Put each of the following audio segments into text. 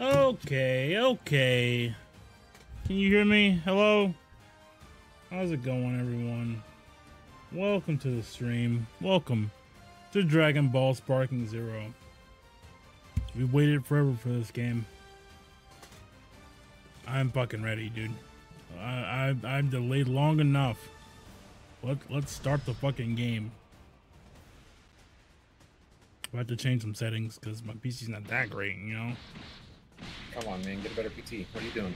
Okay, okay. Can you hear me? Hello? How's it going, everyone? Welcome to the stream. Welcome to Dragon Ball Sparking Zero. We waited forever for this game. I'm fucking ready, dude. I'm delayed long enough. Let's start the fucking game. I have to change some settings because my PC's not that great, you know? Come on, man, get a better PC. What are you doing?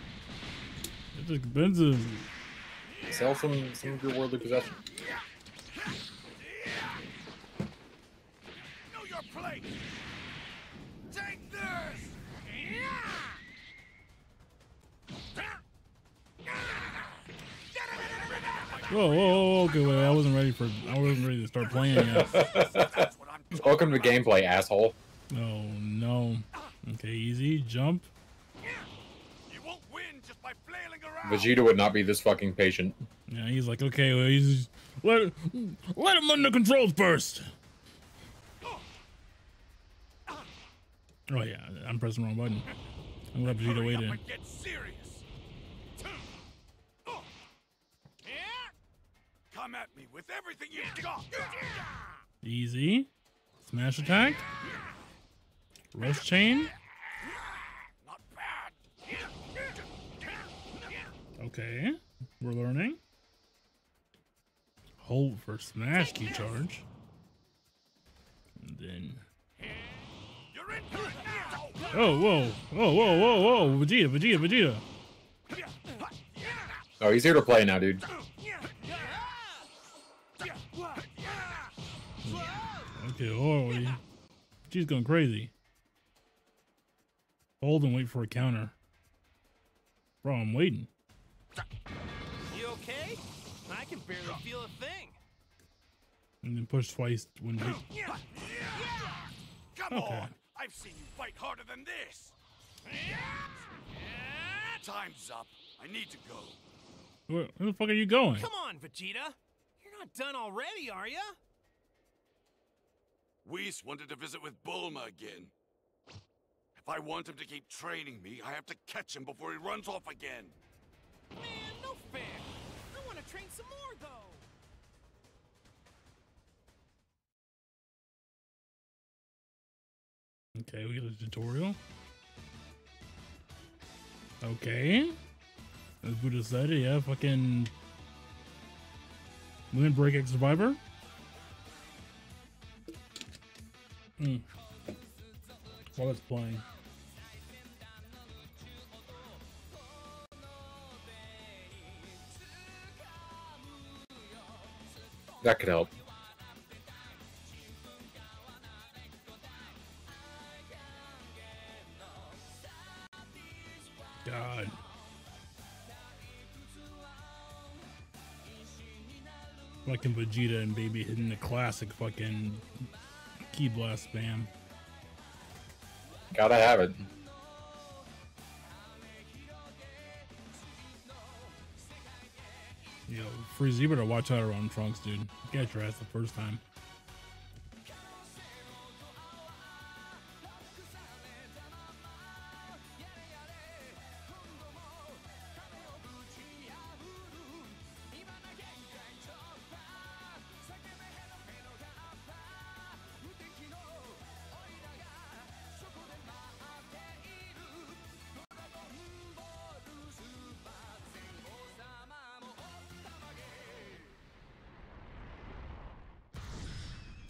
It's expensive. Sell some of your worldly possessions. Know your place. Take this. Whoa, whoa, whoa, okay, wait, I wasn't ready to start playing yet. Welcome to gameplay, asshole. Oh, no. Okay, easy. Jump. You won't win just by flailing around. Vegeta would not be this fucking patient. Yeah, he's like, okay, well, he's just, let him under control first. Oh, yeah, I'm pressing the wrong button. I'm glad Vegeta waited. Get serious. Come at me with everything you've got. Easy. Smash attack. Rush chain. Not bad. Okay, we're learning. Hold for smash to charge. And then. Oh, whoa, whoa, whoa, whoa, whoa, Vegeta. Oh, he's here to play now, dude. Okay, oh, she's going crazy. Hold and wait for a counter. Bro, I'm waiting. You okay? I can barely feel a thing. And then push twice when we... Yeah. Come on! I've seen you fight harder than this. Yeah. Time's up. I need to go. Where the fuck are you going? Come on, Vegeta. You're not done already, are you? Whis wanted to visit with Bulma again. If I want him to keep training me, I have to catch him before he runs off again. Man, no fair. I want to train some more, though. Okay, we get a tutorial. Okay. As we decided, yeah, fucking... Windbreak X Survivor. Hmm. While it's playing. That could help. God. Fucking Vegeta and Baby hitting the classic fucking... Key blast spam. Gotta have it. Yo, Frieza, you better watch out around Trunks, dude. You got your ass the first time.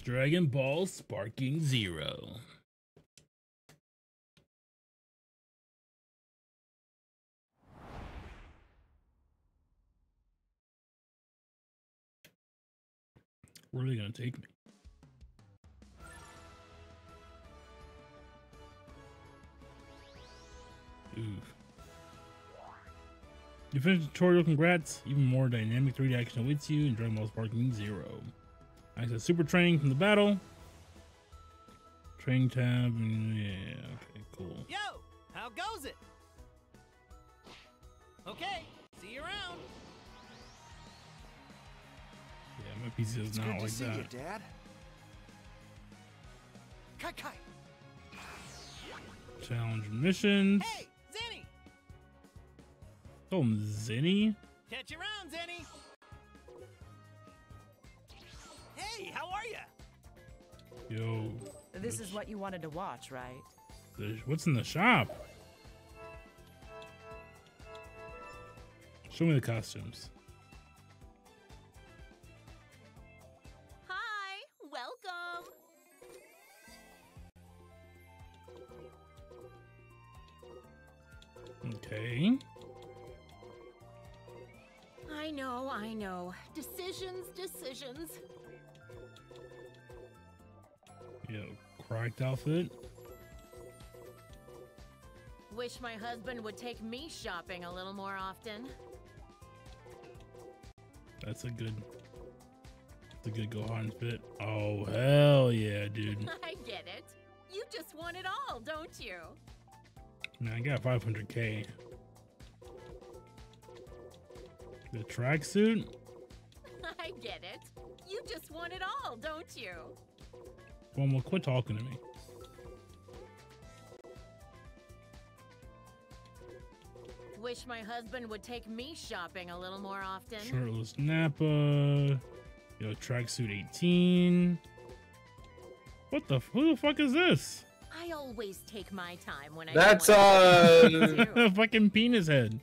Dragon Ball Sparking Zero. Where are they gonna take me? Ooh. You finished the tutorial, congrats. Even more dynamic 3D action awaits you in Dragon Ball Sparking Zero. I said super training from the battle. Training tab. Yeah, okay, cool. Yo, how goes it? Okay, see you around. Yeah, my PC does not like that. You, Dad. Kai. Challenge missions. Hey, Zenny! Call him Zenny? Catch you around, Zenny! Hey, how are ya? Yo. This is what you wanted to watch, right? What's in the shop? Show me the costumes. Hi, welcome. Okay. I know, I know. Decisions, decisions. Yo, correct outfit. Wish my husband would take me shopping a little more often. That's a good Gohan fit. Oh, hell yeah, dude. I get it. You just want it all, don't you? Man, I got 500K. The tracksuit? I get it. You just want it all, don't you? Well, quit talking to me. Wish my husband would take me shopping a little more often. Shirtless Nappa. Yo, tracksuit 18. What the? Who the fuck is this? I always take my time when I. That's a fucking penis head.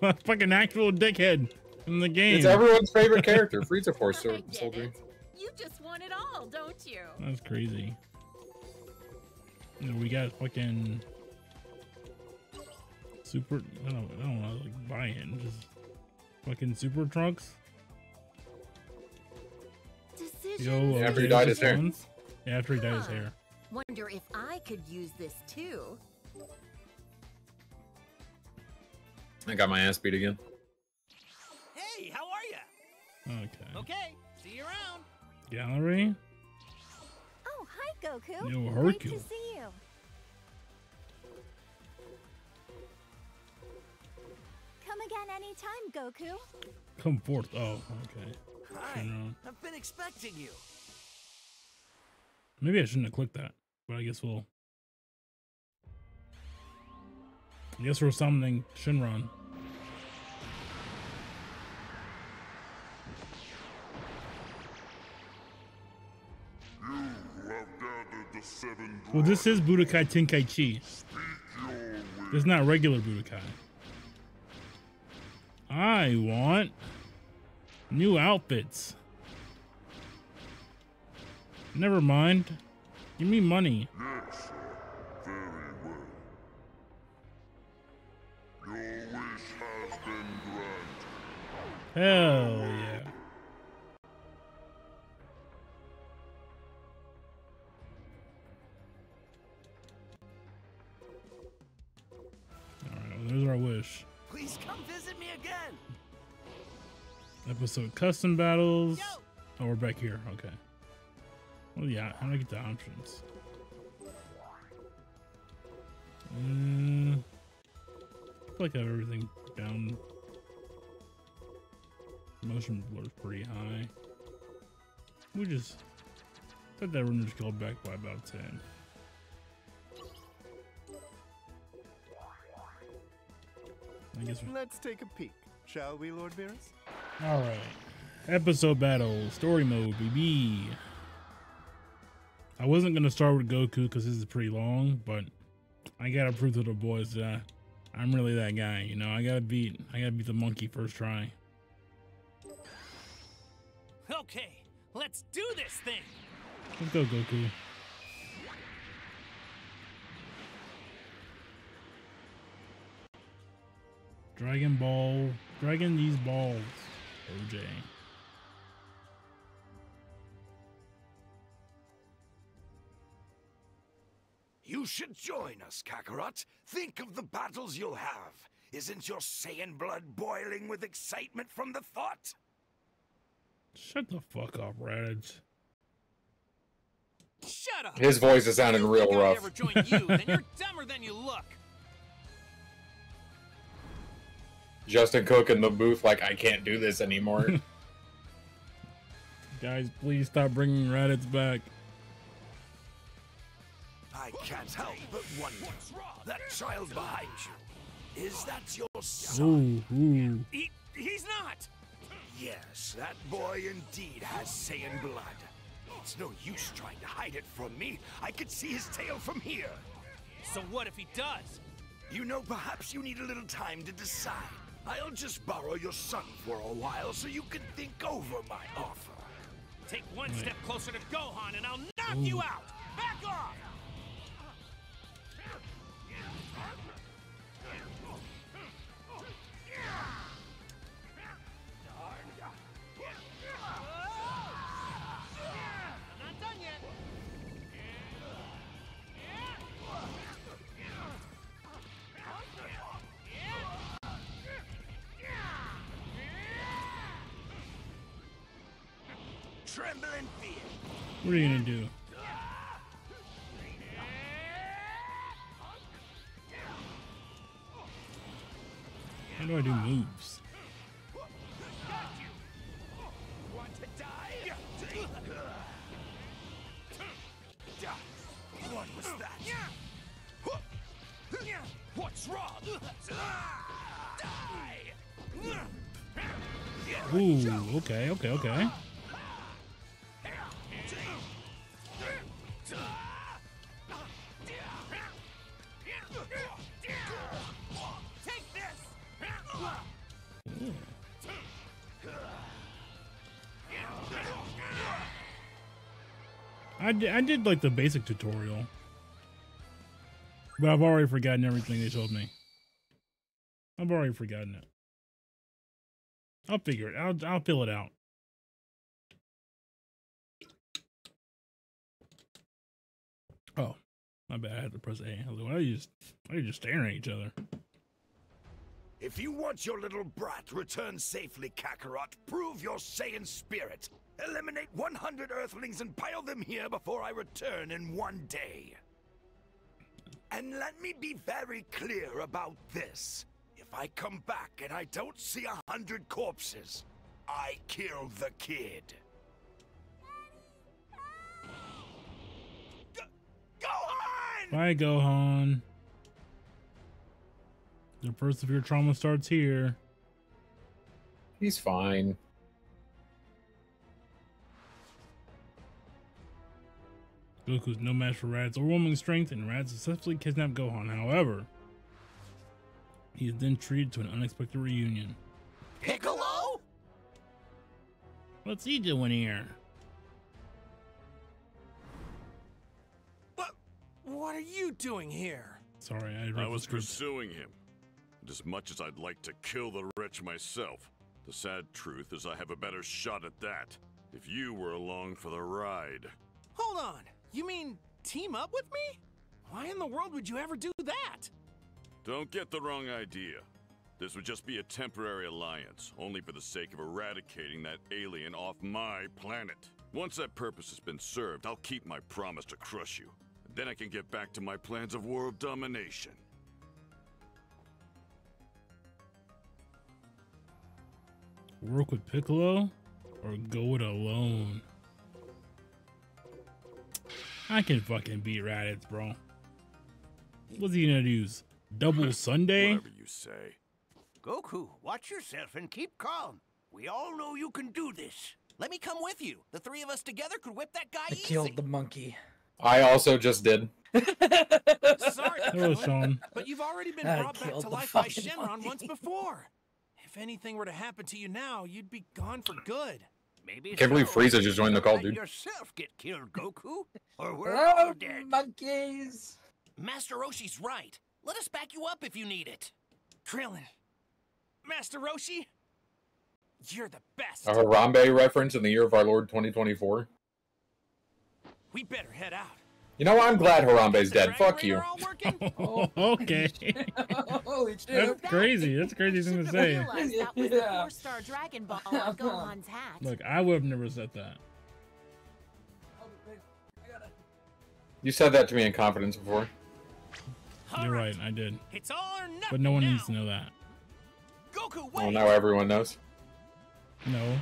A fucking actual dickhead in the game. It's everyone's favorite character, Frieza Force Soldier. You just want it all, don't you? That's crazy. You know, we got fucking. Super, I don't know, like buy-in, just fucking Super Trunks. Yo, after he dyed his hair. Yeah, after he dyed his hair. Wonder if I could use this too. I got my ass beat again. Hey, how are ya? Okay. Okay, see you around. Gallery. Oh, hi Goku. Yo, Hercule. Great to see you. Come again anytime, Goku. Come forth. Oh, okay. Hi. Shenron. I've been expecting you. Maybe I shouldn't have clicked that, but I guess we'll. I guess we're summoning Shenron. You have gathered the seven. Well, this is Budokai Tenkaichi. This is not regular Budokai. I want new outfits. Never mind. Give me money. Yes, very well. Your wish has been granted. Hell yeah. All right, well, there's our wish. Please come visit me again. Episode custom battles. Yo. Oh, we're back here. Okay. Well, yeah. How do I get the options? I feel like I have everything down. Motion blur's pretty high. We just let that room just go back by about 10. Let's take a peek, shall we, Lord Beerus? All right. Episode battle, story mode, BB. I wasn't gonna start with Goku because this is pretty long, but I gotta prove to the boys that I'm really that guy. You know, I gotta beat the monkey first try. Okay, let's do this thing. Let's go, Goku. Dragon Ball, Dragon these balls, OJ. You should join us, Kakarot. Think of the battles you'll have. Isn't your Saiyan blood boiling with excitement from the thought? Shut the fuck up, Raditz. Shut up. His voice is sounding real rough. If I never join you, then you're dumber than you look. Justin Cook in the booth, like, I can't do this anymore. Guys, please stop bringing Raditz back. I I can't help but wonder. That child behind you, is that your son? He's not! Yes, that boy indeed has Saiyan blood. It's no use trying to hide it from me. I could see his tail from here. So what if he does? You know, perhaps you need a little time to decide. I'll just borrow your son for a while so you can think over my offer. Take one step closer to Gohan and I'll knock you out! Back off! What are you gonna do? How do I do moves? Want to die? What was that? What's wrong? Die! Ooh, okay, okay, okay. I did like the basic tutorial, but I've already forgotten everything they told me. I've already forgotten it. I'll figure it out. I'll fill it out. Oh, my bad. I had to press A. I was just staring at each other. If you want your little brat returned safely, Kakarot, prove your Saiyan spirit. Eliminate 100 Earthlings and pile them here before I return in one day. And let me be very clear about this. If I come back and I don't see 100 corpses, I killed the kid. Gohan! Bye, Gohan. The first of your trauma starts here. He's fine. Goku's no match for Raditz' overwhelming strength, and Raditz successfully kidnapped Gohan. However, he is then treated to an unexpected reunion. Piccolo? What's he doing here? But what are you doing here? Sorry, I was pursuing him. And as much as I'd like to kill the wretch myself, the sad truth is I have a better shot at that if you were along for the ride. Hold on. You mean team up with me? Why in the world would you ever do that? Don't get the wrong idea. This would just be a temporary alliance, only for the sake of eradicating that alien off my planet. Once that purpose has been served, I'll keep my promise to crush you. And then I can get back to my plans of world domination. Work with Piccolo or go it alone? I can fucking beat Raditz, bro. What's he gonna use? Double Sunday? Whatever you say. Goku, watch yourself and keep calm. We all know you can do this. Let me come with you. The three of us together could whip that guy easy. I killed the monkey. I also just did. Sorry, hello, Sean. But you've already been brought back to life by Shenron once before. If anything were to happen to you now, you'd be gone for good. Maybe I can't believe Frieza just joined the call, dude. Yourself get killed, Goku, or we're all dead. Monkeys. Master Roshi's right. Let us back you up if you need it. Krillin, Master Roshi, you're the best. A Harambe reference in the year of our Lord 2024. We better head out. You know what? I'm glad Harambe's dead. Fuck you. Oh, okay. Holy shit. That's crazy. That's a crazy thing to say. That was the 4-star Dragon Ball on Gohan's hat. Look, I would have never said that. You said that to me in confidence before. You're right, I did. It's all or nothing, but no one needs to know that. Goku, well, now everyone knows. No.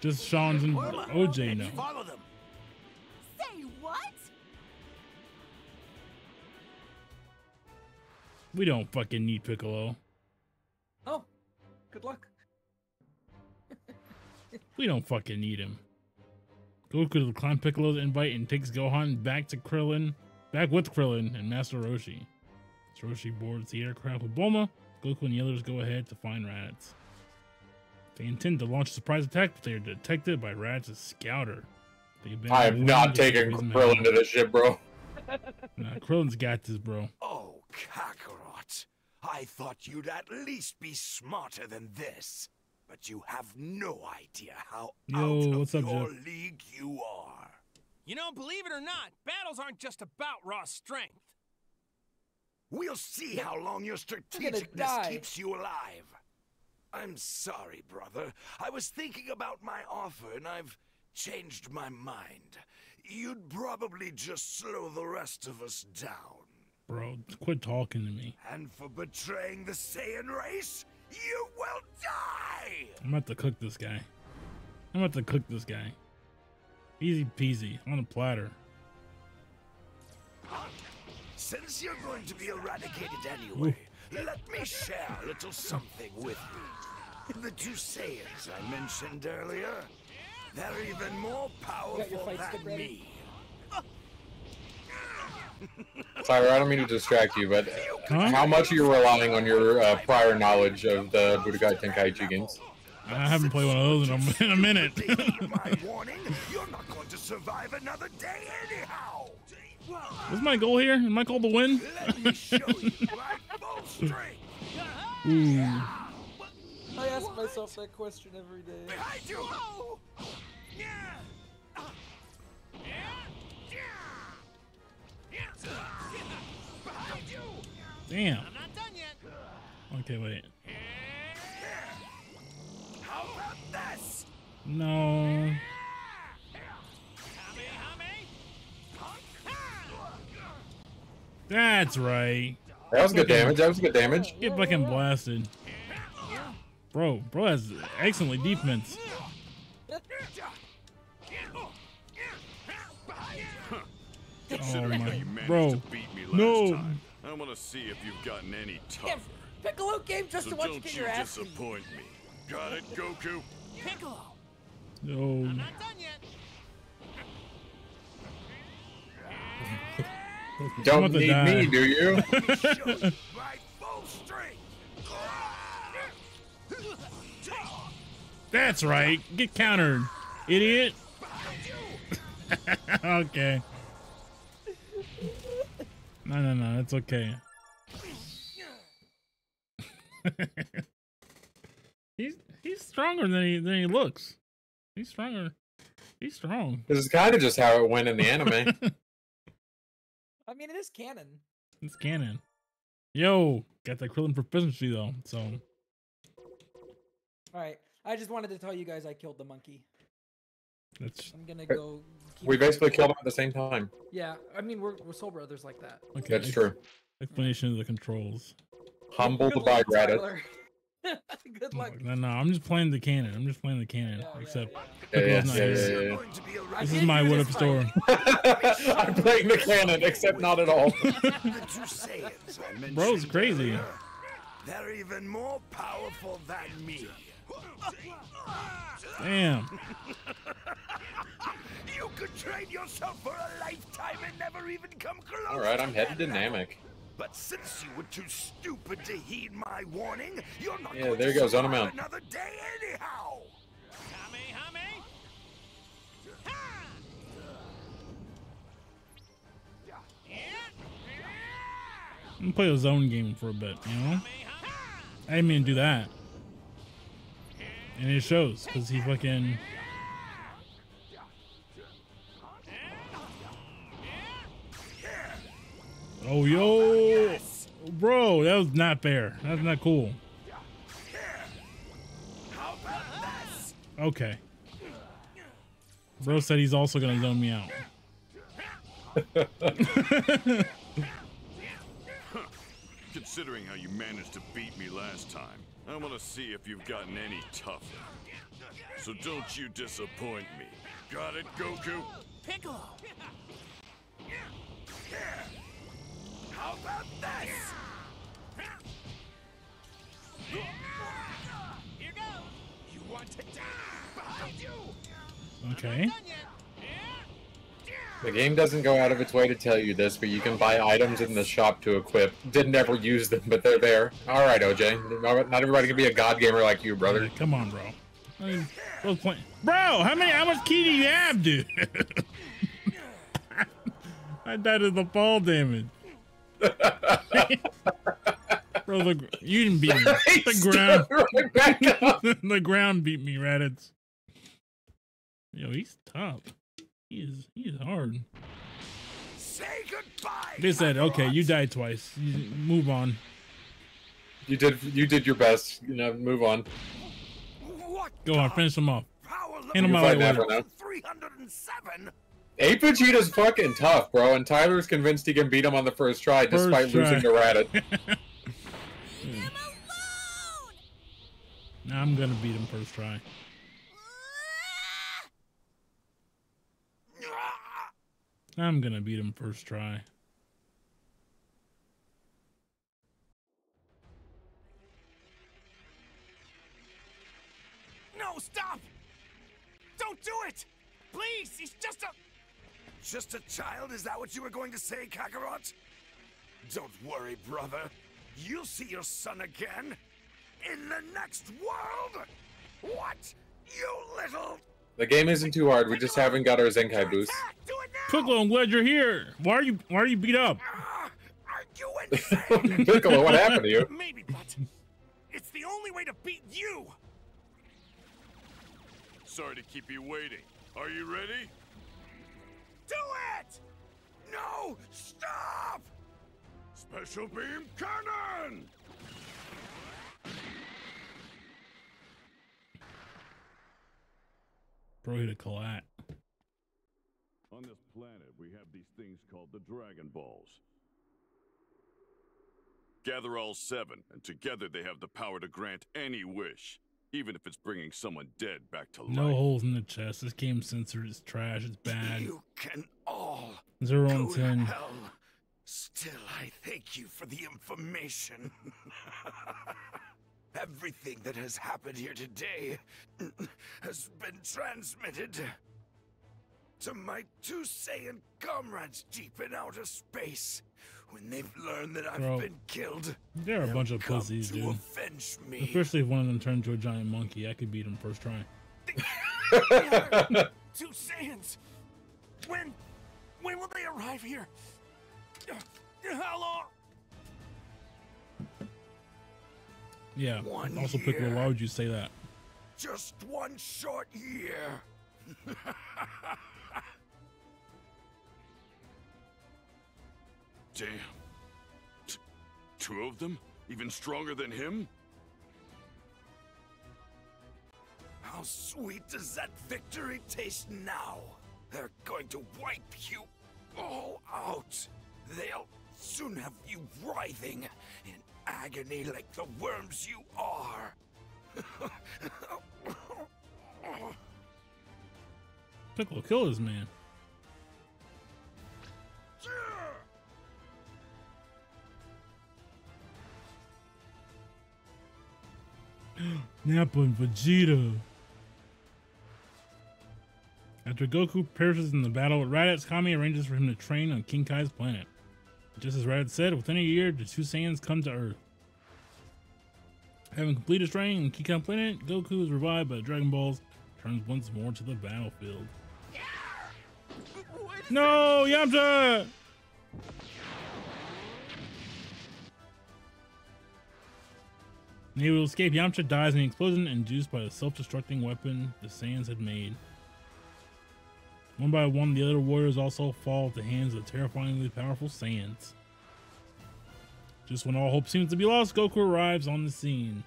Just Sean's and OJ know. Follow them. Say what? We don't fucking need Piccolo. Oh, good luck. We don't fucking need him. Goku declined Piccolo's invite and takes Gohan back with Krillin and Master Roshi. As Roshi boards the aircraft with Bulma, Goku and the others go ahead to find Raditz. They intend to launch a surprise attack, but they are detected by Raditz's scouter. I am not taking Krillin to this shit, bro. Nah, Krillin's got this, bro. Oh, Kakarot. I thought you'd at least be smarter than this. But you have no idea how out of your league you are. You know, believe it or not, battles aren't just about raw strength. We'll see how long your strategicness keeps you alive. I'm sorry, brother. I was thinking about my offer, and I've changed my mind. You'd probably just slow the rest of us down. Bro, quit talking to me. And for betraying the Saiyan race, you will die! I'm about to cook this guy. Easy peasy, on a platter. Since you're going to be eradicated anyway, let me share a little something with you. The two Saiyans I mentioned earlier, they're even more powerful than me. Sorry, I don't mean to distract you, but how much are you relying on your prior knowledge of the Budokai Tenkaichi games? I haven't played one of those in a minute. My warning, you're not going to survive another day anyhow. What's my goal here? Am I called to win? Let me show you my full strength. Ooh. I ask myself that question every day. Behind you! Yeah. Damn. I'm not done yet. Okay, wait. How about this? No. That's right. That was good damage. Get fucking blasted. Bro has excellent defense. Oh my, bro! No! I want to see if you've gotten any tougher. Piccolo game just to watch you get your ass. Don't you disappoint me. Got it, Goku? Piccolo. No. I'm not done yet. Don't need me, do you? That's right. Get countered, idiot. Okay. No, it's okay. he's stronger than he looks. He's stronger. He's strong. This is kind of just how it went in the anime. I mean, it is canon. It's canon. Yo, got that Krillin proficiency though. So. All right, I just wanted to tell you guys I killed the monkey. I'm gonna go. We basically killed him at the same time. Yeah, I mean we're soul brothers like that. Okay, that's true. Explanation of the controls. Humbled by Raditz. Good luck. No, I'm just playing the canon. Except this is my what up store. I'm playing the canon, except not at all. Bro's crazy. They're even more powerful than me. Damn. You could train yourself for a lifetime and never even come close. All right, I'm headed to Namek. But since you were too stupid to heed my warning, you're not going there to survive another day anyhow. I'm gonna play a zone game for a bit, you know? I didn't mean to do that. And it shows, because he fucking... Oh, yo! Bro, that was not fair. That's not cool. Okay. Bro said he's also going to zone me out. Considering how you managed to beat me last time, I want to see if you've gotten any tougher. So don't you disappoint me. Got it, Goku? Piccolo! How about this? Okay. The game doesn't go out of its way to tell you this, but you can buy items in the shop to equip. Did never use them, but they're there. All right, OJ. Not everybody can be a god gamer like you, brother. Hey, come on, bro. I mean, bro, how much key do you have, dude? I died of the fall damage. Bro, you didn't beat me. The ground, right. The ground beat me, Raditz. Yo, he's tough. He is hard. Say goodbye. They said, "Okay, you died twice. You move on. You did your best. You know, move on. Go on, finish him off. Hand him out of the way. 307. Ape Vegeta's fucking tough, bro, and Tyler's convinced he can beat him on the first try, despite losing to Raditz. Leave him alone. Now I'm gonna beat him first try. I'm gonna beat him first try. No, stop! Don't do it! Please, he's just a... Just a child? Is that what you were going to say, Kakarot? Don't worry, brother. You'll see your son again. In the next world! What? You little... The game isn't too hard. We just haven't got our Zenkai boost. Piccolo, I'm glad you're here. Why are you beat up? Are you insane? Piccolo, what happened to you? Maybe, but it's the only way to beat you. Sorry to keep you waiting. Are you ready? Do it! No! Stop! Special beam cannon! Bro hit a collat. On this planet, we have these things called the Dragon Balls. Gather all 7, and together they have the power to grant any wish, even if it's bringing someone dead back to life. No holes in the chest. This game censored. It's trash. It's bad. You can all 0 and 10. Hell. Still, I thank you for the information. Everything that has happened here today has been transmitted to my 2 Saiyan comrades deep in outer space. When they've learned that I've been killed, they're a bunch of pussies, dude. Especially if one of them turned into a giant monkey, I could beat him first try. 2 Saiyans. When will they arrive here? How long? Yeah. Also, Piccolo, why would you say that? Just 1 short year. Damn. 2 of them? Even stronger than him? How sweet does that victory taste now? They're going to wipe you all out. They'll soon have you writhing in agony like the worms you are. Piccolo, kill this man. Nappa and Vegeta. After Goku perishes in the battle with Raditz, Kame arranges for him to train on King Kai's planet. Just as Raditz said, within a year, the 2 Saiyans come to Earth. Having completed training on King Kai's planet, Goku is revived by the Dragon Balls, turns once more to the battlefield. Yeah. No, Yamcha! Unable to escape, Yamcha dies in an explosion induced by the self-destructing weapon the Saiyans had made. One by one, the other warriors also fall at the hands of the terrifyingly powerful Saiyans. Just when all hope seems to be lost, Goku arrives on the scene.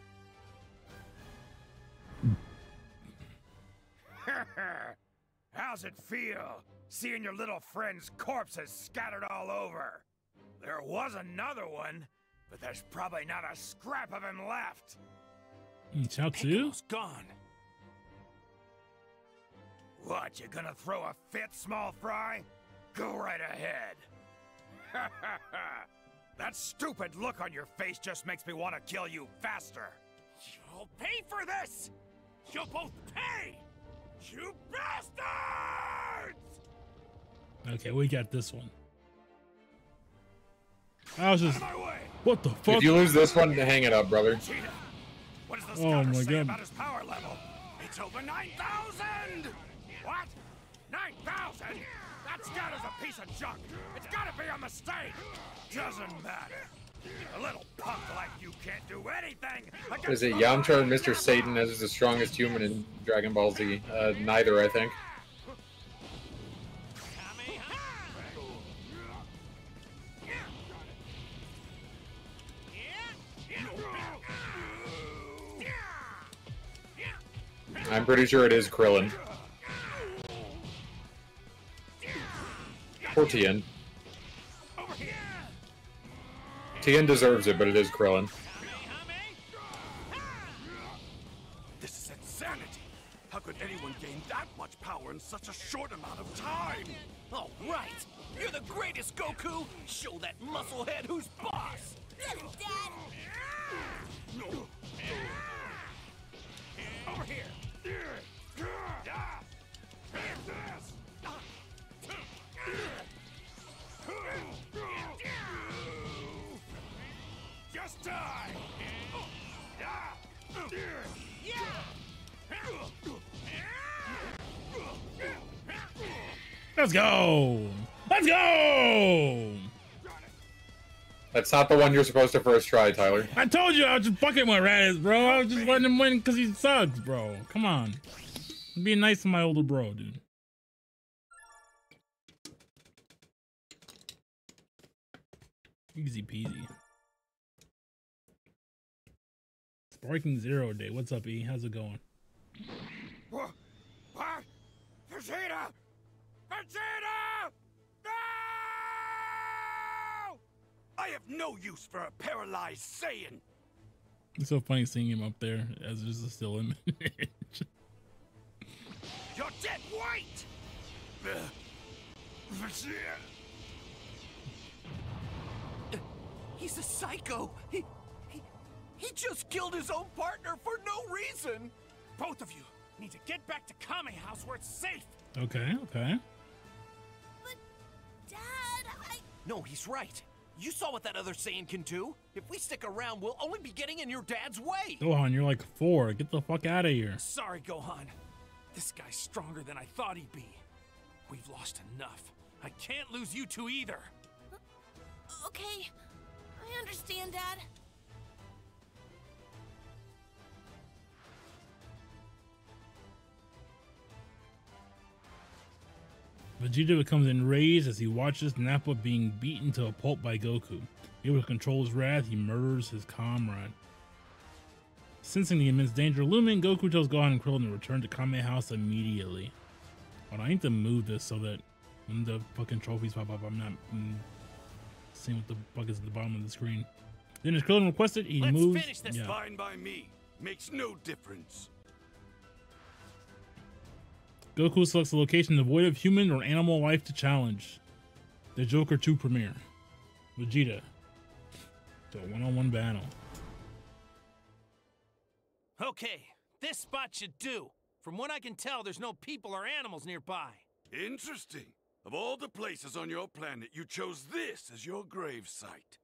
How's it feel, seeing your little friend's corpses scattered all over? There was another one, but there's probably not a scrap of him left. Chao Tzu? He's gone. What, you gonna throw a fit, small fry? Go right ahead. That stupid look on your face just makes me want to kill you faster. You'll pay for this! You'll both pay! You bastards! Okay, we got this one. I was just... What the fuck? If you lose this one, to hang it up, brother. What does the oh my god. About his power level? It's over 9,000! What? 9,000? That's down as a piece of junk. It's gotta be a mistake. Doesn't matter. A little punk like you can't do anything. Is it Yamcha or Mr. Satan as the strongest human in Dragon Ball Z? Neither, I think. I'm pretty sure it is Krillin. Poor Tien. Tien deserves it, but it is Krillin. This is insanity. How could anyone gain that much power in such a short amount of time? All right. You're the greatest, Goku. Show that musclehead who's boss. Yes, Dad. No. Over here. Just die. Let's go. Let's go. That's not the one you're supposed to first try, Tyler. I told you I was just fucking with Raditz, bro. I was just letting him win because he sucks, bro. Come on. I'm being nice to my older bro, dude. Easy peasy. Sparking Zero Day. What's up, E? How's it going? What? Vegeta! Vegeta! I have no use for a paralyzed Saiyan. It's so funny seeing him up there as just a still image. You're dead white. He's a psycho. He just killed his own partner for no reason. Both of you need to get back to Kame House where it's safe. Okay, okay. But Dad, I... No, he's right. You saw what that other Saiyan can do. If we stick around, we'll only be getting in your dad's way. Gohan, you're like 4. Get the fuck out of here. Sorry, Gohan. This guy's stronger than I thought he'd be. We've lost enough. I can't lose you two either. Okay. I understand, Dad. Vegeta becomes enraged as he watches Nappa being beaten to a pulp by Goku. Able to control his wrath, he murders his comrade. Sensing the immense danger looming, Goku tells Gohan and Krillin to return to Kame House immediately. But I need to move this so that when the fucking trophies pop up, I'm not seeing what the fuck is at the bottom of the screen. Then as Krillin requested, he moves. Let's finish this. Yeah. Fine by me. Makes no difference. Goku selects a location devoid of human or animal life to challenge. The Joker 2 premiere. Vegeta. So one-on-one battle. Okay, this spot should do. From what I can tell, there's no people or animals nearby. Interesting. Of all the places on your planet, you chose this as your grave site.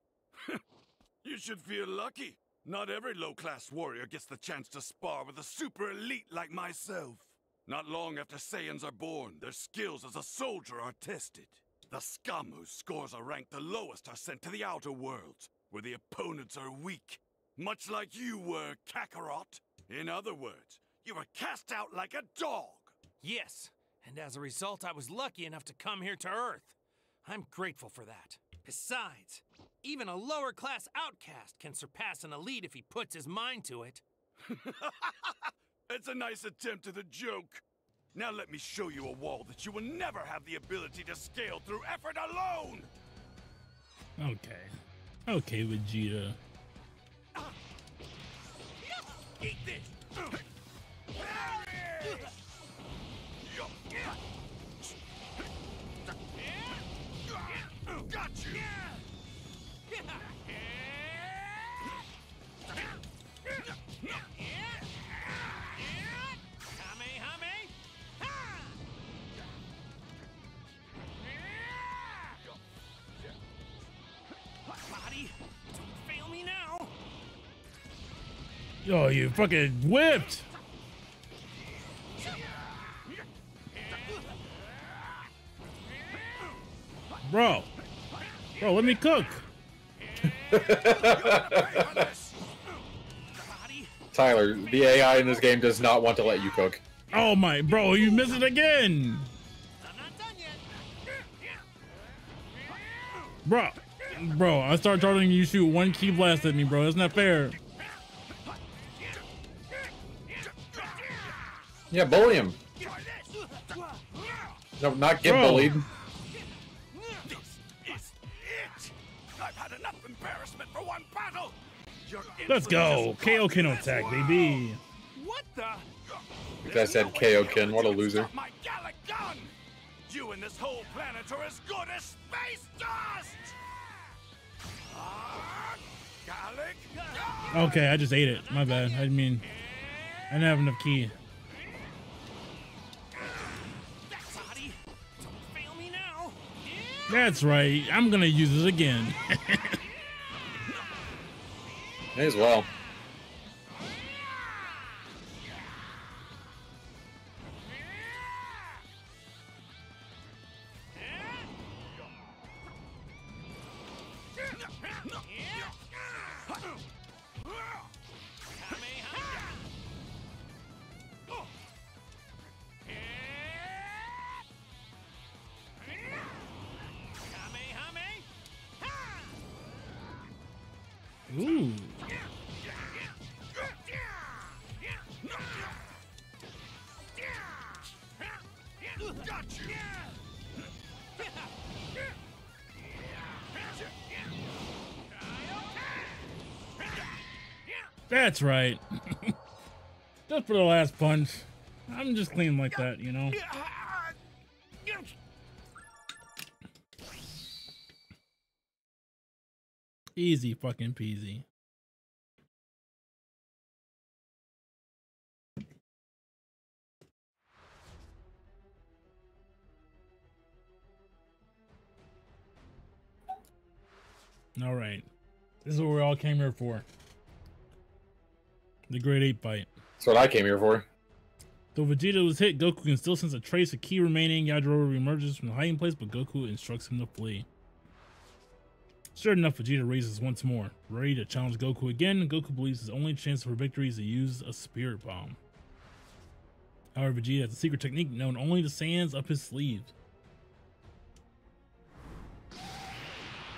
You should feel lucky. Not every low-class warrior gets the chance to spar with a super elite like myself. Not long after Saiyans are born, their skills as a soldier are tested. The scum whose scores are ranked the lowest are sent to the outer worlds, where the opponents are weak. Much like you were, Kakarot. In other words, you were cast out like a dog. Yes, and as a result, I was lucky enough to come here to Earth. I'm grateful for that. Besides, even a lower-class outcast can surpass an elite if he puts his mind to it. It's a nice attempt at a joke. Now let me show you a wall that you will never have the ability to scale through effort alone. Okay. Okay, Vegeta. Eat this. Got you. Roshi. Don't fail me now. Yo, you fucking whipped. Bro. Bro, let me cook. Tyler, the AI in this game does not want to let you cook. Oh my, bro, you miss it again. I'm not done yet. Bro, bro, I start charging you, shoot one key blast at me, bro. That's not fair. Yeah, bully him. No, not get bro. Bullied. Let's go. Kaioken attack, baby. What the? If I said Kaioken, what a loser. You and this whole planet are as good as space dust. Okay, I just ate it. My bad. I mean, I didn't have enough key. That's right. I'm gonna use this again. May as well. Ooh. That's right. Just for the last punch. I'm just clean like that, you know. Easy fucking peasy. All right. This is what we all came here for. The Great 8 fight. That's what I came here for. Though Vegeta was hit, Goku can still sense a trace of ki remaining. Yajirobe emerges from the hiding place, but Goku instructs him to flee. Sure enough, Vegeta raises once more. Ready to challenge Goku again, Goku believes his only chance for victory is to use a spirit bomb. However, Vegeta has a secret technique known only to Saiyans up his sleeve.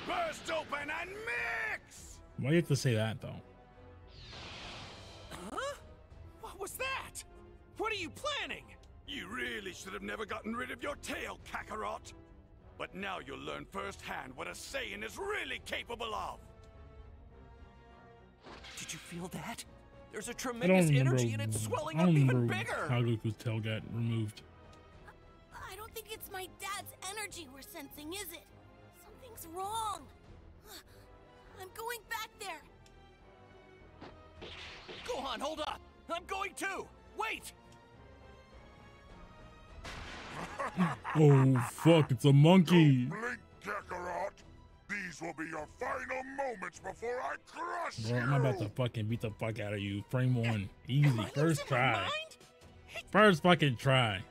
Burst open and mix! Why do you have to say that, though? Huh? What was that? What are you planning? You really should have never gotten rid of your tail, Kakarot. But now you'll learn firsthand what a Saiyan is really capable of. Did you feel that? There's a tremendous energy and it's swelling up even bigger. How Goku's tail got removed. I don't think it's my dad's energy we're sensing, is it? Something's wrong. I'm going back there. Gohan, hold up. I'm going too. Wait. Oh fuck, it's a monkey. Don't blink, Kakarot. These will be your final moments before I crush you. Bro, I'm about to fucking beat the fuck out of you. Frame one. Easy. First try. First fucking try.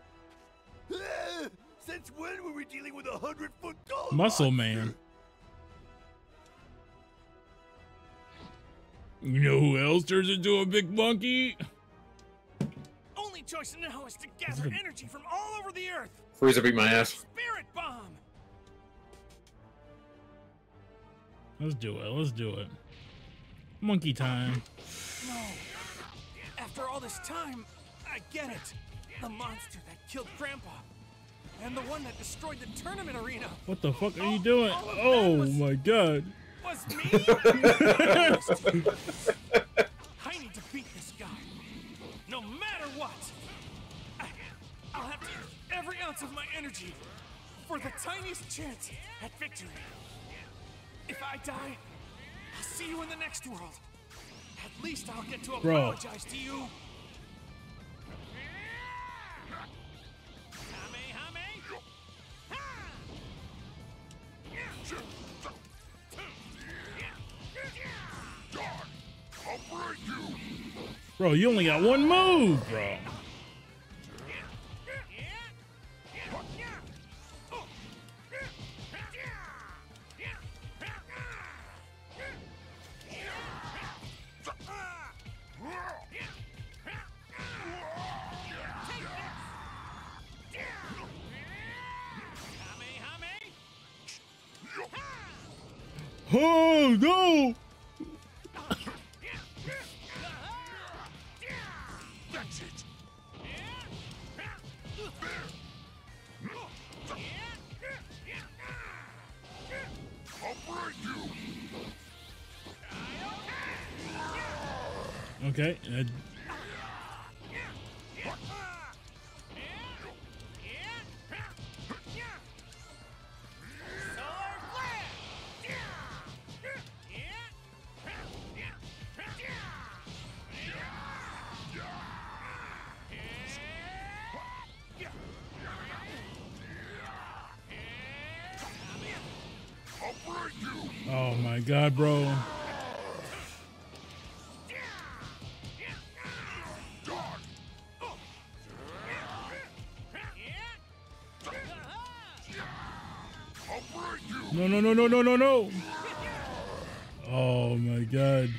Since when were we dealing with 100-foot dog? Muscle man. You know who else turns into a big monkey? Choice now is to gather energy from all over the earth. Frieza beat my ass. Spirit bomb. Let's do it. Let's do it. Monkey time. No. After all this time, I get it. The monster that killed Grandpa and the one that destroyed the tournament arena. What the fuck are you doing? Oh my god. Was me? I need to beat this guy. No matter what, I'll have to use every ounce of my energy for the tiniest chance at victory. If I die, I'll see you in the next world. At least I'll get to apologize to you. Bro, you only got one move, bro. Oh, no! That's it. Okay. Oh my God, bro. No, no, no, no, no, no, no. Oh my God.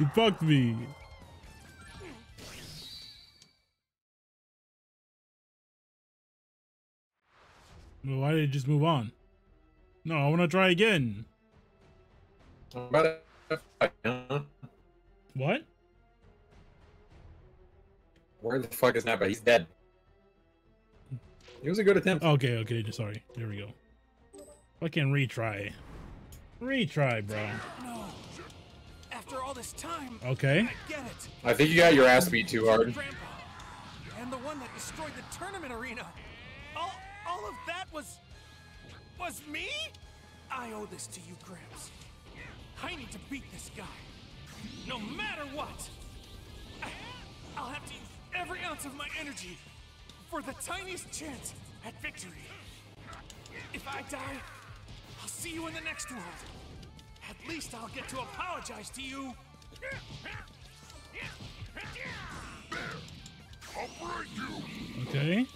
You fucked me. Well, why did it just move on? No, I want to try again. What? Where the fuck is Nappa? He's dead. It was a good attempt. Okay, okay, sorry. There we go. Fucking retry. Retry, bro. No. After all this time, okay. I get it. I think you got your ass beat too hard. And the one that destroyed the tournament arena. All of that was me? I owe this to you, Gramps. I need to beat this guy. No matter what. I'll have to use every ounce of my energy for the tiniest chance at victory. If I die, I'll see you in the next world. At least I'll get to apologize to you. Okay.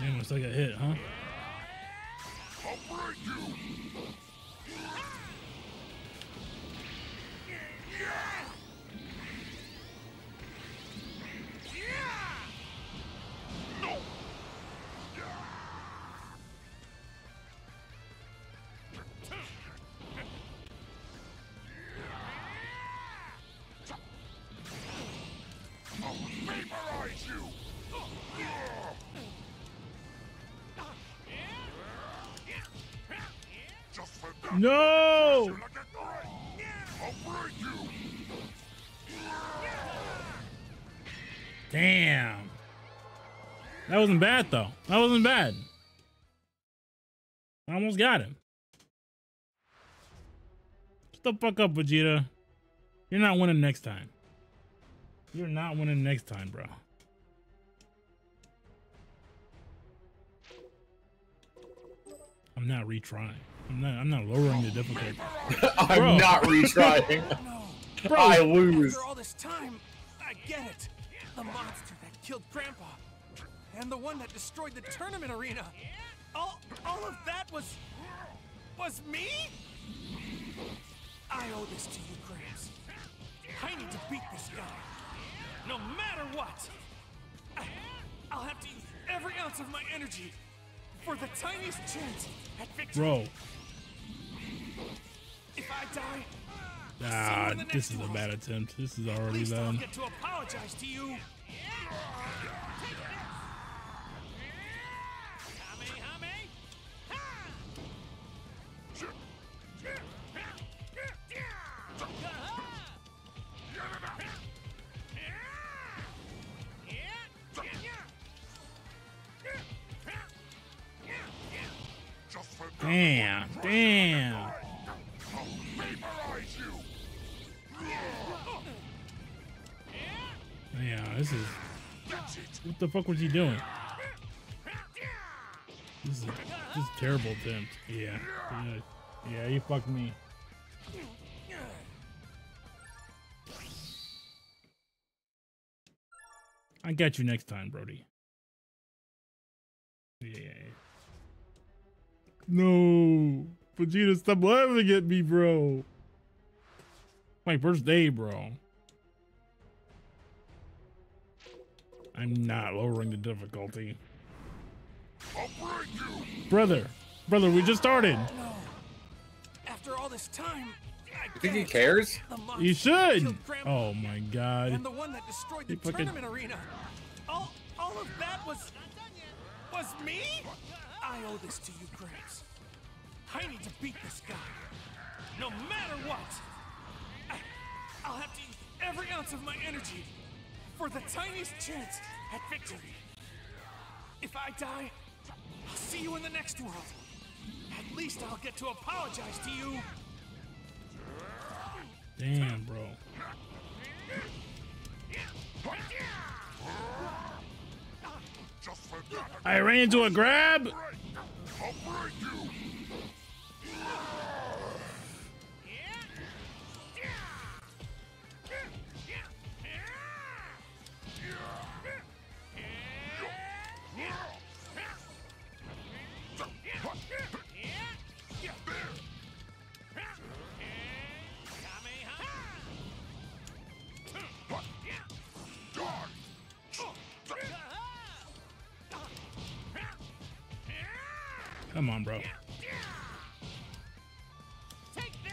Damn, it's like a hit, huh? No! Damn. That wasn't bad, though. That wasn't bad. I almost got him. Shut the fuck up, Vegeta. You're not winning next time. You're not winning next time, bro. I'm not retrying. I'm not lowering the difficulty. I'm not retrying. No. Bro, I lose. After all this time, I get it. The monster that killed Grandpa and the one that destroyed the tournament arena. All of that was me? I owe this to you, Gramps. I need to beat this guy. No matter what. I'll have to use every ounce of my energy for the tiniest chance at victory. Bro. If I die, this is a bad attempt. This is already bad. I'll get to apologize to you. Damn, damn. I'll vaporize you. Yeah, this is... What the fuck was he doing? This is a terrible attempt. Yeah. Yeah, you fucked me. I got you next time, Brody. Yeah. No, Vegeta, stop laughing at me, bro. My first day, bro. I'm not lowering the difficulty. I'll break you. Brother, we just started. No. After all this time, you think he cares? He should. Oh my God. And the one that destroyed the tournament arena. All of that was me? I owe this to you, Graves. I need to beat this guy, no matter what. I'll have to use every ounce of my energy for the tiniest chance at victory. If I die, I'll see you in the next world. At least I'll get to apologize to you. Damn, bro. I ran into a grab. Come on, bro. Take this.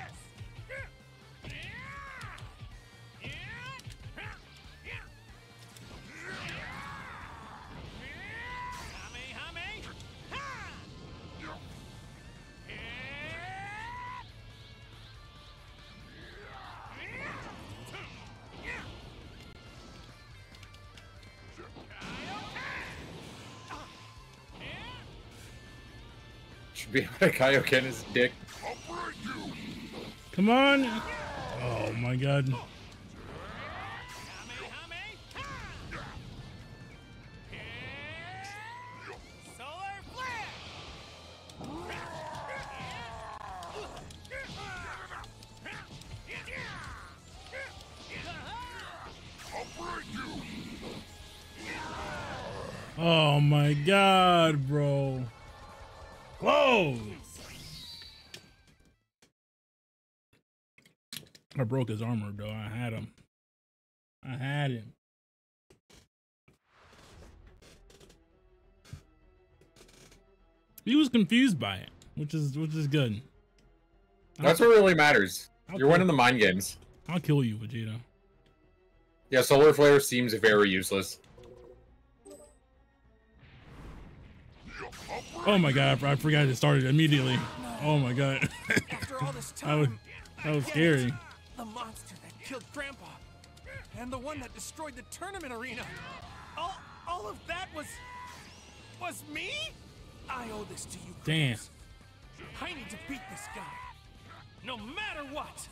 Be like Kaioken is dick. Come on! Oh my God! Oh my God, bro! Whoa! I broke his armor, though. I had him. He was confused by it, which is good. That's what really matters. You're winning the mind games. I'll kill you, Vegeta. Yeah, solar flare seems very useless. Oh my God, I forgot it started immediately. Oh my God. that was scary. The monster that killed Grandpa and the one that destroyed the tournament arena. All of that was me? I owe this to you, Chris. Damn. I need to beat this guy, no matter what.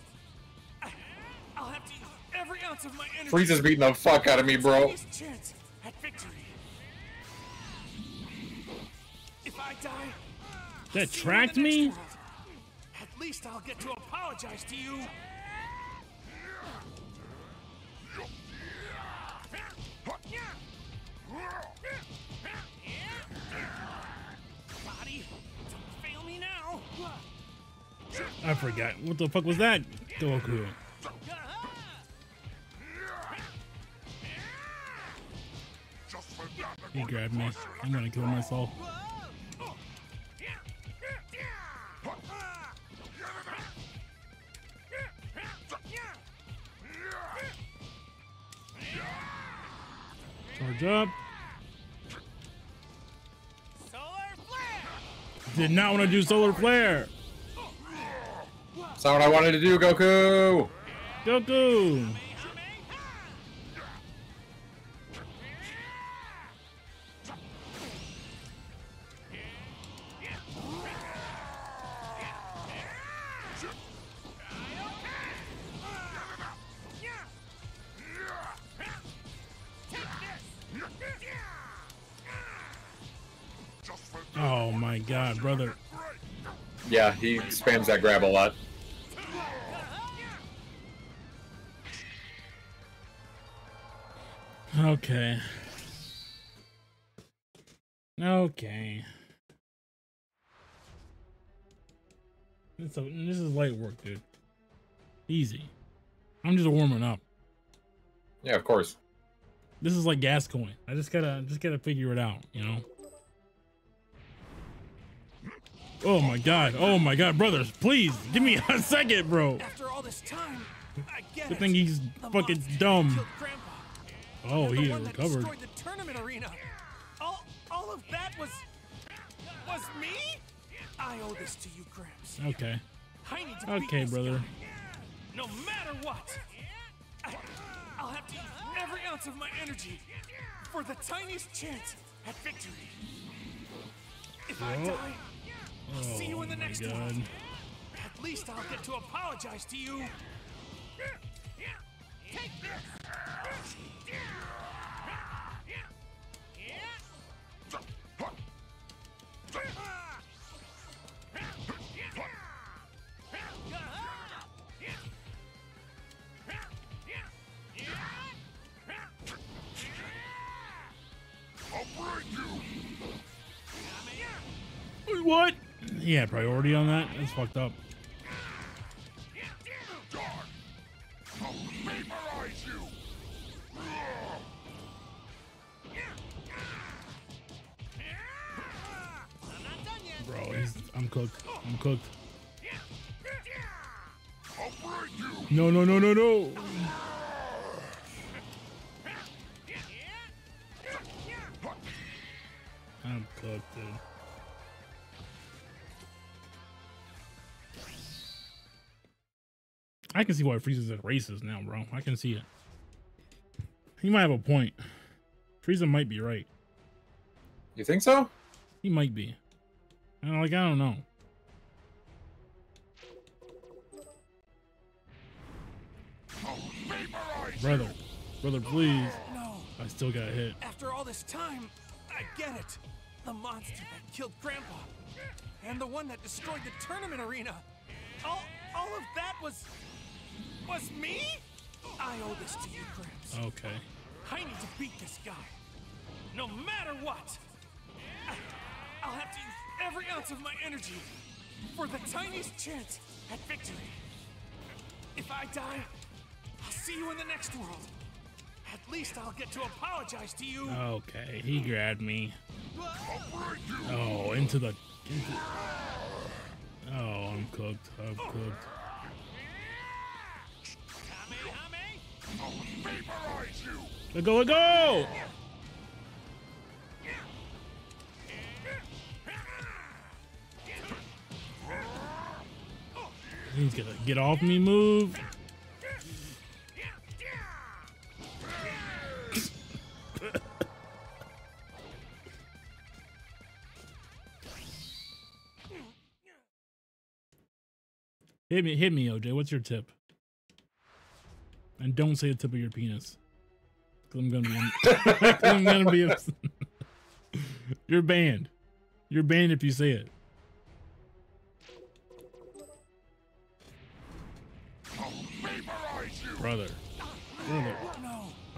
I'll have to use every ounce of my energy. Frieza's beating the fuck out of me, bro. Chance at victory. If I die, that tracked me? At least I'll get to apologize to you. Body, don't fail me now. I forgot. What the fuck was that? Goku. He grabbed me. I'm gonna kill myself. Charge up. Did not want to do solar flare. That's not what I wanted to do, Goku. Goku. Oh my god, brother. Yeah, he spams that grab a lot. Okay. Okay. This is light work, dude. Easy. I'm just warming up. Yeah, of course. This is like Gascoigne. I just gotta figure it out, you know. Oh my god, brothers! Please give me a second, bro. After all this time, I get good thing he's fucking dumb. Oh, he recovered. The tournament arena. All of that was me. I owe this to you, Gramps. Okay. I need to beat this brother. Guy. No matter what, I'll have to use every ounce of my energy for the tiniest chance at victory. If I die, I'll see you in the next one. At least I'll get to apologize to you. Take this. What? He had priority on that? That's fucked up. Bro, I'm cooked. I'm cooked. No, no, no, no, no. I'm cooked, dude. I can see why Frieza's at races now, bro. I can see it. He might have a point. Frieza might be right. You think so? He might be. And like, I don't know. Brother. Brother, please. No. I still got hit. After all this time, I get it. The monster that killed Grandpa. And the one that destroyed the tournament arena. All of that was me? I owe this to you, Gramps. Okay. I need to beat this guy. No matter what. I'll have to use every ounce of my energy for the tiniest chance at victory. If I die, I'll see you in the next world. At least I'll get to apologize to you. Okay, he grabbed me. Oh, into the... Oh, I'm cooked. I'm cooked. I'll vaporize you. Let go, let go! He's gonna get off me move. Hit me, OJ. What's your tip? And don't say the tip of your penis. Cause I'm gonna be. I'm gonna be. Upset. You're banned. You're banned if you say it. Brother. Brother.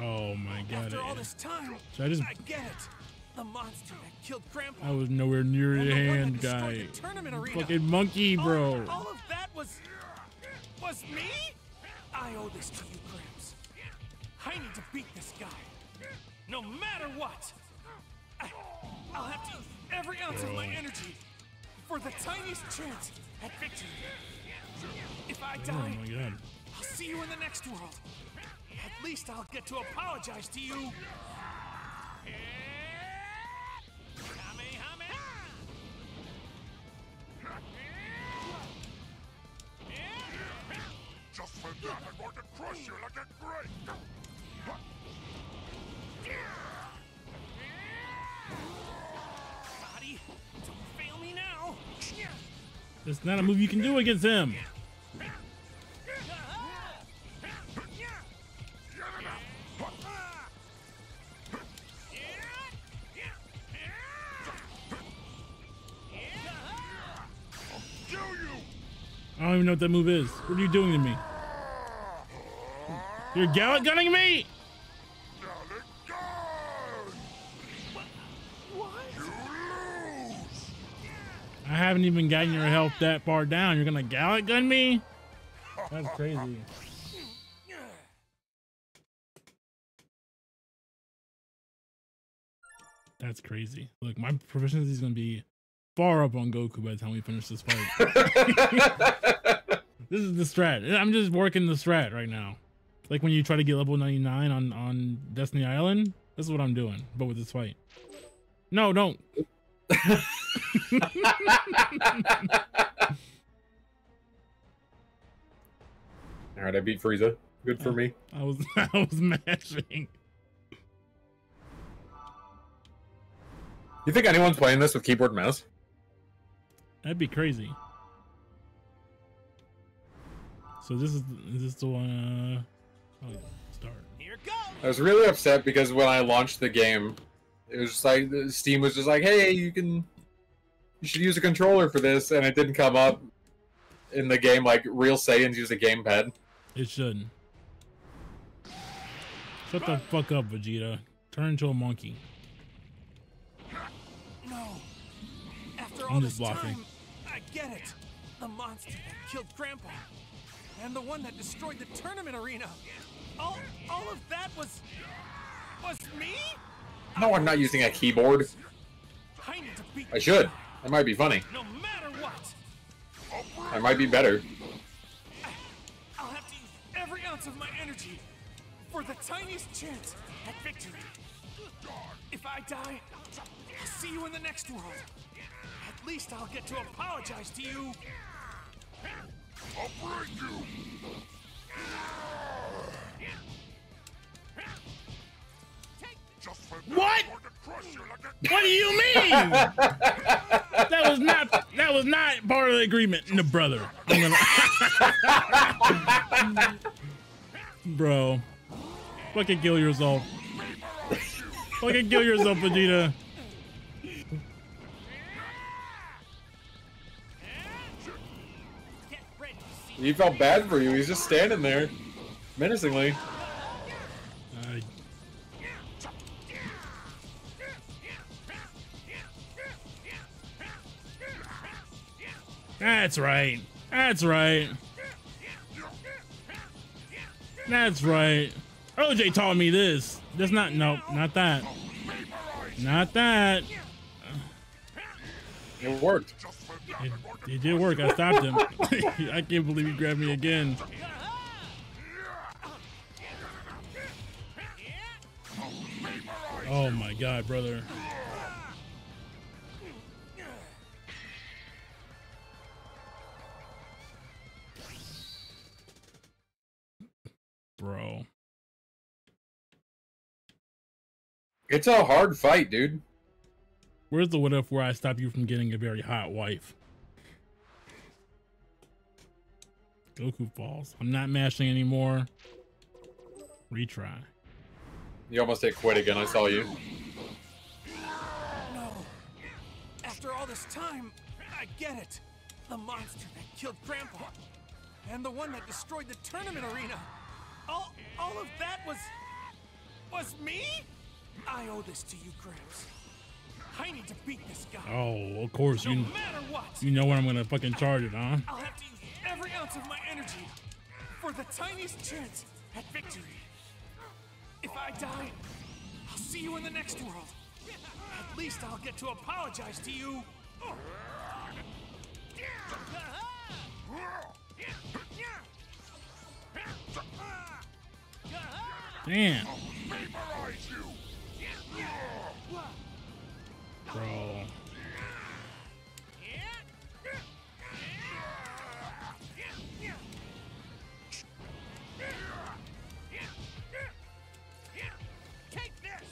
Oh my god. After all this time, I get it. The monster that killed Grandpa. I was nowhere near the hand guy. Fucking monkey, bro. All of that was me? I owe this to you, Gramps. I need to beat this guy. No matter what. I'll have to use every ounce of my energy for the tiniest chance at victory. If I die, oh my god. I'll see you in the next world. At least I'll get to apologize to you. Just for that, I'm going to crush you like a grape. Body, don't fail me now. That's not a move you can do against him. I don't even know what that move is. What are you doing to me? You're Gallic gunning me? I haven't even gotten your health that far down. You're gonna Gallic gun me? That's crazy. That's crazy. Look, my proficiency is gonna be far up on Goku by the time we finish this fight. This is the strat. I'm just working the strat right now. Like when you try to get level 99 on Destiny Island, this is what I'm doing, but with this fight. No, don't. All right, I beat Frieza. Good for me. I was matching. You think anyone's playing this with keyboard and mouse? That'd be crazy. So this is the one. Start. Here goes. I was really upset because when I launched the game, it was just like Steam was just like, "Hey, you should use a controller for this," and it didn't come up in the game like real Saiyans use a gamepad. It shouldn't. Shut the fuck up, Vegeta. Turn into a monkey. I'm just blocking. I get it. The monster that killed Grandpa, and the one that destroyed the tournament arena. All of that was me? No, I'm not using a keyboard. I should. That might be funny. No matter what. I might be better. I'll have to use every ounce of my energy for the tiniest chance at victory. If I die, I'll see you in the next world. At least I'll get to apologize to you. I'll bring you. What? What do you mean? That was not part of the agreement, no, brother. Bro, fucking kill yourself. Fucking kill yourself, Vegeta. He felt bad for you. He's just standing there, menacingly. That's right. That's right. That's right. OJ taught me this. That's not. No, not that. Not that. It worked. It did work. I stopped him. I can't believe he grabbed me again. Oh my God, brother. Bro. It's a hard fight, dude. Where's the what if where I stop you from getting a very hot wife? Goku falls. I'm not mashing anymore. Retry. You almost hit quit again. I saw you. No. After all this time, I get it. The monster that killed Grandpa, and the one that destroyed the tournament arena. All of that was me? I owe this to you, Gramps. I need to beat this guy. Oh, of course. No matter what. You know when I'm gonna fucking charge it, huh? I'll have to use every ounce of my energy for the tiniest chance at victory. If I die, I'll see you in the next world. At least I'll get to apologize to you. Damn. Bro. Take this.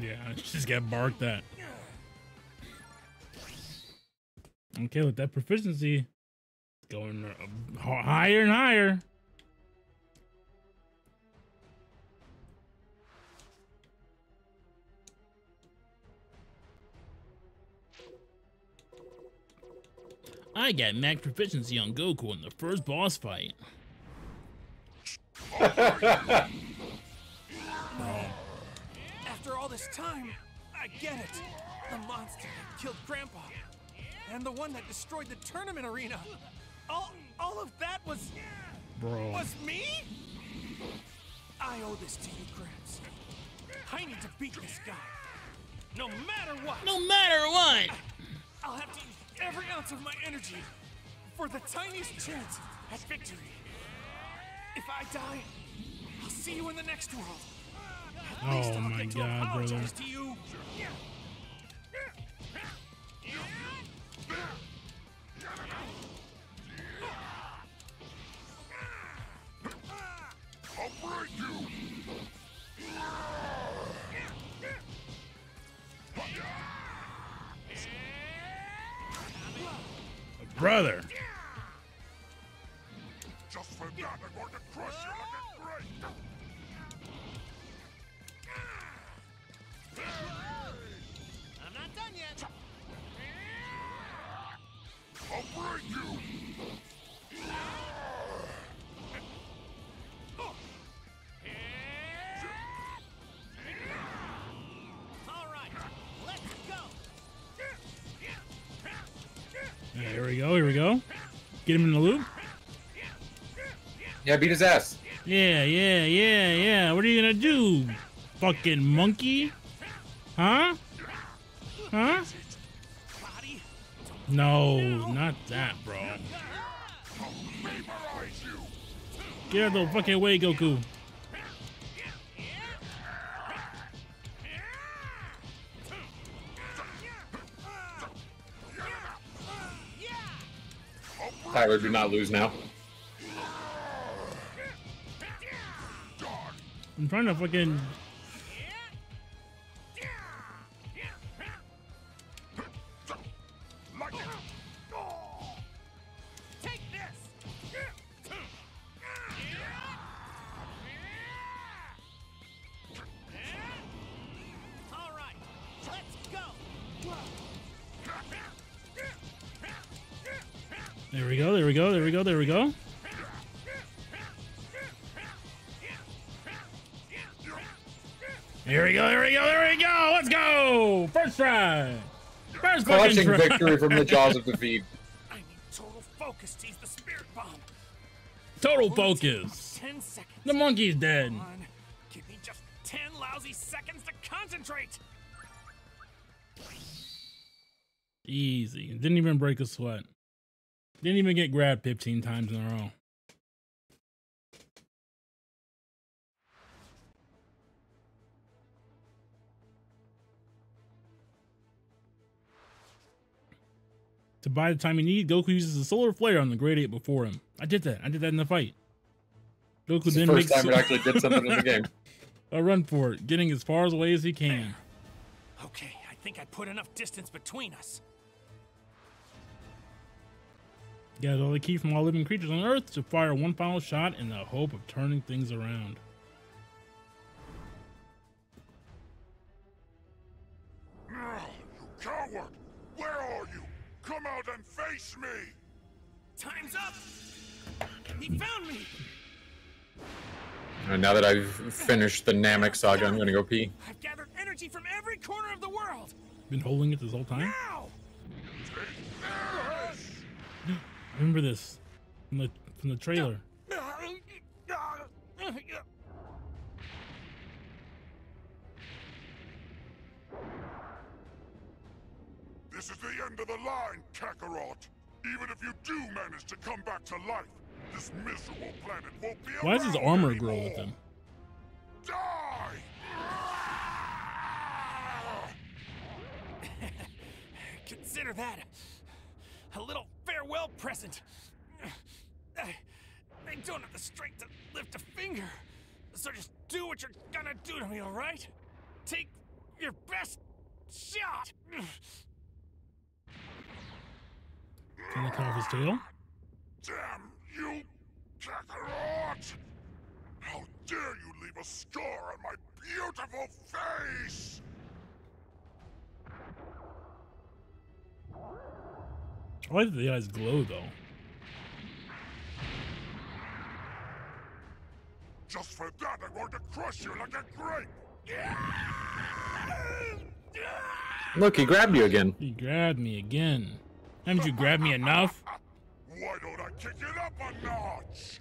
Yeah, I just got barked at. Okay, with that proficiency, going higher and higher. I got max proficiency on Goku in the first boss fight. After all this time, I get it. The monster that killed Grandpa, and the one that destroyed the tournament arena. All of that was... Bro. Was me? I owe this to you, Gramps. I need to beat this guy. No matter what. No matter what. I'll have to use every ounce of my energy for the tiniest chance at victory. If I die, I'll see you in the next world. At least I'll get to apologize to you. Brother. Just for that, I'm going to crush you like a grape. I'm not done yet. I'll break you. Here we go, here we go. Get him in the loop. Yeah, beat his ass. Yeah. What are you gonna do? Fucking monkey? Huh? Huh? No, not that, bro. Get out of the fucking way, Goku. Tyler, do not lose now. I'm trying to fucking... Take this. All right, let's go. There we go, there we go, there we go, there we go. Here we go, there we go, there we go! Let's go! First try! First fucking try! Clutching victory from the jaws of defeat. I need total focus to use the spirit bomb. Total focus! 10 seconds. The monkey's dead. Come on. Give me just 10 lousy seconds to concentrate! Easy. Didn't even break a sweat. Didn't even get grabbed 15 times in a row. To buy the time you need, Goku uses a solar flare on the grade 8 before him. I did that in the fight. Goku it's then the first time it actually did something in the game. A run for it, getting as far away as he can. Okay, I think I put enough distance between us. Gather all the key from all living creatures on Earth to fire one final shot in the hope of turning things around. Oh, you coward! Where are you? Come out and face me! Time's up! He found me! Now that I've finished the Namek saga, I'm gonna go pee. I've gathered energy from every corner of the world! Been holding it this whole time? Now! Remember this from the trailer. This is the end of the line, Kakarot. Even if you do manage to come back to life, this miserable planet won't be around. Why does his armor grow with him? Die! Consider that a little farewell present. I don't have the strength to lift a finger, so just do what you're gonna do to me, all right? Take your best shot. Gonna cut off his tail. Damn you, Kakarot! How dare you leave a scar on my beautiful face! I like that the eyes glow, though. Just for that, I'm going to crush you like a grape! Look, he grabbed you again. He grabbed me again. Haven't you grabbed me enough? Why don't I kick it up a notch?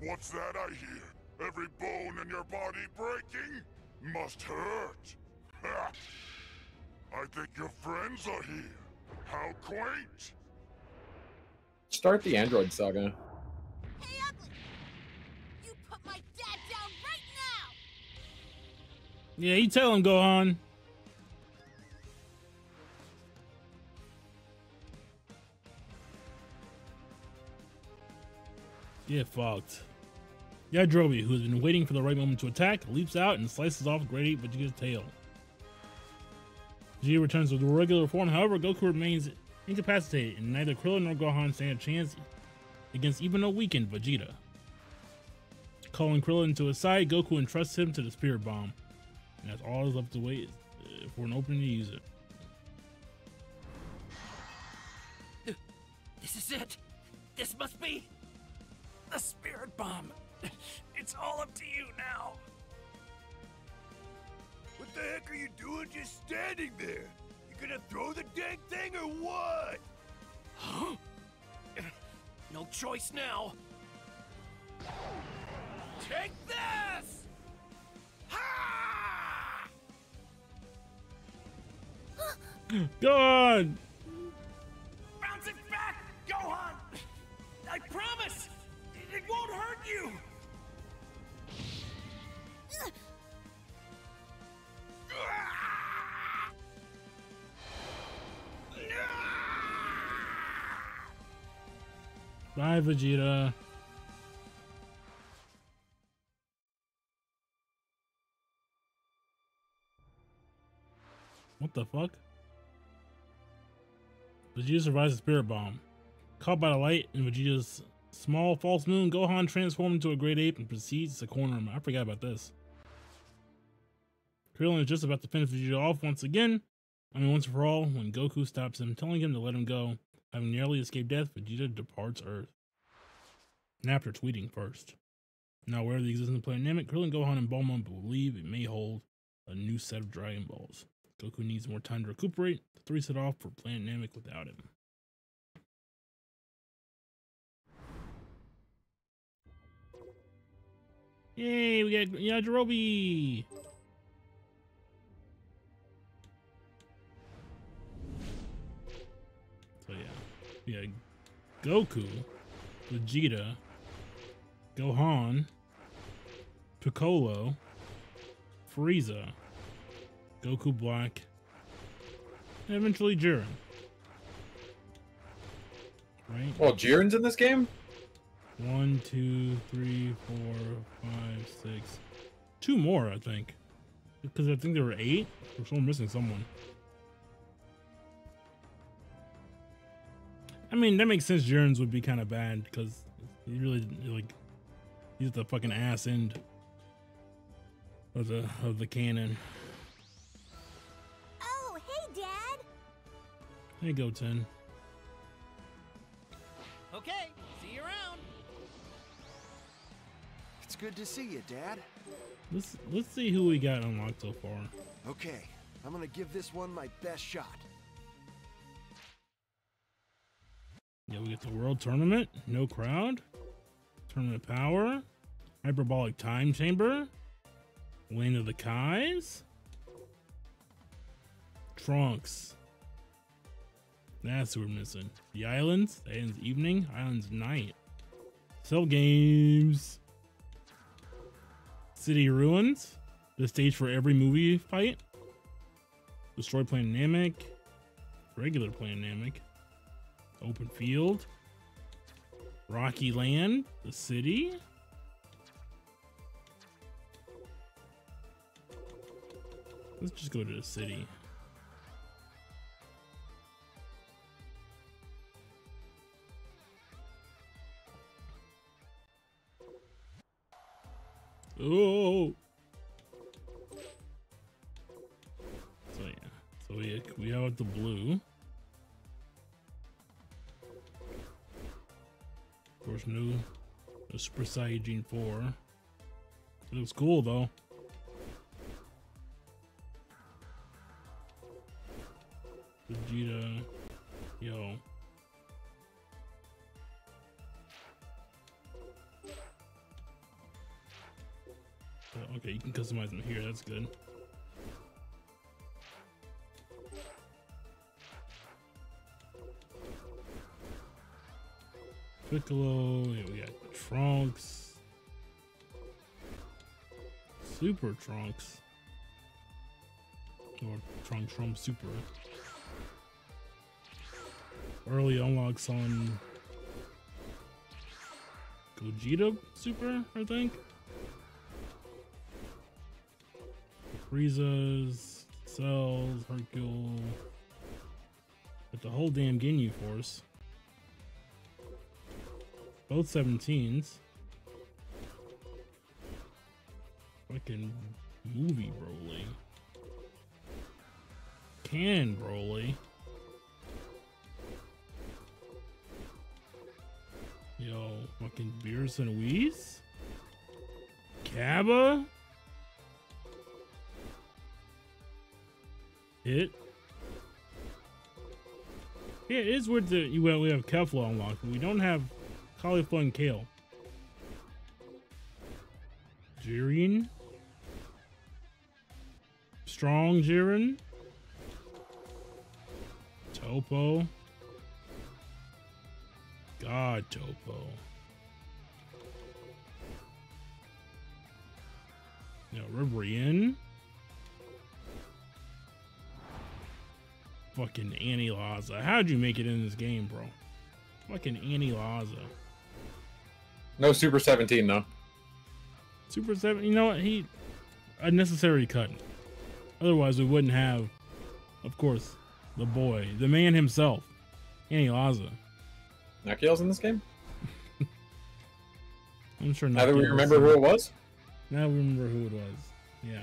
What's that I hear? Every bone in your body breaking? Must hurt. I think your friends are here. How quaint. Start the android saga. Hey, ugly! You put my dad down right now! Yeah, you tell him, Gohan. Get fucked. Yajirobe, who has been waiting for the right moment to attack, leaps out and slices off Grade 8 Vegeta's tail. Vegeta returns to the regular form, however, Goku remains incapacitated, and neither Krillin nor Gohan stand a chance against even a weakened Vegeta. Calling Krillin to his side, Goku entrusts him to the Spirit Bomb, and that's all that's left to wait for an opening to use it. This is it! This must be the Spirit Bomb! It's all up to you now. What the heck are you doing just standing there? You gonna throw the dang thing or what? Huh? No choice now. Take this! Ha! Gohan! Bounce it back, Gohan! I promise! It won't hurt you! Bye, Vegeta. What the fuck? Vegeta survives the Spirit Bomb. Caught by the light in Vegeta's small false moon, Gohan transforms into a great ape and proceeds to corner him. I forgot about this. Krillin is just about to finish Vegeta off once and for all, when Goku stops him, telling him to let him go. Having nearly escaped death, Vegeta departs Earth. Nappa tweeting first. Now aware of the existence of Planet Namek, Krillin, Gohan, and Bulma believe it may hold a new set of Dragon Balls. Goku needs more time to recuperate. The three set off for Planet Namek without him. Yay, we got Yajirobe! So yeah, we got Goku, Vegeta, Gohan, Piccolo, Frieza, Goku Black, and eventually Jiren. Right? Well, Jiren's in this game? 1, 2, 3, 4, 5, 6. 2 more, I think. Because I think there were 8. We're still missing someone. I mean, that makes sense. Jiren's would be kind of bad because he really, like, he's at the fucking ass end of the cannon. Oh, hey, Dad. Hey, Goten. Okay. Good to see you, Dad. Let's see who we got unlocked so far. Okay, I'm gonna give this one my best shot. Yeah, we get the World Tournament, no crowd, Tournament of Power, Hyperbolic Time Chamber, Land of the Kais, Trunks. That's who we're missing. The Islands, Islands Evening, Islands Night, Cell Games. City Ruins, the stage for every movie fight, Destroy Planet Namek, regular Planet Namek, Open Field, Rocky Land, the city, Let's just go to the city. Oh! So yeah, so we have the blue. Of course, new Super Saiyajin 4. It looks cool though. Vegeta, yo. Okay, you can customize them here, that's good. Piccolo, yeah, we got Trunks. Super Trunks. Or Trunks from Super. Early unlocks on Gogeta Super, I think. Frieza's, Cells, Hercule, but the whole damn Ginyu Force. Both 17s. Fucking movie Broly. Canon Broly. Yo, fucking Beerus and Whis? Kaba? Hit. Yeah, it is weird that we have Kefla unlocked, but we don't have Cauliflower and Kale. Jiren. Strong Jiren. Toppo. God, Toppo. Now, Ribrianne. Fucking Anilaza. How'd you make it in this game, bro? Fucking Anilaza. No Super 17, though. Super 17, you know what? He... unnecessary cut. Otherwise, we wouldn't have, of course, the boy, the man himself, Anilaza. Nakiel's in this game? I'm sure Nakiel. Now that we remember who it was? Now we remember who it was. Yeah.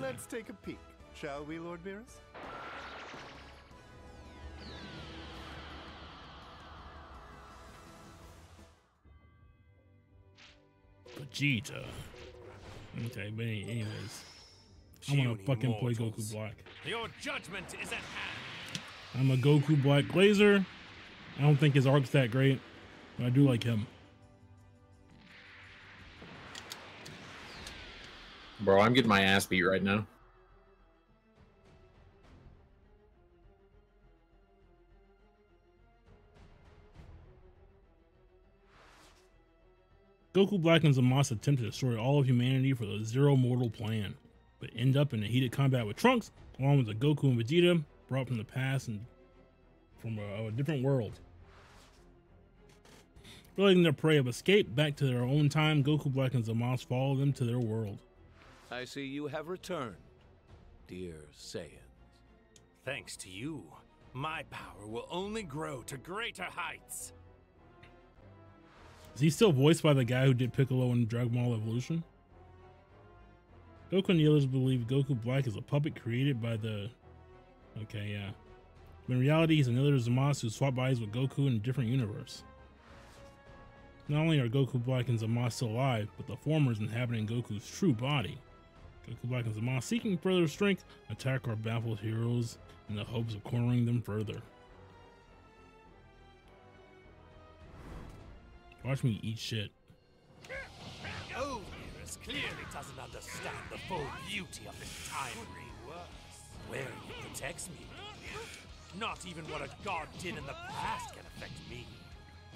Let's take a peek, shall we, Lord Beerus? Vegeta. Okay, but anyways, I'm gonna fucking play Goku Black. Your judgment is at hand. I'm a Goku Black Glazer. I don't think his arc's that great, but I do like him. Bro, I'm getting my ass beat right now. Goku Black and Zamasu attempt to destroy all of humanity for the Zero Mortal Plan, but end up in a heated combat with Trunks, along with the Goku and Vegeta, brought from the past and from a different world. Letting their prey have escaped back to their own time, Goku Black and Zamasu follow them to their world. I see you have returned, dear Saiyans. Thanks to you, my power will only grow to greater heights. Is he still voiced by the guy who did Piccolo in Dragon Ball Evolution? Goku and the others believe Goku Black is a puppet created by the... Okay, yeah. But in reality, he's another Zamasu who swapped bodies with Goku in a different universe. Not only are Goku Black and Zamasu still alive, but the former is inhabiting Goku's true body. Goku Black and Zamasu, seeking further strength, attack our baffled heroes in the hopes of cornering them further. Watch me eat shit. Oh, Beerus clearly doesn't understand the full beauty of this time. Where he protects me. Not even what a god did in the past can affect me.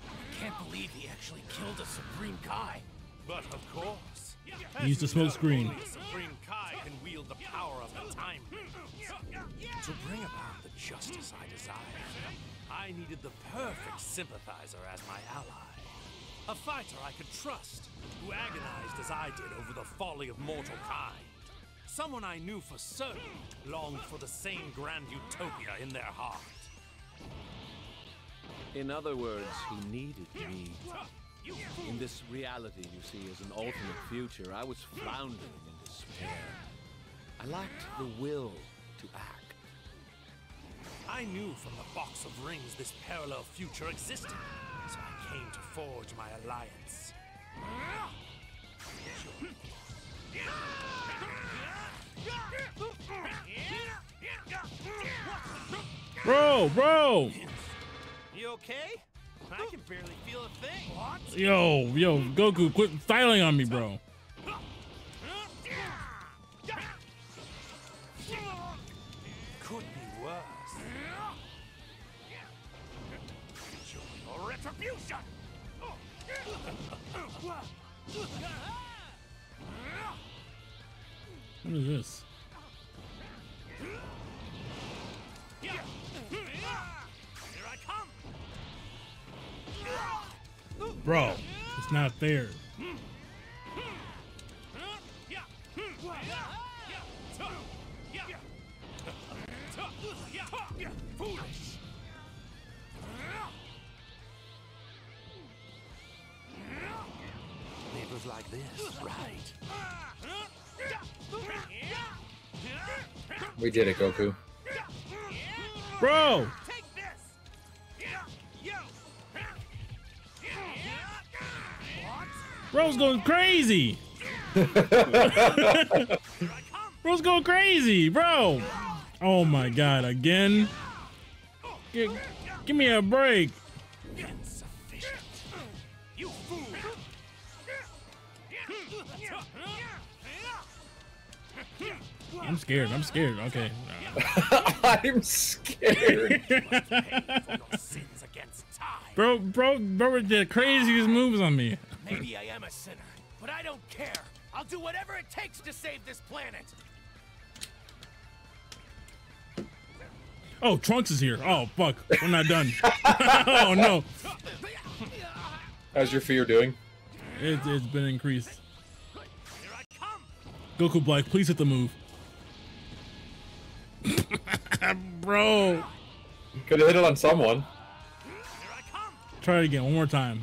I can't believe he actually killed a Supreme Kai. But of course, he used the smoke screen. Supreme Kai can wield the power of the time to bring about the justice I desire. I needed the perfect sympathizer as my ally. A fighter I could trust, who agonized as I did over the folly of mortal kind. Someone I knew for certain longed for the same grand utopia in their heart. In other words, he needed me. In this reality you see as an alternate future, I was floundering in despair. I lacked the will to act. I knew from the box of rings this parallel future existed, so I came to forge my alliance. Bro! You okay? I can barely feel a thing. What? Yo, Goku, quit styling on me, bro. Could be worse. Retribution. What is this? Here I come. Bro, it's not fair. It was like this, right? We did it, Goku. Bro! Bro's going crazy. Bro's going crazy, bro. Oh my god, again. Give me a break. Insufficient. You fool. I'm scared. I'm scared. Okay. I'm scared. Bro with the craziest moves on me. Maybe I am a sinner, but I don't care. I'll do whatever it takes to save this planet. Oh, Trunks is here. Oh, fuck. We're not done. Oh, no. How's your fear doing? It's been increased. Here I come. Goku Black, please hit the move. Bro. Could have hit it on someone. Here I come. Try it again one more time.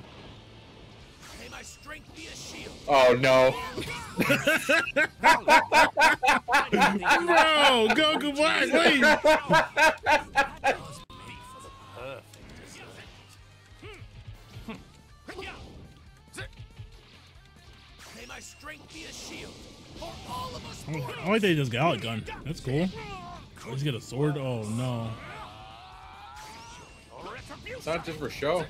Oh no! Bro, Goku Black, please! May my strength be a shield for all of us. I like they just got a gun. That's cool. Let's get a sword. Oh no! It's not just for show.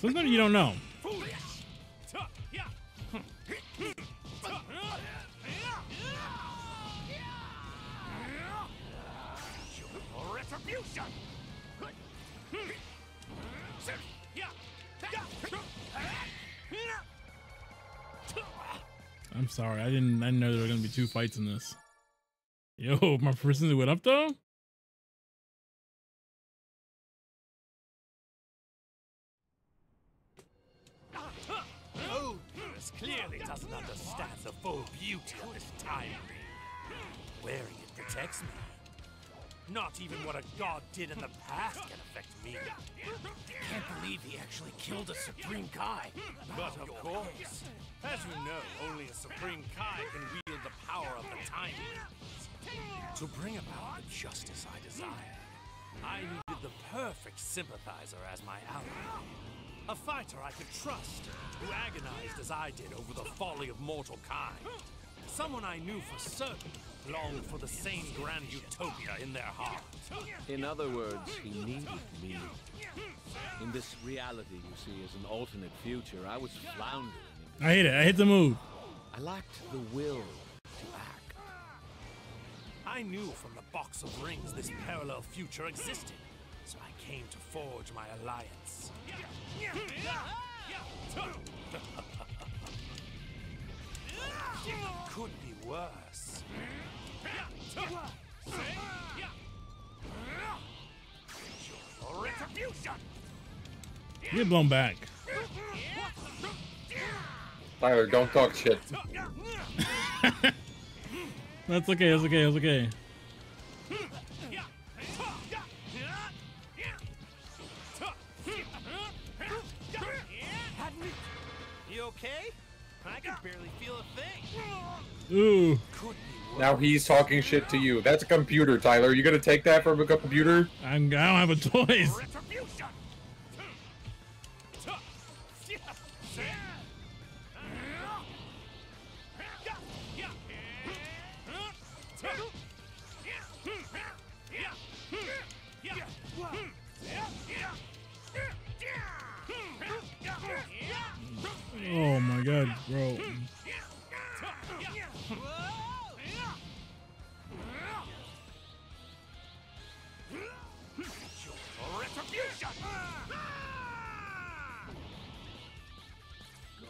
Sometimes you don't know. I'm sorry, I didn't know there were gonna be two fights in this. Yo, my person went up though? Clearly doesn't understand the full beauty of this tyrant. Wearing it protects me. Not even what a god did in the past can affect me. Can't believe he actually killed a Supreme Kai. But of course, as you know, only a Supreme Kai can wield the power of the time to bring about the justice I desire. I needed the perfect sympathizer as my ally. A fighter I could trust, who agonized as I did over the folly of mortal kind. Someone I knew for certain longed for the same grand utopia in their heart. In other words, he needed me. In this reality you see as an alternate future, I was floundering. I hate it. I hate the move. I lacked the will to act. I knew from the box of rings this parallel future existed. So I came to forge my alliance. Could be worse. You're blown back. Tyler, don't talk shit. That's okay, it's okay, it's okay. You okay? I can barely feel a thing. Ooh. Now he's talking shit to you. That's a computer, Tyler. You gonna take that from a computer? I don't have a choice. Oh my god, bro.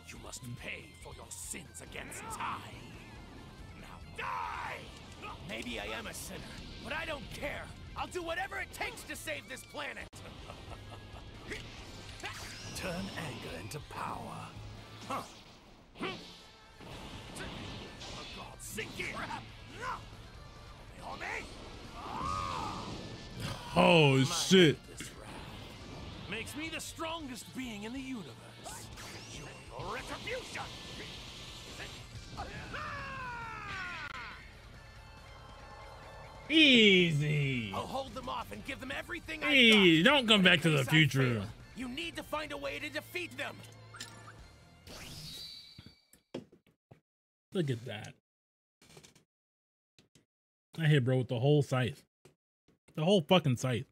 You must pay for your sins against time. Now die! Maybe I am a sinner, but I don't care. I'll do whatever it takes to save this planet. Turn anger into power. Huh. Oh god, sink it! Oh shit! Makes me the strongest being in the universe. Your retribution! Easy! I'll hold them off and give them everything I got. Easy, don't come back to the future. You need to find a way to defeat them. Look at that. I hit bro with the whole scythe. The whole fucking scythe.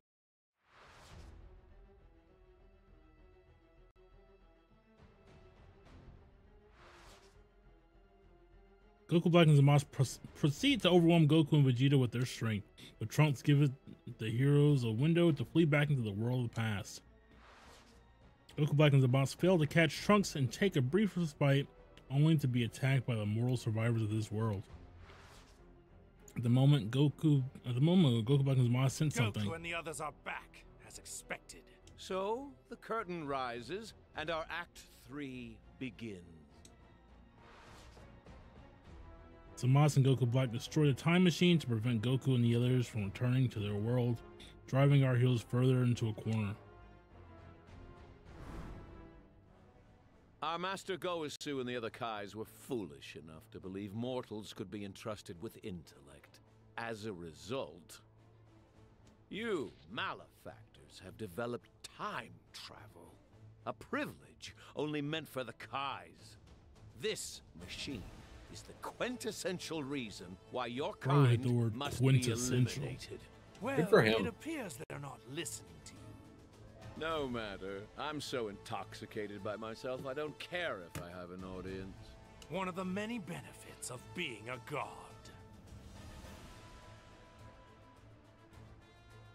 Goku Black and Zamasu proceed to overwhelm Goku and Vegeta with their strength, but Trunks gives the heroes a window to flee back into the world of the past. Goku Black and Zamasu fail to catch Trunks and take a brief respite, only to be attacked by the mortal survivors of this world. At the moment Goku Black and Zamasu sent something. Goku and the others are back, as expected. So the curtain rises, and our Act 3 begins. Zamasu and Goku Black destroy the time machine to prevent Goku and the others from returning to their world, driving our heroes further into a corner. Our master Goisu and the other Kais were foolish enough to believe mortals could be entrusted with intellect. As a result, you malefactors have developed time travel, a privilege only meant for the Kais. This machine is the quintessential reason why your kind must be eliminated. Well, good for him. It appears they're not listening to you. No matter. I'm so intoxicated by myself, I don't care if I have an audience. One of the many benefits of being a god.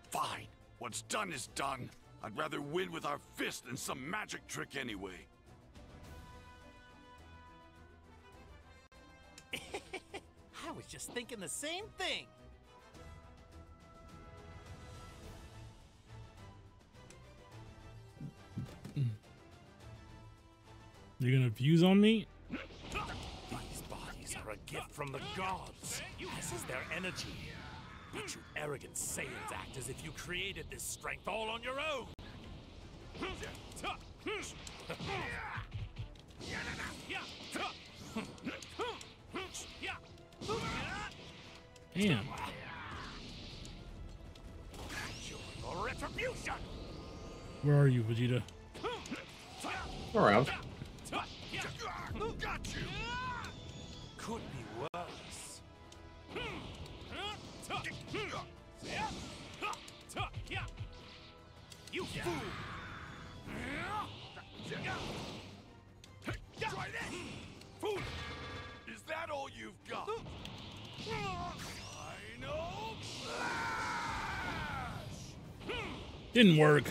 Fine. What's done is done. I'd rather win with our fist than some magic trick anyway. I was just thinking the same thing. You're gonna fuse on me? These bodies are a gift from the gods, as is their energy. But you arrogant Saiyans act as if you created this strength all on your own. Damn. Where are you, Vegeta? All right. Got you. Could be worse. You fool. Try this. Fool. Is that all you've got? Final flash! Didn't work.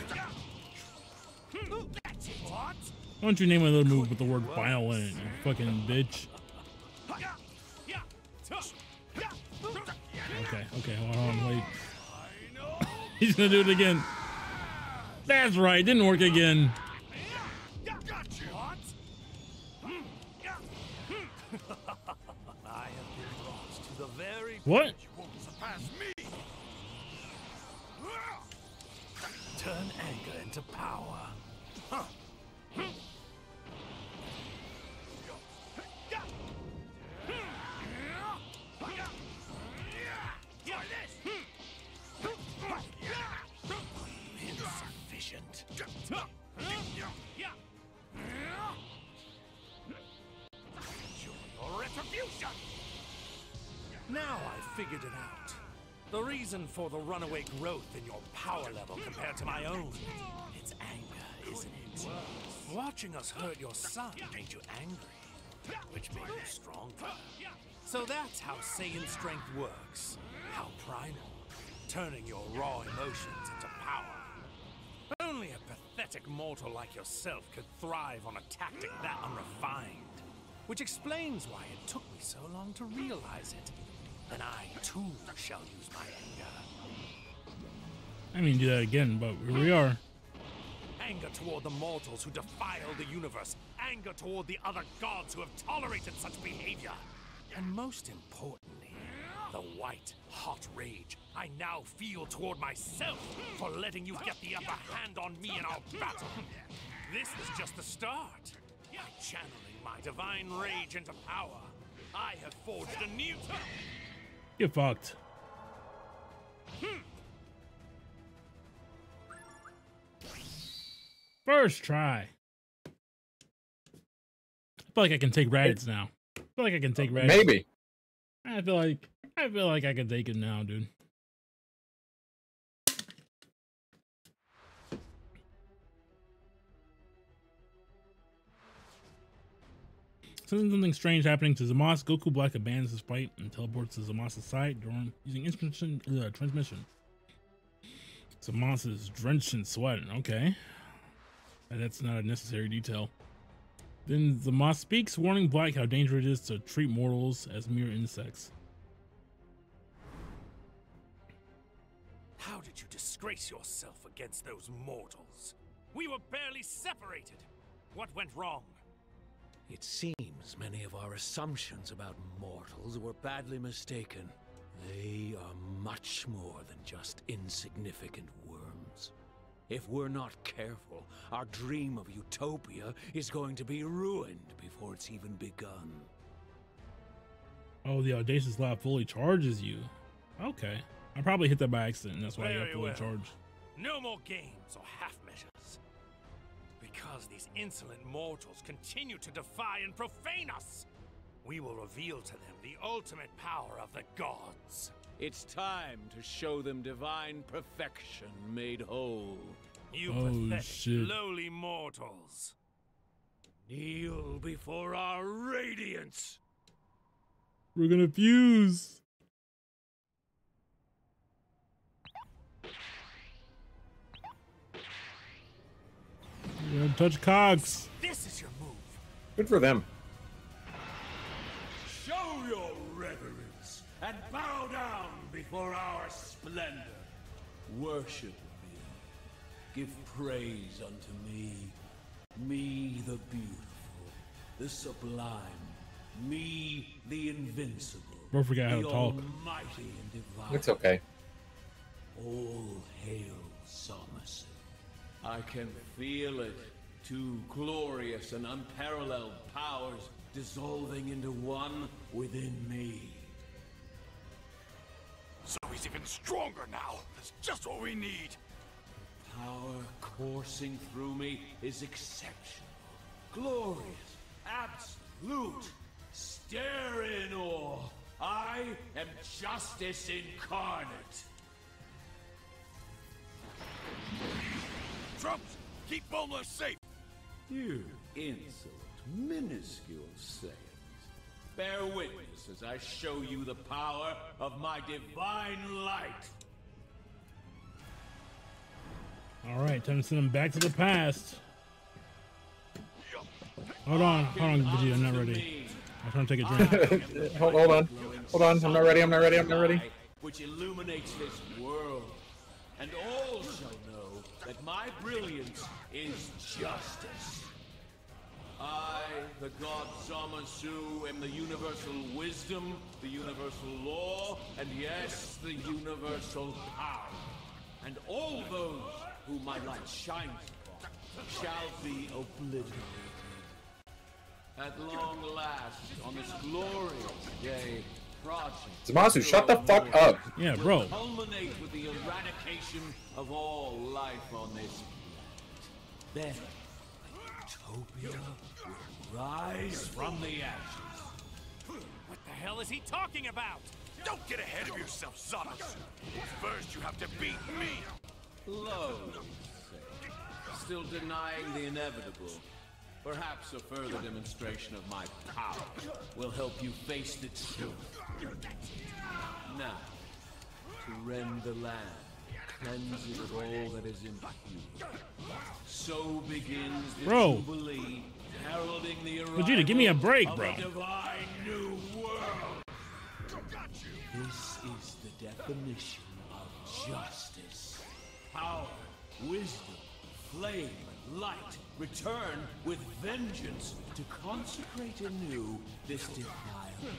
Why don't you name another move with the word violent, you fucking bitch? Okay, okay, hold on, wait. He's gonna do it again. That's right, didn't work again. What? You won't surpass me. Turn anger into power. Huh. Insufficient. Enjoy your retribution. Now I figured it out. The reason for the runaway growth in your power level compared to my own. It's anger, isn't it? Watching us hurt your son made you angry, which made you stronger. So that's how Saiyan strength works. How primal. Turning your raw emotions into power. Only a pathetic mortal like yourself could thrive on a tactic that unrefined. Which explains why it took me so long to realize it. And I, too, shall use my anger. I mean, do that again, but here we are. Anger toward the mortals who defile the universe. Anger toward the other gods who have tolerated such behavior. And most importantly, the white, hot rage I now feel toward myself for letting you get the upper hand on me in our battle. This is just the start. By channeling my divine rage into power, I have forged a new... You're fucked. First try. I feel like I can take Raditz now. I feel like I can take Raditz. Maybe. I feel like I can take it now, dude. Since something strange happening to Zamasu, Goku Black abandons his fight and teleports to Zamasu's side during using instant transmission. Zamasu is drenched in sweat. Okay, that's not a necessary detail. Then Zamasu speaks, warning Black how dangerous it is to treat mortals as mere insects. How did you disgrace yourself against those mortals? We were barely separated. What went wrong? It seems many of our assumptions about mortals were badly mistaken. They are much more than just insignificant worms. If we're not careful, our dream of utopia is going to be ruined before it's even begun. Oh, the audacious lab fully charges you. Okay. I probably hit that by accident, that's why I got fully charged. No more games or half measures. Because these insolent mortals continue to defy and profane us, we will reveal to them the ultimate power of the gods. It's time to show them divine perfection made whole. You pathetic, lowly mortals. Kneel before our radiance. We're gonna fuse. You're gonna touch cogs. This is your move. Good for them. Show your reverence and bow down before our splendor. Worship me. Give praise unto me. Me the beautiful, the sublime, me the invincible. Don't forget how to talk. Almighty and divine. It's okay. All hail Zamasu. I can feel it. Two glorious and unparalleled powers dissolving into one within me. So he's even stronger now. That's just what we need. The power coursing through me is exceptional. Glorious. Absolute. Stare in awe. I am justice incarnate. Trunks, keep Bulma safe! You insolent, minuscule Saiyans. Bear witness as I show you the power of my divine light. Alright, time to send them back to the past. Hold on, Vegeta, I'm not ready. I'm trying to take a drink. Hold on, I'm not ready. Which illuminates this world, and all shall know that my brilliance is justice. I, the god Zamasu, am the universal wisdom, the universal law, and yes, the universal power. And all those whom my light shines upon shall be obliterated. At long last, on this glorious day, Project Zamasu, shut the fuck up. Yeah, bro. Culminate with the eradication of all life on this planet. Then, Utopia will rise from the ashes. What the hell is he talking about? Don't get ahead of yourself, Zamasu. First, you have to beat me. Lo, still denying the inevitable. Perhaps a further demonstration of my power will help you face the truth. Now, to rend the land, cleanse it of all that is impure. So begins the Jubilee, heralding the arrival Vegeta, give me a break, bro. Divine new world. This is the definition of justice. Power, wisdom, flame, and light. Return with vengeance to consecrate anew this denial.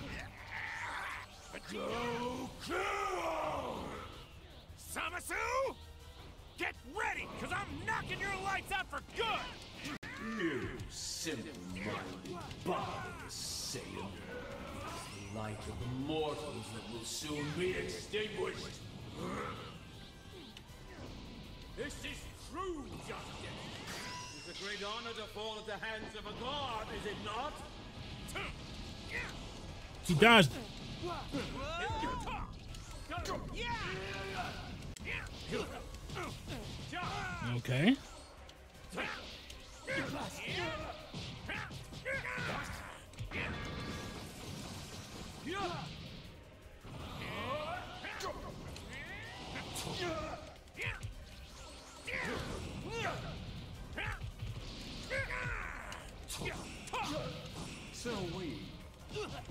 Goku! Zamasu! Get ready, because I'm knocking your lights out for good! You simple-minded body, Satan. The light of mortals that will soon be extinguished. This is true justice. It's a great honor to fall at the hands of a god, is it not? He does. Okay.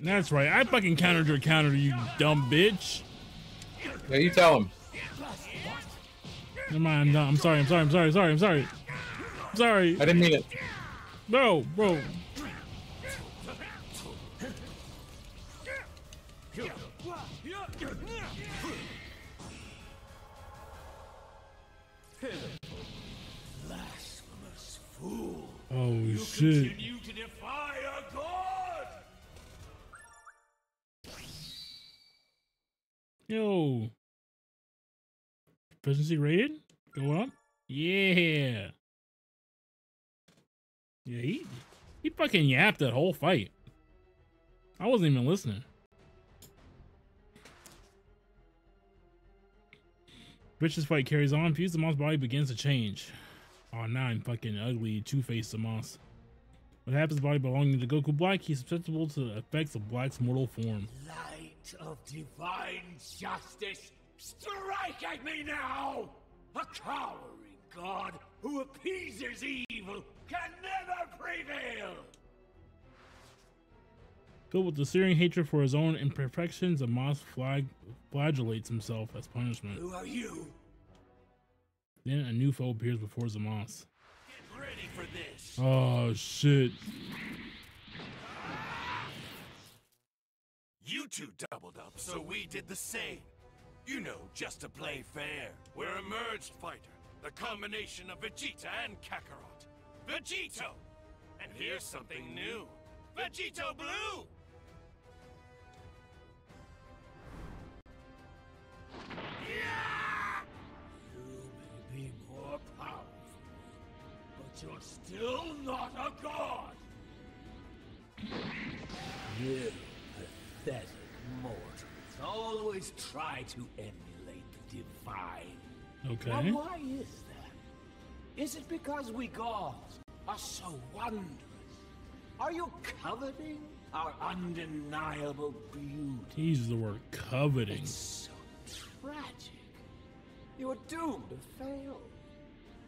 That's right. I fucking countered your counter, you dumb bitch. Yeah, you tell him. Never mind. I'm sorry. I'm sorry. I'm sorry. I'm sorry. I'm sorry. I'm sorry. I didn't mean it. No, bro. Blasphemous fool. Oh shit. Yo, proficiency rated going up. Yeah, yeah. He fucking yapped that whole fight. I wasn't even listening. Rich's fight carries on. Fuse Zamas' body begins to change. Oh, now I'm fucking ugly two-faced Zamas. What happens? Body belonging to Goku Black. He's susceptible to the effects of Black's mortal form. Of divine justice, strike at me now! A cowering god who appeases evil can never prevail! Filled with the searing hatred for his own imperfections, Zamasu flagellates himself as punishment. Who are you? Then a new foe appears before Zamasu. Get ready for this! Oh shit. You two doubled up, so we did the same. You know, just to play fair. We're a merged fighter, the combination of Vegeta and Kakarot. Vegito! And here's something new. Vegito Blue! Yeah! You may be more powerful, but you're still not a god! Yeah. Pathetic mortals always try to emulate the divine. Okay. Now why is that? Is it because we gods are so wondrous? Are you coveting our undeniable beauty? He's the word coveting. It's so tragic. You are doomed to fail.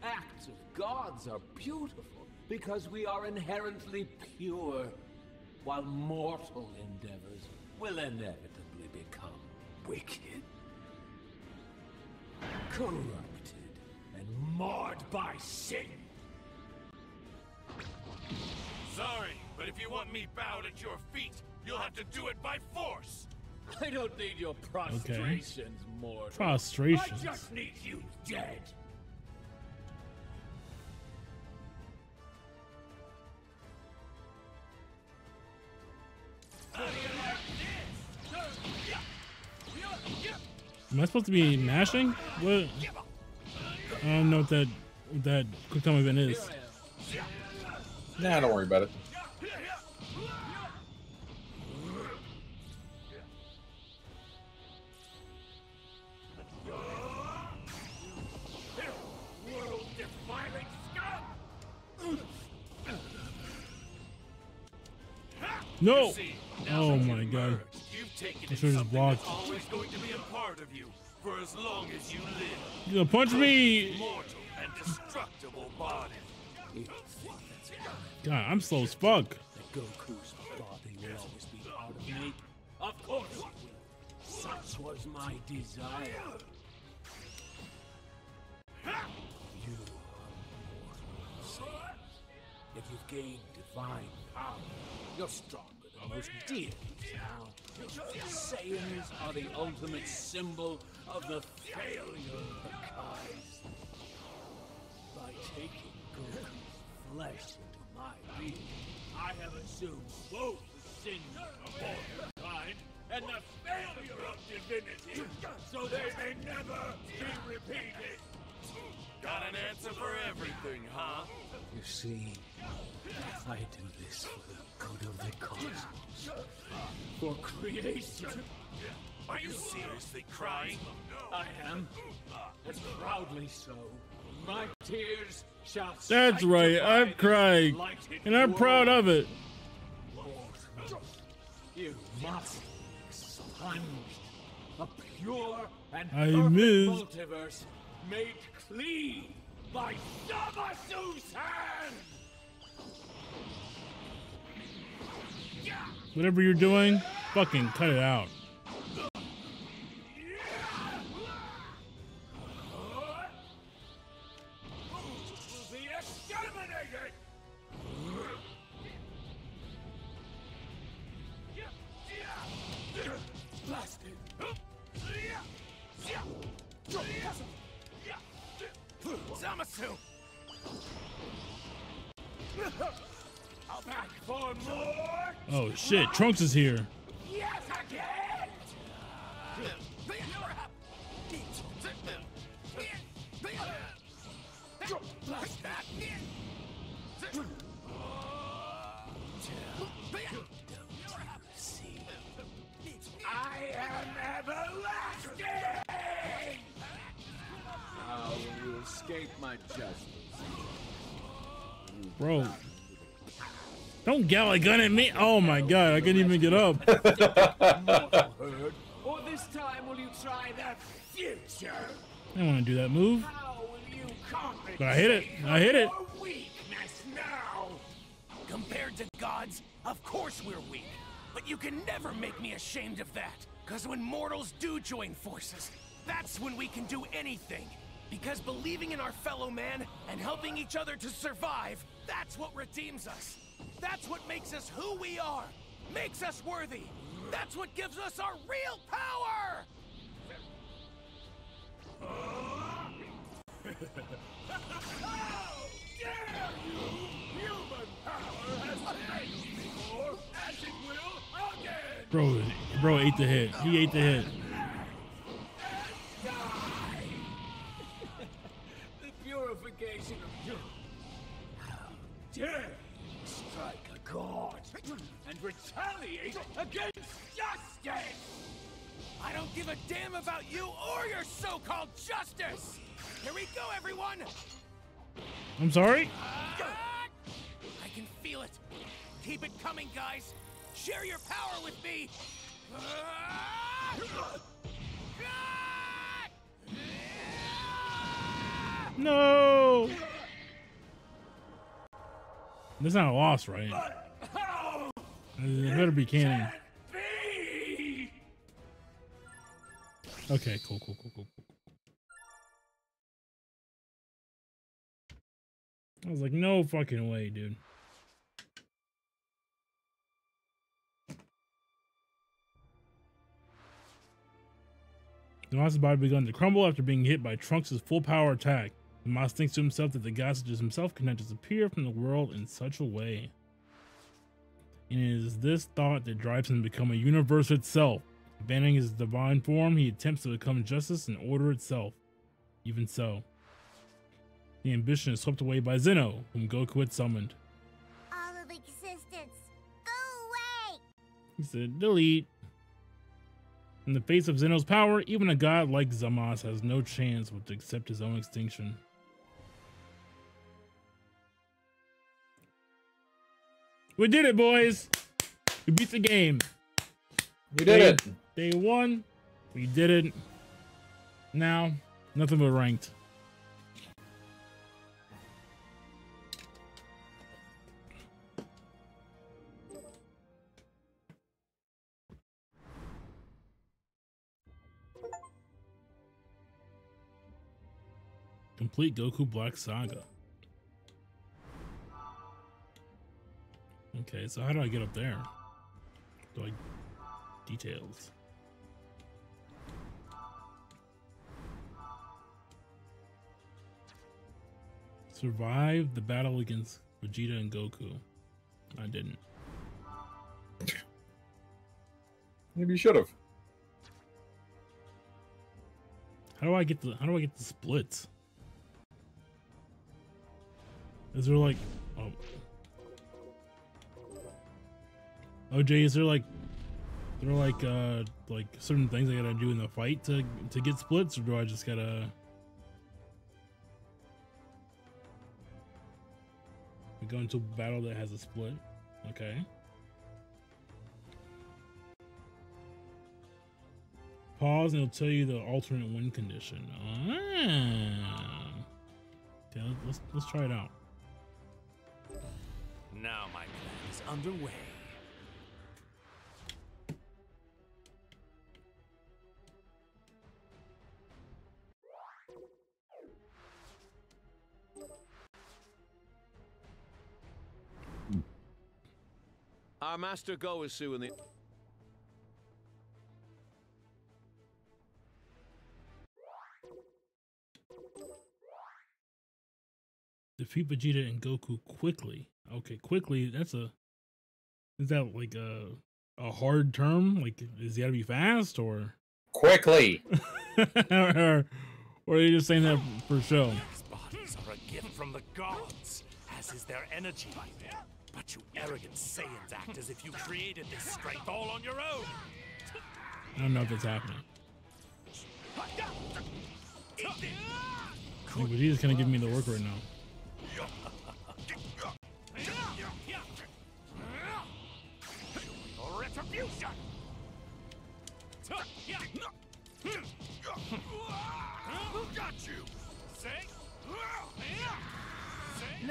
Acts of gods are beautiful because we are inherently pure, while mortal endeavors will inevitably become wicked, corrupted, and marred by sin. Sorry, but if you want me bowed at your feet, you'll have to do it by force. I don't need your prostrations, okay. Mortal. Prostrations. I just need you dead. Am I supposed to be mashing? What? I don't know what that quick time event is. Nah, don't worry about it. No! Oh my god. I should have blocked. You're gonna punch me! God, I'm slow as fuck. Goku's body will always be out of me. Of course! Such was my desire. You are mortal. If you've gained divine power, you're stronger than most deities now. Saiyans are the ultimate symbol of the failure of the Kais. By taking Goku's flesh into my being, I have assumed both the sins of all mankind and the failure of divinity, so they may never be repeated. Got an answer for everything, huh? You see, I do this for the good of the cosmos, for creation. Are you seriously crying? I am, and proudly so. My tears shall. That's right, I'm crying, and I'm proud of it. You must expunge a pure and perfect multiverse. Made clean by Zamasu's hand! Whatever you're doing, fucking cut it out. Oh shit, Trunks is here. Yes, again. I am everlasting. How will you escape my justice? Bro. Don't galley gun at me! Oh my god, I couldn't even get up. Or this time will you try that future? I don't want to do that move. But I hit it. I hit it. Compared to gods, of course we're weak. But you can never make me ashamed of that. Because when mortals do join forces, that's when we can do anything. Because believing in our fellow man and helping each other to survive, that's what redeems us. That's what makes us who we are, makes us worthy. That's what gives us our real power. How dare you? Human power has failed before, as it will again. Bro ate the head. He ate the head. The purification of you. How dare. Strike a god and retaliate against justice! I don't give a damn about you or your so-called justice! Here we go, everyone! I'm sorry? I can feel it. Keep it coming, guys. Share your power with me! No! That's not a loss, right? It better be canon. Okay, cool. I was like, no fucking way, dude. Zamasu' body begun to crumble after being hit by Trunks' full power attack. Zamasu thinks to himself that the god such as himself cannot disappear from the world in such a way. And it is this thought that drives him to become a universe itself. Abandoning his divine form, he attempts to become justice and order itself. Even so, the ambition is swept away by Zeno, whom Goku had summoned. All of existence, go away! He said, delete. In the face of Zeno's power, even a god like Zamasu has no chance but to accept his own extinction. We did it, boys! We beat the game. We did it! Day one, we did it. Now, nothing but ranked. Complete Goku Black Saga. Okay, so how do I get up there? Do I... details. Survive the battle against Vegeta and Goku. I didn't. Maybe you should have. How do I get the splits? Is there like, oh, OJ, is there like, there are like certain things I gotta do in the fight to get splits, or do I just gotta go into a battle that has a split? Okay. Pause and it'll tell you the alternate win condition. Ah. Okay, let's try it out. Now my plan is underway. Our master Goisu and the defeat Vegeta and Goku quickly. Okay, quickly. That's a, is that like a hard term? Like, is he gotta be fast or quickly? or are you just saying that for show? These bodies are a gift from the gods, as is their energy. But you arrogant Saiyans act as if you created this strength all on your own. I don't know if it's happening. But he's gonna give me the work right now. Retribution. Who got you?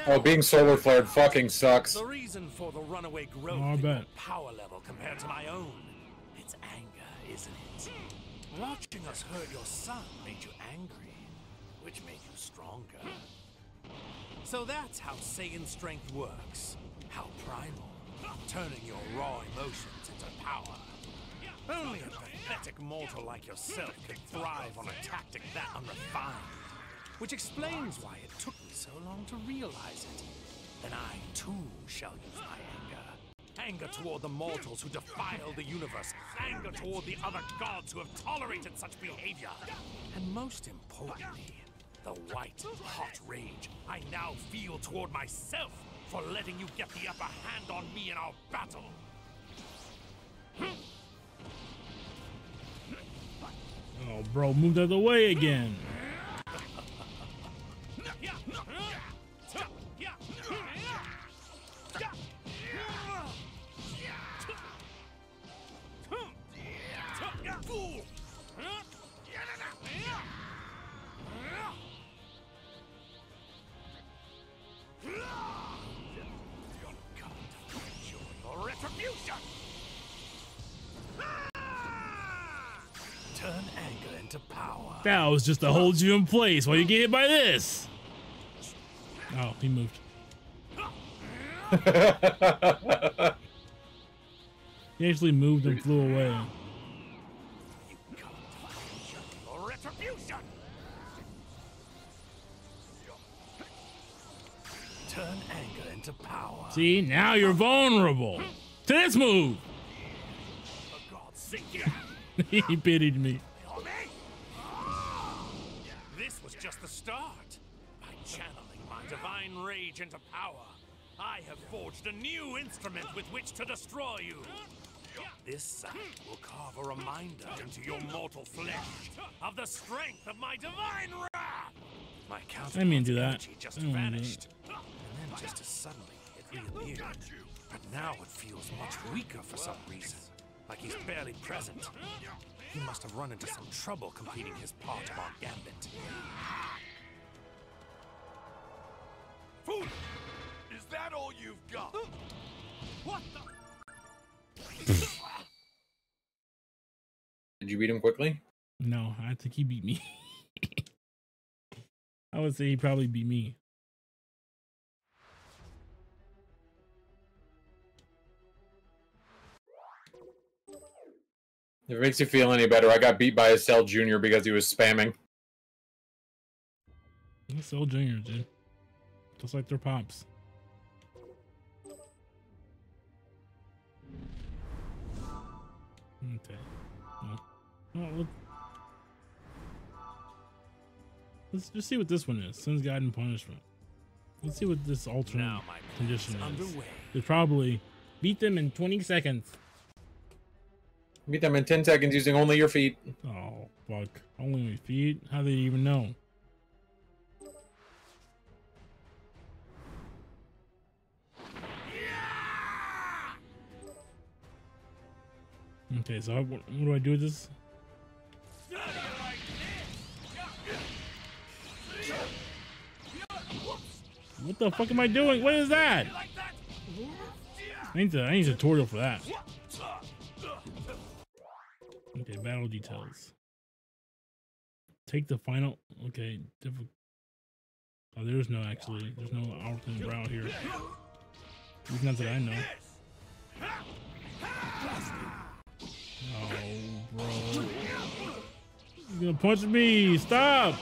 Oh, being solar flared fucking sucks. The reason for the runaway growth in your power level compared to my own. It's anger, isn't it? Watching us hurt your son made you angry, which made you stronger. So that's how Saiyan strength works. How primal. Turning your raw emotions into power. Only a pathetic mortal like yourself could thrive on a tactic that unrefined. Which explains why it took me so long to realize it. Then I, too, shall use my anger. Anger toward the mortals who defile the universe. Anger toward the other gods who have tolerated such behavior. And most importantly, the white, hot rage I now feel toward myself for letting you get the upper hand on me in our battle. Oh, bro, moved out of the way again. That was just to hold you in place while you get hit by this. Oh, he moved. He actually moved and flew away. Turn anger into power. See, now you're vulnerable to this move. He pitied me. This was just the start. By channeling my divine rage into power, I have forged a new instrument with which to destroy you. This sight will carve a reminder into your mortal flesh of the strength of my divine wrath. My counterpart's energy just vanished, and then just as suddenly it reappeared. But now it feels much weaker for some reason, like he's barely present. He must have run into some trouble completing his part of our gambit. Fool! Is that all you've got? What the? Did you beat him quickly? No, I think he beat me. I would say he probably beat me. If it makes you feel any better, I got beat by a Cell Jr. because he was spamming. Cell Jr., dude. Just like their pops. Okay. Well, let's just see what this one is. Sin's Guide and Punishment. Let's see what this alternate condition is. It's probably beat them in 20 seconds. Beat them in 10 seconds using only your feet. Oh, fuck. Only my feet? How do they even know? Yeah! Okay, so what do I do with this? What the fuck am I doing? What is that? I need a tutorial for that. Okay, battle details. Take the final. Okay, oh, there's no actually. There's no Alton Brown here. Not that I know. Oh, bro! He's gonna punch me! Stop!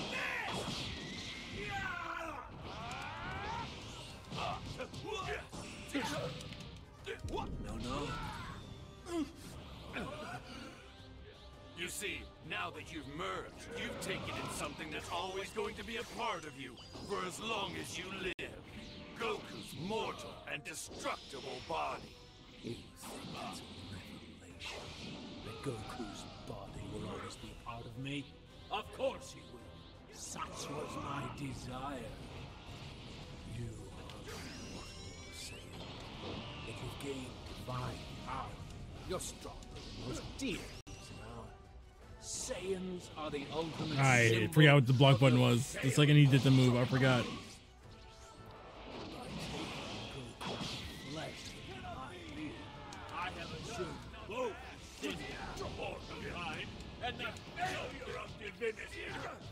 You see, now that you've merged, you've taken in something that's always going to be a part of you for as long as you live. Goku's mortal and destructible body. You think it's a revelation that Goku's body will always be part of me? Of course he will. Such was my desire. You are immortal, Saiyan. If you've gained divine power, you're stronger than most dear. Saiyans are the ultimate. I forgot what the block button was. The second he did the move, I forgot.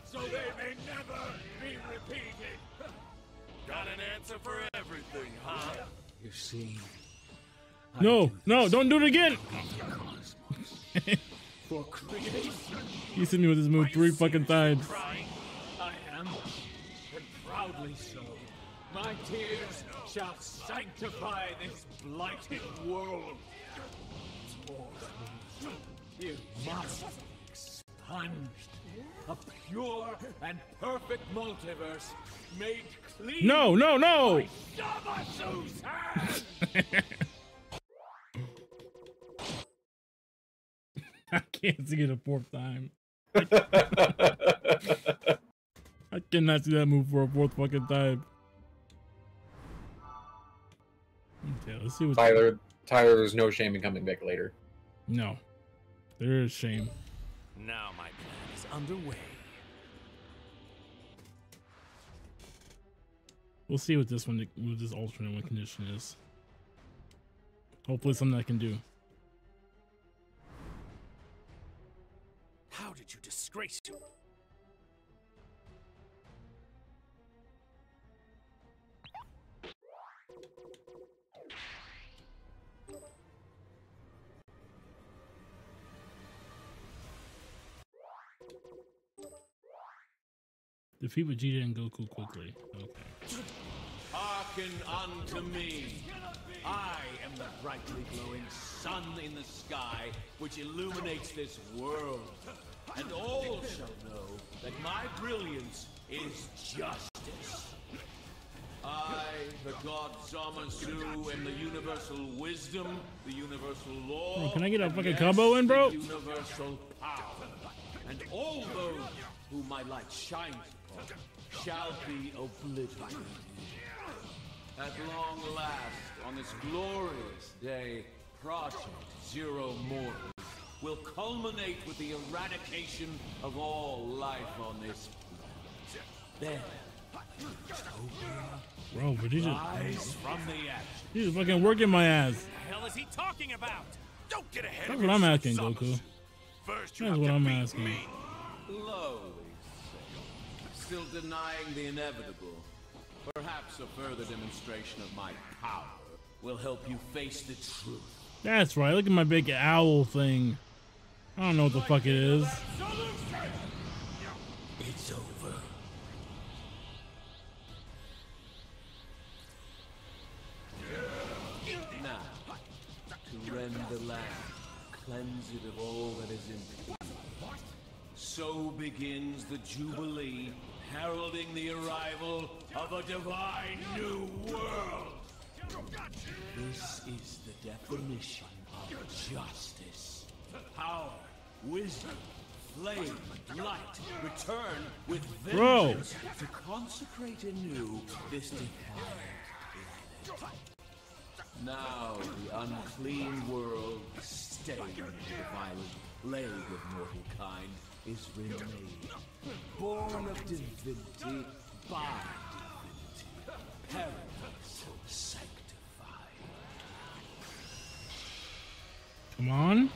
So they may never be repeated. Got an answer for everything, huh? You see. No, don't do it again. He hit me with his move 3 fucking times. I am, and proudly so. My tears shall sanctify this blighted world. You must be expunged. A pure and perfect multiverse made clean. No. I can't see it a 4th time. I cannot see that move for a 4th fucking time. Okay, let's see what Tyler, there's no shame in coming back later. No, there is shame. Now my plan is underway. We'll see what this one, what this alternate one condition is. Hopefully, something I can do. How did you disgrace him? Defeat Vegeta and Goku quickly. Okay. Hearken unto me. I am the brightly glowing sun in the sky, which illuminates this world. And all shall know that my brilliance is justice. I, the god Zamasu, am the universal wisdom, the universal law. Oh, can I get a fucking combo in, bro? Universal power. And all those whom my light shines upon shall be obliterated. At long last, on this glorious day, Project Zero Mortals will culminate with the eradication of all life on this planet. Then, bro, but you just he's fucking working my ass. What the hell is he talking about? Don't get ahead. That's what I'm asking, Goku. First, that's what I'm asking. Lowly, still denying the inevitable. Perhaps a further demonstration of my power will help you face the truth. That's right. Look at my big owl thing. I don't know what the fuck it is. It's over. Now, to rend the land, cleanse it of all that is impure. So begins the Jubilee, heralding the arrival of a divine new world. This is the definition of justice. Power, wisdom, flame, light, return with vengeance to consecrate anew this divine planet. Now the unclean world, stained with the violent plague of mortal kind, is remade, born of divinity, by divinity, paradise sanctified. Come on.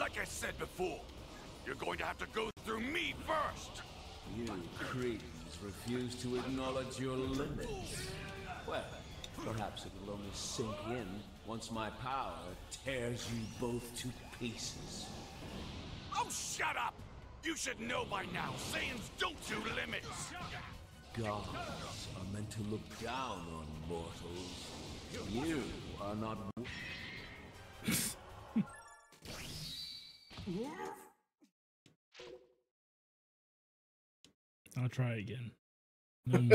Like I said before, you're going to have to go through me first. You cretins refuse to acknowledge your limits. Well, perhaps it will only sink in once my power tears you both to pieces. Oh, shut up! You should know by now, Saiyans don't do limits! Gods are meant to look down on mortals. You are not... I'll try again. And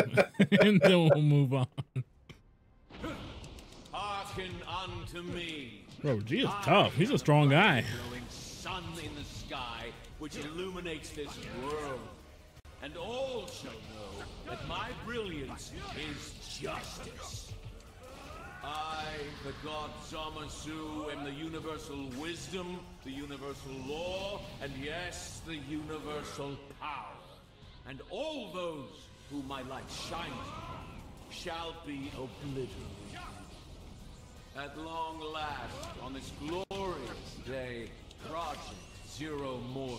then we'll move on. Hearken unto me. Bro, G is tough. He's a strong guy. Sun in the sky, which illuminates this world, and all shall know that my brilliance is justice. I, the god Zamasu, am the universal wisdom, the universal law, and yes, the universal power. And all those whom my light shines upon shall be obliterated. At long last, on this glorious day, Project Zero Mortal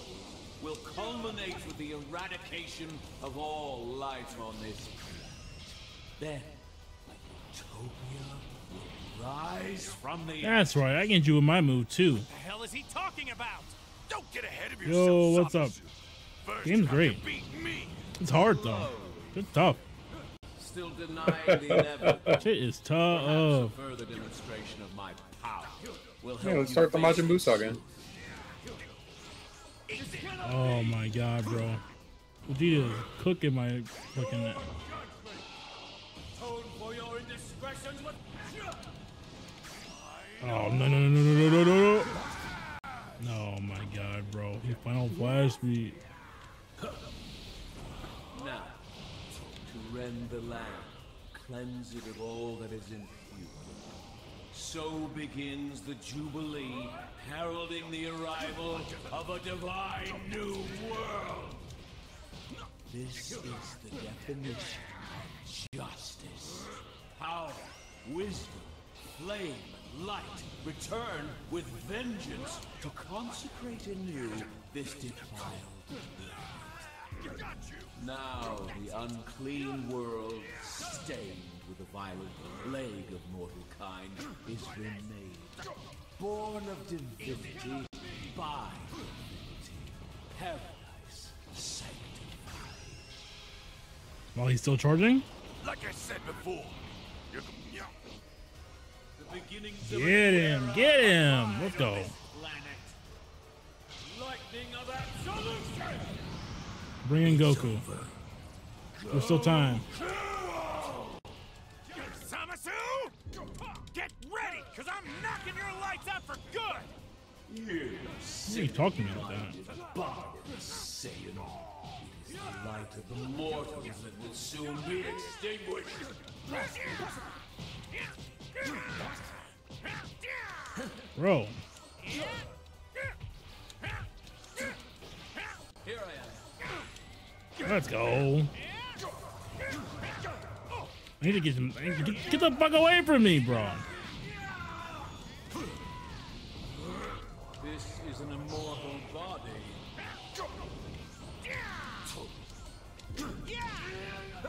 will culminate with the eradication of all life on this planet. Then, utopia will rise from the... That's right, I can do my move too. What the hell is he talking about? Don't get ahead of yourself. Yo, what's up? Game's great. It's hard though. It's tough. Still denying the inevitable. Shit is tough. Further demonstration of my power. Yeah, let's start the Majin Buu saga. Oh my god, bro. Vegeta is cooking my fucking ass. Oh, no. No, my god, bro. He final flash me. Now, to rend the land, cleanse it of all that is impure. So begins the Jubilee, heralding the arrival of a divine new world. This is the definition of justice. Power, wisdom, flame, light, return with vengeance to consecrate anew this defiled. Now the unclean world stains with the violent plague of mortal kind is remade, born of divinity, by divinity, paradise sanctified. While he's still charging? Like I said before. Get him! Get him! Let's go. Bring in Goku. There's still time. Zamasu, get ready, cause I'm knocking your lights out for good. What are you talking about that? The light of the mortals that will soon be extinguished. Bro. Here I am. Let's go. I need to get some. Get the fuck away from me, bro. This is an immortal body.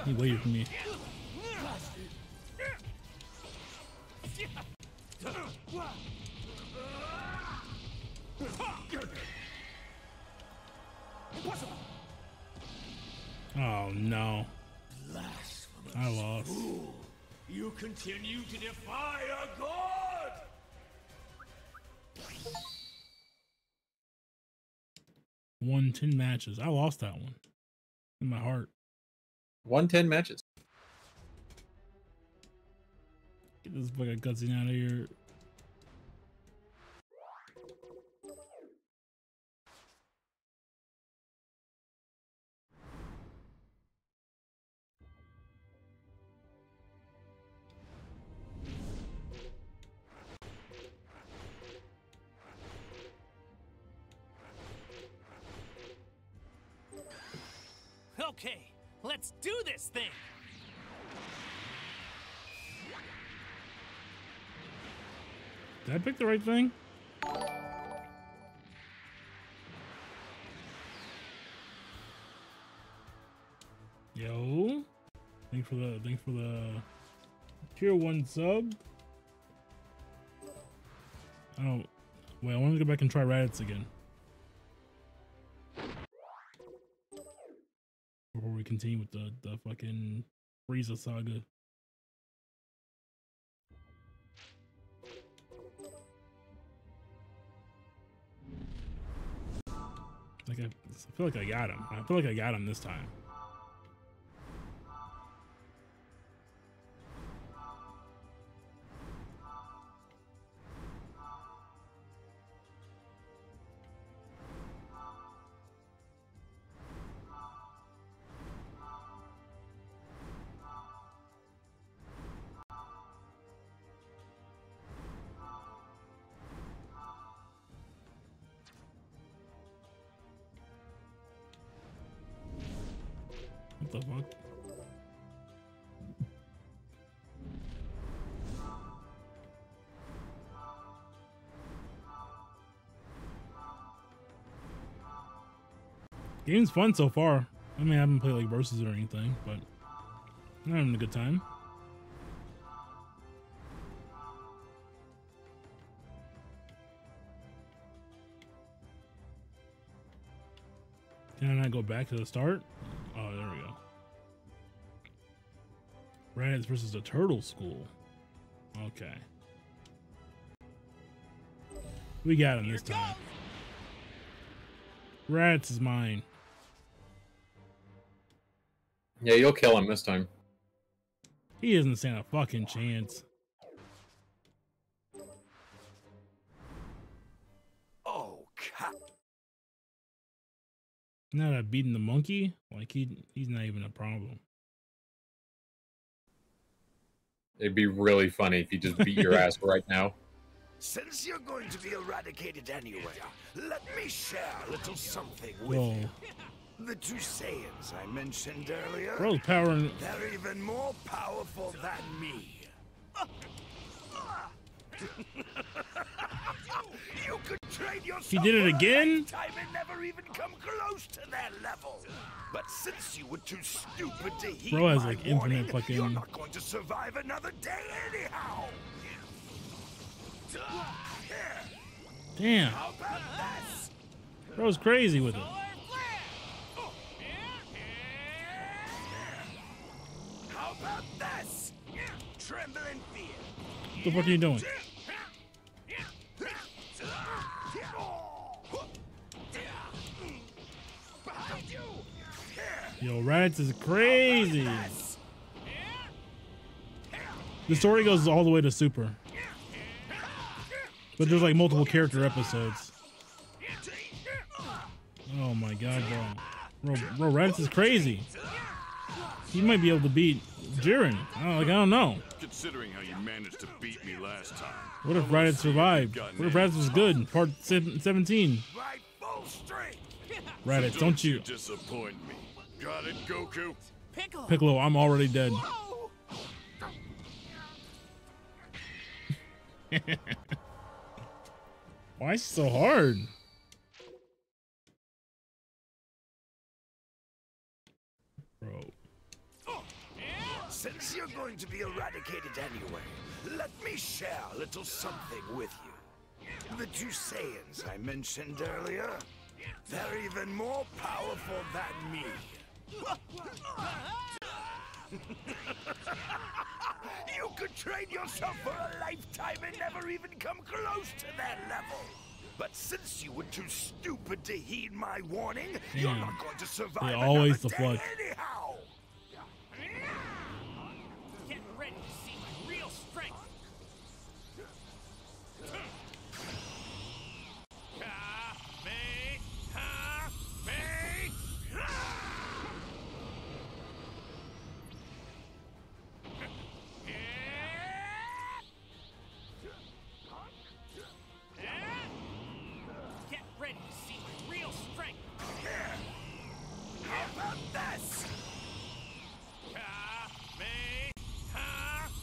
He waited for me. Oh no. I lost. You continue to defy our god. Won 10 matches. I lost that one. In my heart. Won 10 matches. Get this fucking cutscene out of here. Okay, let's do this thing. Did I pick the right thing? Yo, thanks for the tier 1 sub. I don't. Wait, I want to go back and try Raditz again. Before we continue with the fucking Frieza saga. Like I feel like I got him. I feel like I got him this time. What the fuck? Game's fun so far. I mean, I haven't played like versus or anything, but I'm having a good time. Can I not go back to the start? Oh, there we go. Raditz versus the Turtle School. Okay. We got him this time. Raditz is mine. Yeah, you'll kill him this time. He doesn't stand a fucking chance. Oh, God. Now that I've beaten the monkey, like he's not even a problem. It'd be really funny if you just beat your ass right now. Since you're going to be eradicated anyway, let me share a little something with you. The two Saiyans I mentioned earlier, they're even more powerful than me. You could trade yourself. He did it again. Time and never even come close to their level. But since you were too stupid to heed my warning, you're not going to survive another day anyhow. Damn. How about this? Bro's crazy with it. about this? Tremble in fear. What the fuck are you doing? Yo, Raditz is crazy. The story goes all the way to Super. But there's like multiple character episodes. Oh my god, bro. Bro, Raditz is crazy. He might be able to beat Jiren. I don't know. Considering how you managed to beat me last time. What if Raditz survived? What if Raditz was good? Part 17. Raditz, don't you disappoint me. Got it, Goku. Piccolo, I'm already dead. Why is it so hard? Bro. Since you're going to be eradicated anyway, let me share a little something with you. The two Saiyans I mentioned earlier, they're even more powerful than me. You could train yourself for a lifetime and never even come close to their level. But since you were too stupid to heed my warning, you're not going to survive. You're always the flood. Anyhow. Get ready to see my real strength.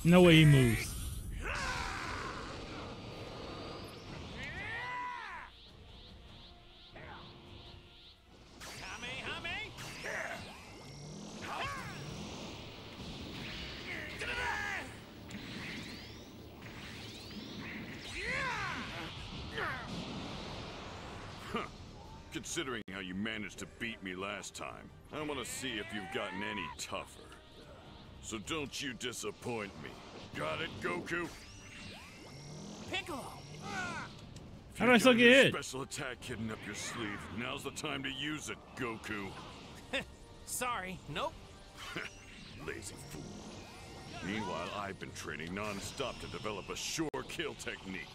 No way he moves. Considering how you managed to beat me last time, I want to see if you've gotten any tougher. So don't you disappoint me. Got it, Goku? Piccolo! How do I still get hit? Special attack hidden up your sleeve. Now's the time to use it, Goku. Sorry, nope. Lazy fool. Meanwhile, I've been training non-stop to develop a sure kill technique.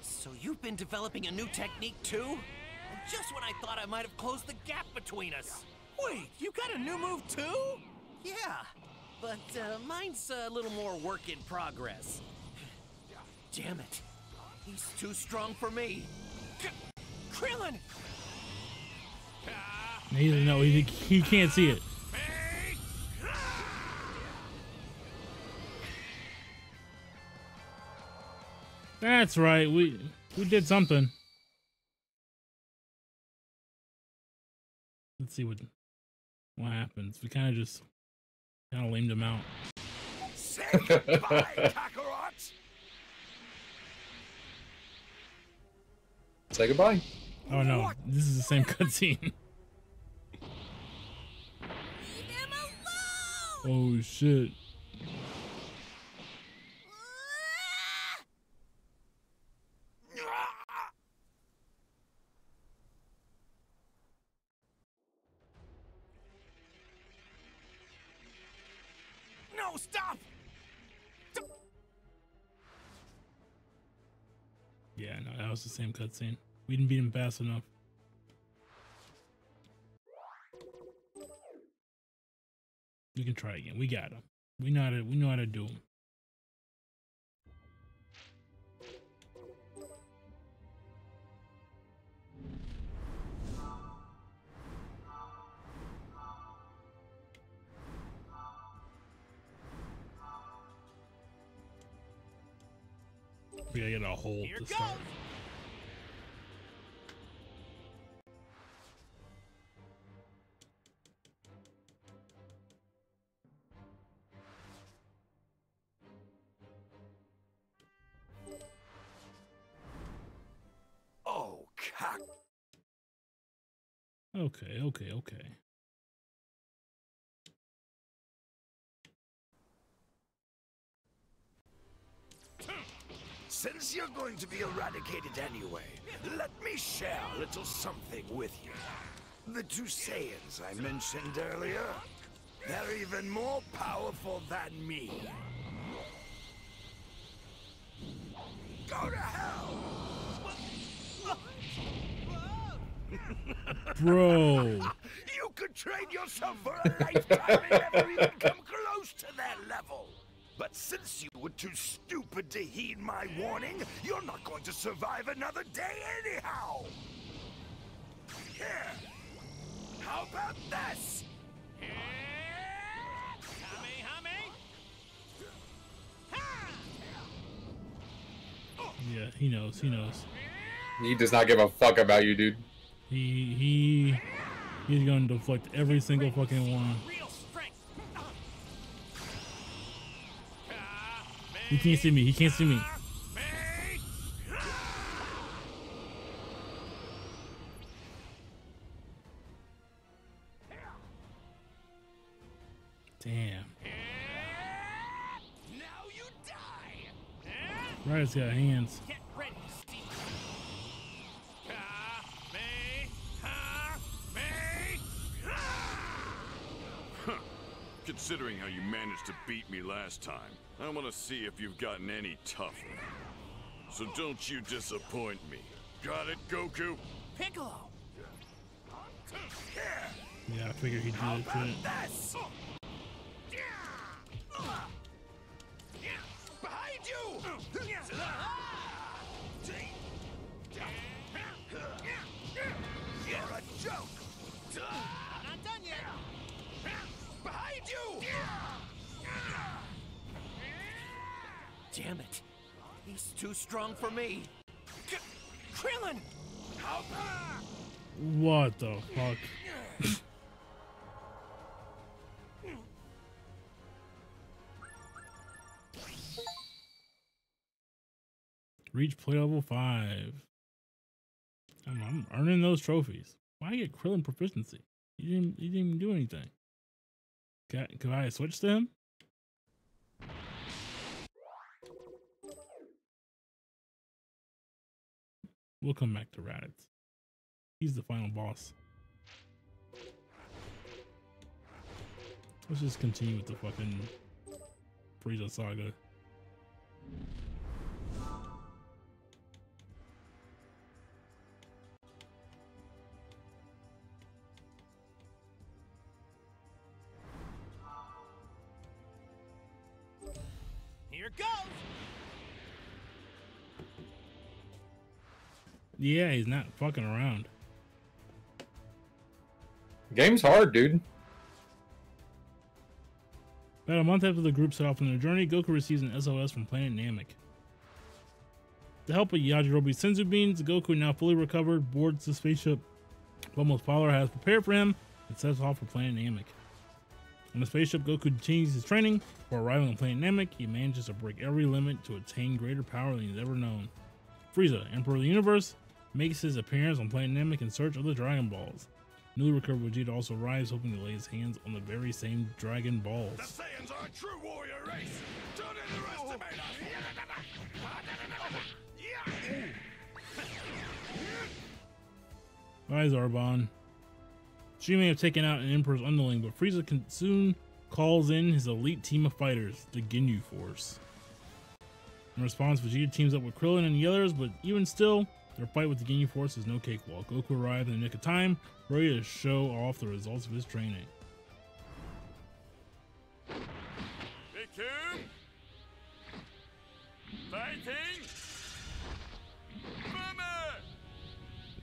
So you've been developing a new technique too? Just when I thought I might have closed the gap between us. Wait, you got a new move too? Yeah, but mine's a little more work in progress. Damn it, he's too strong for me. Krillin! He doesn't know, he can't see it. That's right, we did something. Let's see what happens. We kind of just lamed him out. Say goodbye, Kakarot. Say goodbye. Oh no, what? This is the same cutscene. Oh shit. Stop! Yeah, no, that was the same cutscene. We didn't beat him fast enough. We can try again. We got him. We know how to do him. We gotta get a hold this time. Okay. Since you're going to be eradicated anyway, let me share a little something with you. The two Saiyans I mentioned earlier, they're even more powerful than me. Go to hell! Bro. You could trade yourself for a lifetime and never even come close to their level. But since you were too stupid to heed my warning, you're not going to survive another day anyhow. Here. How about this? Here. Yeah, he knows. He does not give a fuck about you, dude. He's gonna deflect every single fucking one. He can't see me. Damn. Now you die. Raditz got hands. Considering how you managed to beat me last time, I want to see if you've gotten any tougher. So don't you disappoint me. Got it, Goku? Piccolo! Yeah, I figured he'd do it too. Behind you! You're a joke! I'm not done yet! Behind you! Damn it! He's too strong for me. Krillin! What the fuck? Reach play level 5. I'm earning those trophies. Why get Krillin proficiency? He didn't even do anything. Can I switch to him? We'll come back to Raditz. He's the final boss. Let's just continue with the fucking Frieza saga. Here goes. Yeah, he's not fucking around. Game's hard, dude. About a month after the group set off on their journey, Goku receives an SOS from Planet Namek. With the help of Yajirobe Senzu beans, Goku, now fully recovered, boards the spaceship Bulma's father has prepared for him and sets off for Planet Namek. On the spaceship, Goku continues his training. Before arriving on Planet Namek, he manages to break every limit to attain greater power than he's ever known. Frieza, Emperor of the Universe, makes his appearance on Planet Namek in search of the Dragon Balls. Newly recovered Vegeta also arrives, hoping to lay his hands on the very same Dragon Balls. The Saiyans are a true warrior race! Don't underestimate us! Bye, Zarbon. She may have taken out an Emperor's underling, but Frieza can soon calls in his elite team of fighters, the Ginyu Force. In response, Vegeta teams up with Krillin and the others, but even still, their fight with the Ginyu Force is no cakewalk. Goku arrived in the nick of time, ready to show off the results of his training. Goku! Fighting! Mama!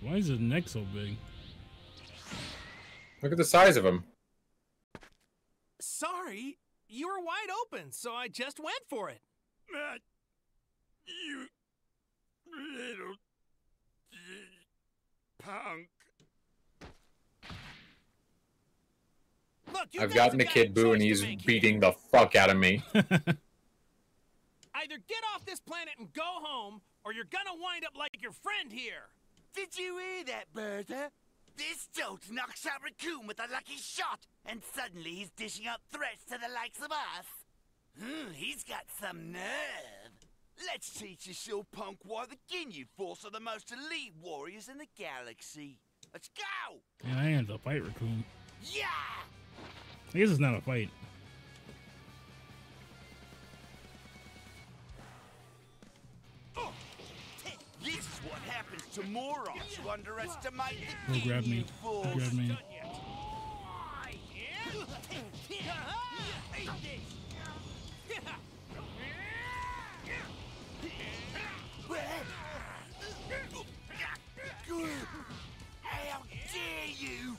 Why is his neck so big? Look at the size of him. Sorry, you were wide open, so I just went for it. Matt, you little punk. Look, I've gotten a Kid Buu and he's beating the fuck out of me. Either get off this planet and go home, or you're gonna wind up like your friend here. Did you hear that, Bertha? This Goat knocks out Raccoon with a lucky shot, and suddenly he's dishing out threats to the likes of us. He's got some nerve. Let's teach this old punk why the Ginyu Force are the most elite warriors in the galaxy. Let's go! And I ended up fighting Raccoon. Yeah! I guess it's not a fight. Oh. This is what happens to morons who underestimate the Ginyu Force. Oh, grab me. How dare you!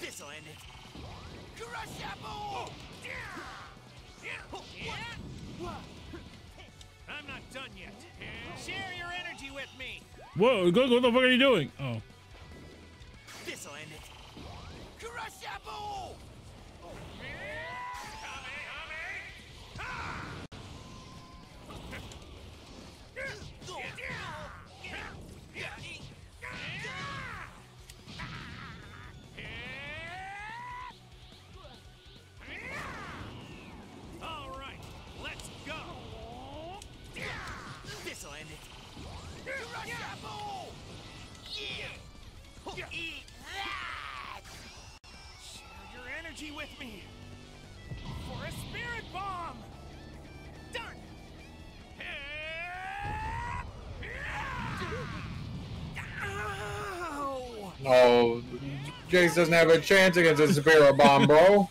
This'll end it. Crush apple! I'm not done yet. Share your energy with me. Whoa, Goku, what the fuck are you doing? Oh. This'll end it. Crush apple! All right, let's go. This'll end it. Eat that. Share your energy with me for a spirit bomb. Done. No, Jace doesn't have a chance against a Spirit Bomb, bro.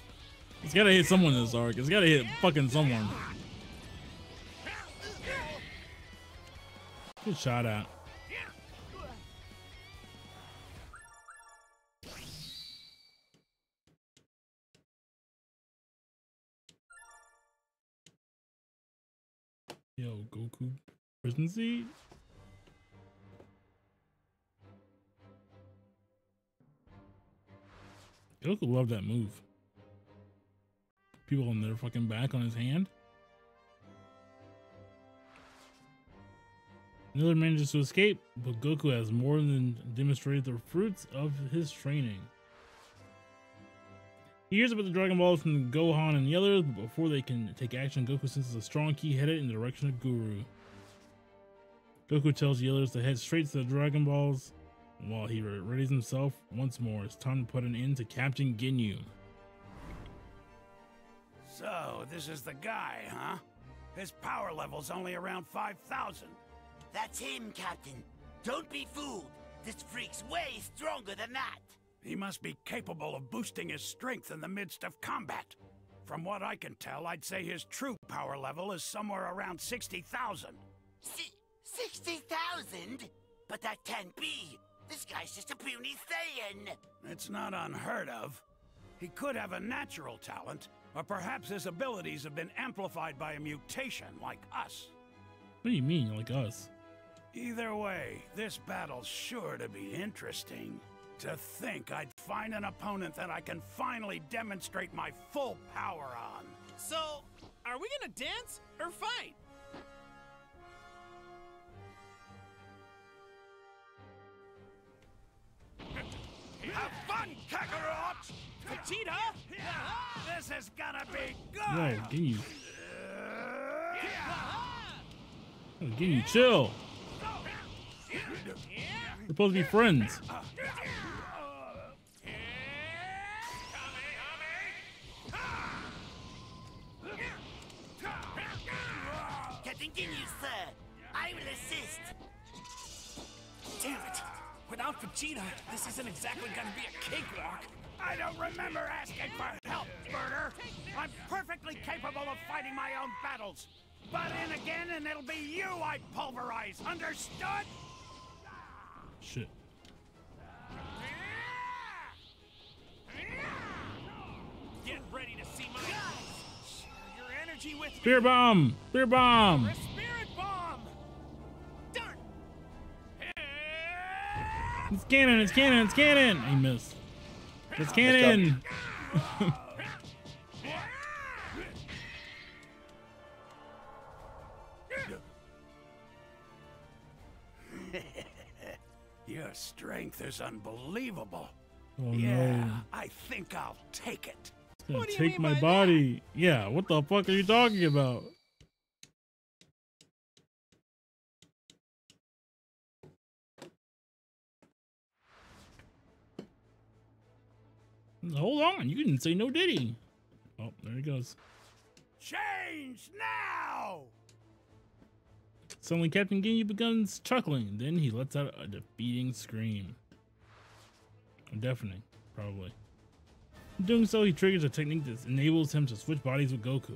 It's gotta hit someone in this arc. It's gotta hit fucking someone. Good shot at. Yo, Goku. Prison seat? Goku loved that move. People on their fucking back on his hand. Miller manages to escape, but Goku has more than demonstrated the fruits of his training. He hears about the Dragon Balls from Gohan and the others, but before they can take action, Goku senses a strong key headed in the direction of Guru. Goku tells the others to head straight to the Dragon Balls. While he readies himself once more, it's time to put an end to Captain Ginyu. So, this is the guy, huh? His power level's only around 5,000. That's him, Captain. Don't be fooled. This freak's way stronger than that. He must be capable of boosting his strength in the midst of combat. From what I can tell, I'd say his true power level is somewhere around 60,000. 60,000? But that can't be. This guy's just a puny Saiyan. It's not unheard of. He could have a natural talent, or perhaps his abilities have been amplified by a mutation like us. What do you mean, like us? Either way, this battle's sure to be interesting. To think I'd find an opponent that I can finally demonstrate my full power on. So, are we gonna dance or fight? Have fun, Kakarot! Vegeta! This is gonna be good! No, Ginyu. Oh, Ginyu, chill! We're supposed to be friends. Captain Ginyu, sir! I will assist! Damn it! Without Vegeta, this isn't exactly gonna be a cakewalk. I don't remember asking for help, murder. I'm perfectly capable of fighting my own battles. Butt in again, and it'll be you I pulverize. Understood? Shit. Get ready to see my eyes. Share your energy with me. Spear bomb. Spear bomb. It's cannon, it's cannon, it's cannon! He missed. It's cannon! Your strength is unbelievable. Oh, yeah, no. I think I'll take it. What take my body. That? Yeah, what the fuck are you talking about? Hold on, you didn't say no, did he? Oh, there he goes. Change now! Suddenly, Captain Ginyu begins chuckling. Then he lets out a defeating scream. Deafening, probably. In doing so, he triggers a technique that enables him to switch bodies with Goku.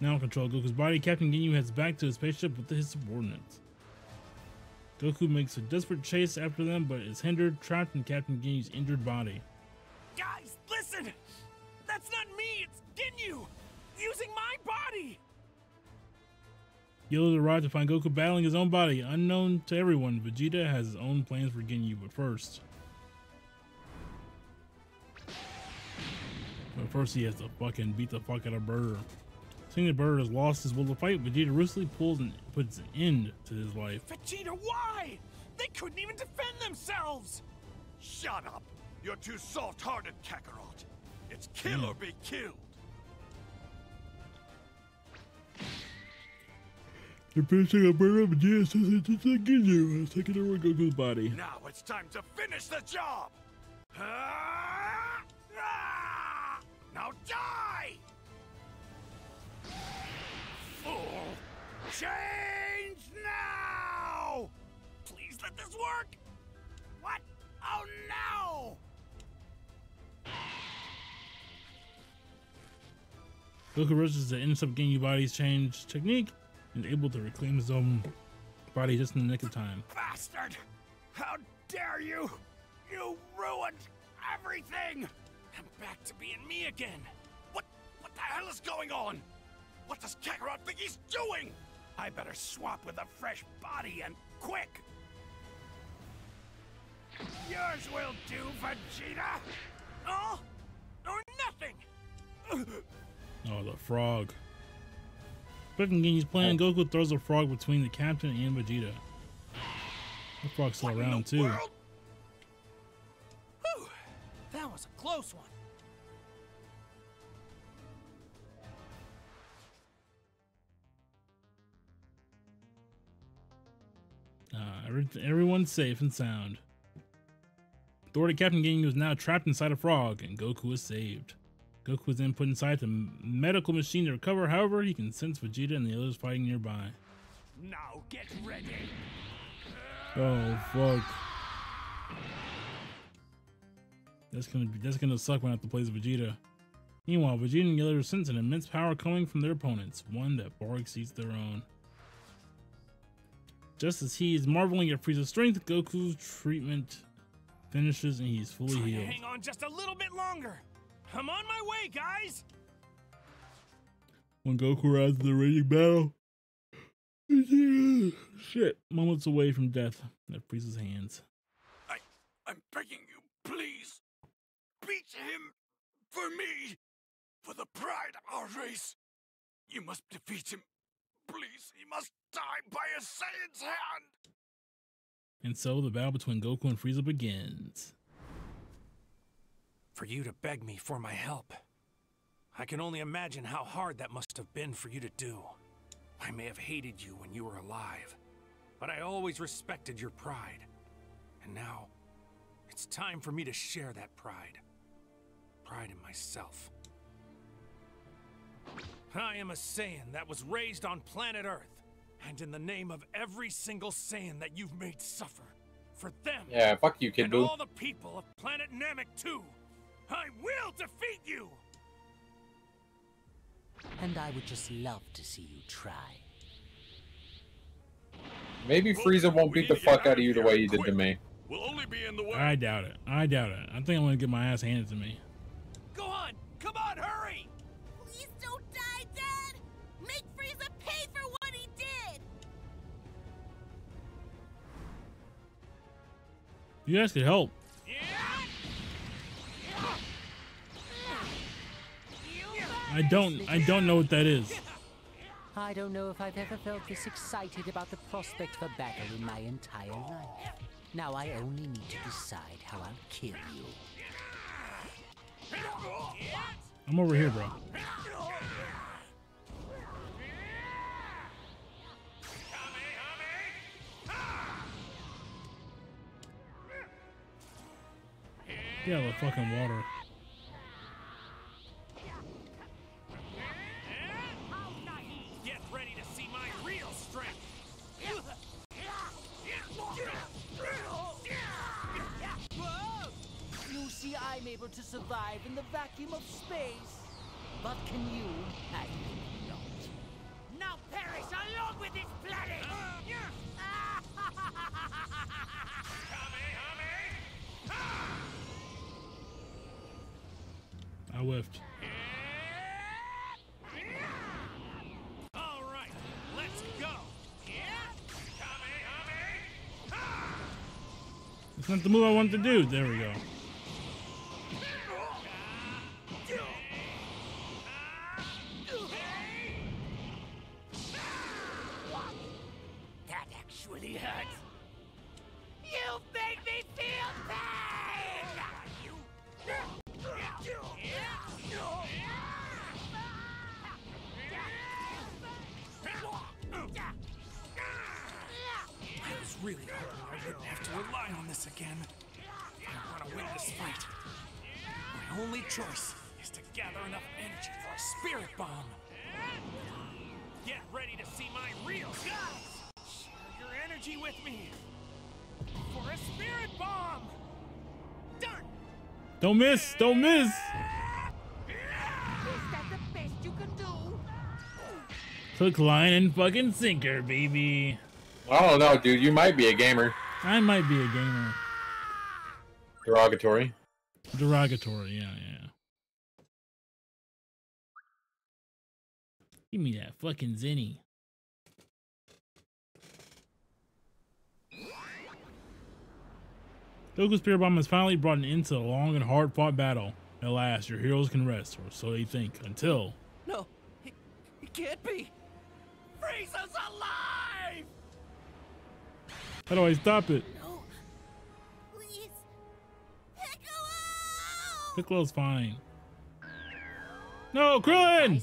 Now in control of Goku's body, Captain Ginyu heads back to his spaceship with his subordinates. Goku makes a desperate chase after them, but is hindered, trapped in Captain Ginyu's injured body. Guys, listen! That's not me, it's Ginyu! Using my body! Yellows arrive to find Goku battling his own body. Unknown to everyone, Vegeta has his own plans for Ginyu, but first he has to fucking beat the fuck out of Bird. Seeing the Bird has lost his will to fight, Vegeta ruthlessly pulls and puts an end to his life. Vegeta, why? They couldn't even defend themselves! Shut up! You're too soft-hearted, Kakarot. It's kill or be killed. They're finishing a Bird of Vegeta says it's a Ginyu. It's taking over Goku's body. Now it's time to finish the job! Now die! Fool! Change now! Please let this work! What? Oh no! Goku rushes to intercept Ginyu body's change technique and is able to reclaim his own body just in the nick of time. Bastard! How dare you! You ruined everything! I'm back to being me again. What the hell is going on? What does Kakarot think he's doing? I better swap with a fresh body and quick. Yours will do, Vegeta. All or nothing. Oh, the frog. Expecting Ginyu's plan, Goku throws a frog between the captain and Vegeta. The frog's still around too. World? That was a close one. Everyone's safe and sound. Thwarted Captain Ginyu is now trapped inside a frog, and Goku is saved. Goku is then put inside the medical machine to recover. However, he can sense Vegeta and the others fighting nearby. Now get ready. Oh fuck. That's gonna suck when I have to play as Vegeta. Meanwhile, Vegeta and Yellow sense an immense power coming from their opponents, one that far exceeds their own. Just as he is marveling at Frieza's strength, Goku's treatment finishes and he's fully healed. Hang on just a little bit longer. I'm on my way, guys. When Goku arrives at the raging battle, shit, moments away from death at Frieza's hands. I'm begging you, please. Beat him for me, for the pride of our race. You must defeat him, please. He must die by a Saiyan's hand. And so the battle between Goku and Frieza begins. For you to beg me for my help, I can only imagine how hard that must have been for you to do. I may have hated you when you were alive, but I always respected your pride. And now, it's time for me to share that pride. Pride in myself. I am a Saiyan that was raised on planet Earth, and in the name of every single Saiyan that you've made suffer, for them, yeah, fuck you, kid, and all the people of planet Namek too, I will defeat you! And I would just love to see you try. Maybe Frieza won't beat the fuck out of you the way he did to me. We'll only be in the way. I doubt it. I doubt it. I think I'm gonna get my ass handed to me. Go on! Come on, hurry! Please don't die, Dad! Make Frieza pay for what he did! You guys could help. I don't know what that is. I don't know if I've ever felt this excited about the prospect for battle in my entire life. Now I only need to decide how I'll kill you. I'm over here, bro. Get out of the fucking water. To survive in the vacuum of space, but can you? I think not. Now perish along with this planet. I whiffed. All right, let's go. It's not the move I wanted to do. There we go. Don't miss! Don't miss! Is that the best you can do? Hook, line, and fucking sinker, baby. I don't know, dude. You might be a gamer. I might be a gamer. Derogatory. Derogatory, yeah, yeah. Give me that fucking zenny. Goku's Spirit Bomb has finally brought an end to a long and hard-fought battle. At last, your heroes can rest, or so they think, until... No, it can't be. Frieza's alive! How do I stop it? No, please. Piccolo! Piccolo's fine. No, Krillin!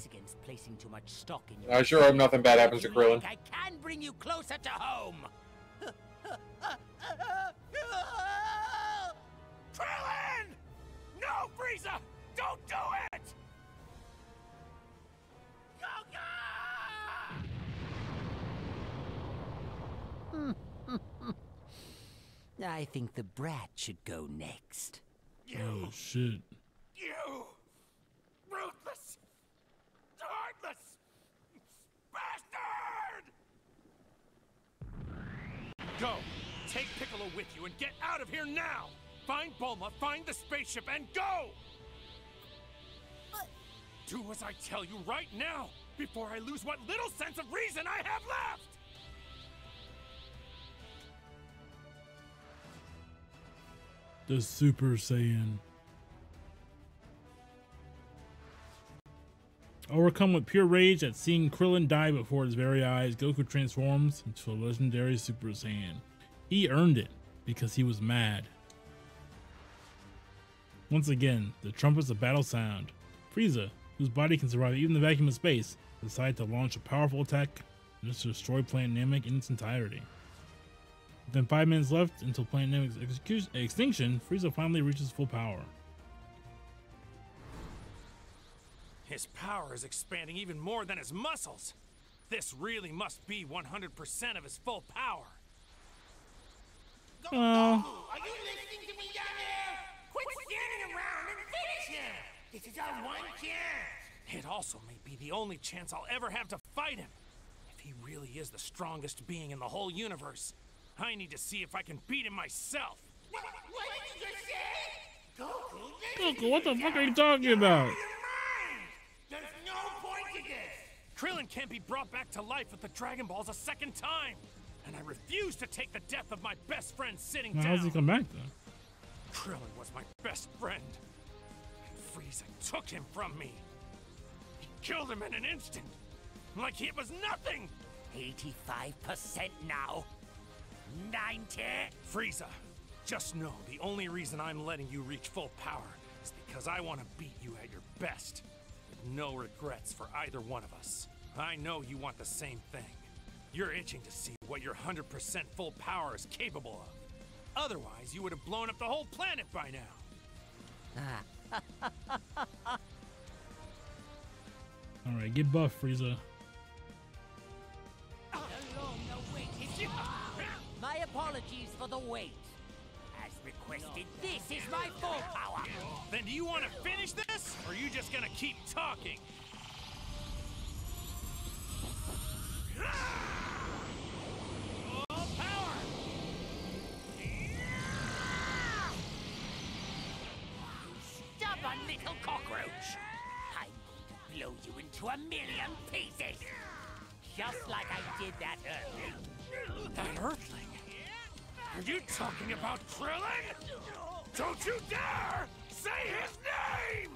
I sure hope nothing bad happens to Krillin. I can bring you closer to home. Krillin! No, Frieza! Don't do it! Goku! I think the brat should go next. Oh, shit. You! Ruthless! Heartless! Bastard! Go! Take Piccolo with you and get out of here now! Find Bulma, find the spaceship, and go! But... Do as I tell you right now, before I lose what little sense of reason I have left! The Super Saiyan. Overcome with pure rage at seeing Krillin die before his very eyes, Goku transforms into a legendary Super Saiyan. He earned it, because he was mad. Once again, the trumpets of battle sound. Frieza, whose body can survive even the vacuum of space, decide to launch a powerful attack and to destroy Planet Namek in its entirety. Within 5 minutes left until Planet Namek's extinction, Frieza finally reaches full power. His power is expanding even more than his muscles. This really must be 100% of his full power. Are you listening to me down there? Quit standing around and finish him! This is our one chance! It also may be the only chance I'll ever have to fight him. If he really is the strongest being in the whole universe, I need to see if I can beat him myself. What did you just say? Goku, what the fuck are you talking about? There's no point to this! Krillin can't be brought back to life with the Dragon Balls a second time! And I refuse to take the death of my best friend sitting down. How does he come back, though? Krillin was my best friend. And Frieza took him from me. He killed him in an instant. like it was nothing! 85% now. 90! Frieza, just know the only reason I'm letting you reach full power is because I want to beat you at your best. With no regrets for either one of us. I know you want the same thing. You're itching to see what your 100% full power is capable of. Otherwise, you would have blown up the whole planet by now. Alright, get buffed, Frieza. My apologies for the wait. As requested, this is my full power. Then do you want to finish this, or are you just gonna keep talking? All power! You stubborn little cockroach! I'm going to blow you into a million pieces! Just like I did that earthling. That earthling? Are you talking about Krillin? Don't you dare say his name!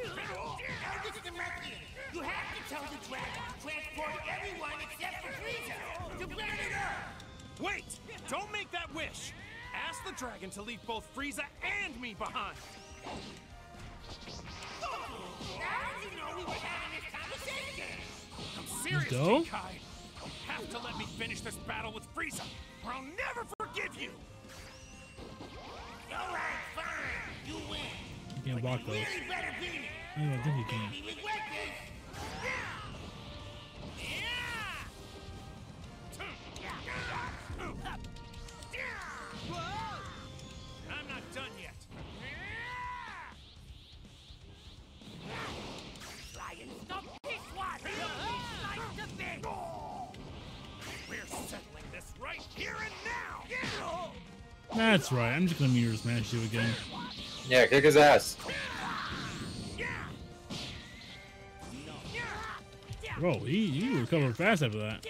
Now this is a mercury. You have to tell the dragon to transport everyone except for Frieza to planet Earth! Wait! Don't make that wish! Ask the dragon to leave both Frieza and me behind! Now you know we were having this conversation! I'm serious, Kai. You have to let me finish this battle with Frieza, or I'll never forgive you! Alright, fine! You win! You can't block those. I don't think you can. I'm not done yet. Try and stop this one. We're settling this right here and now. That's right. I'm just gonna mirror smash you again. Yeah, kick his ass. Bro, you recovered fast after that.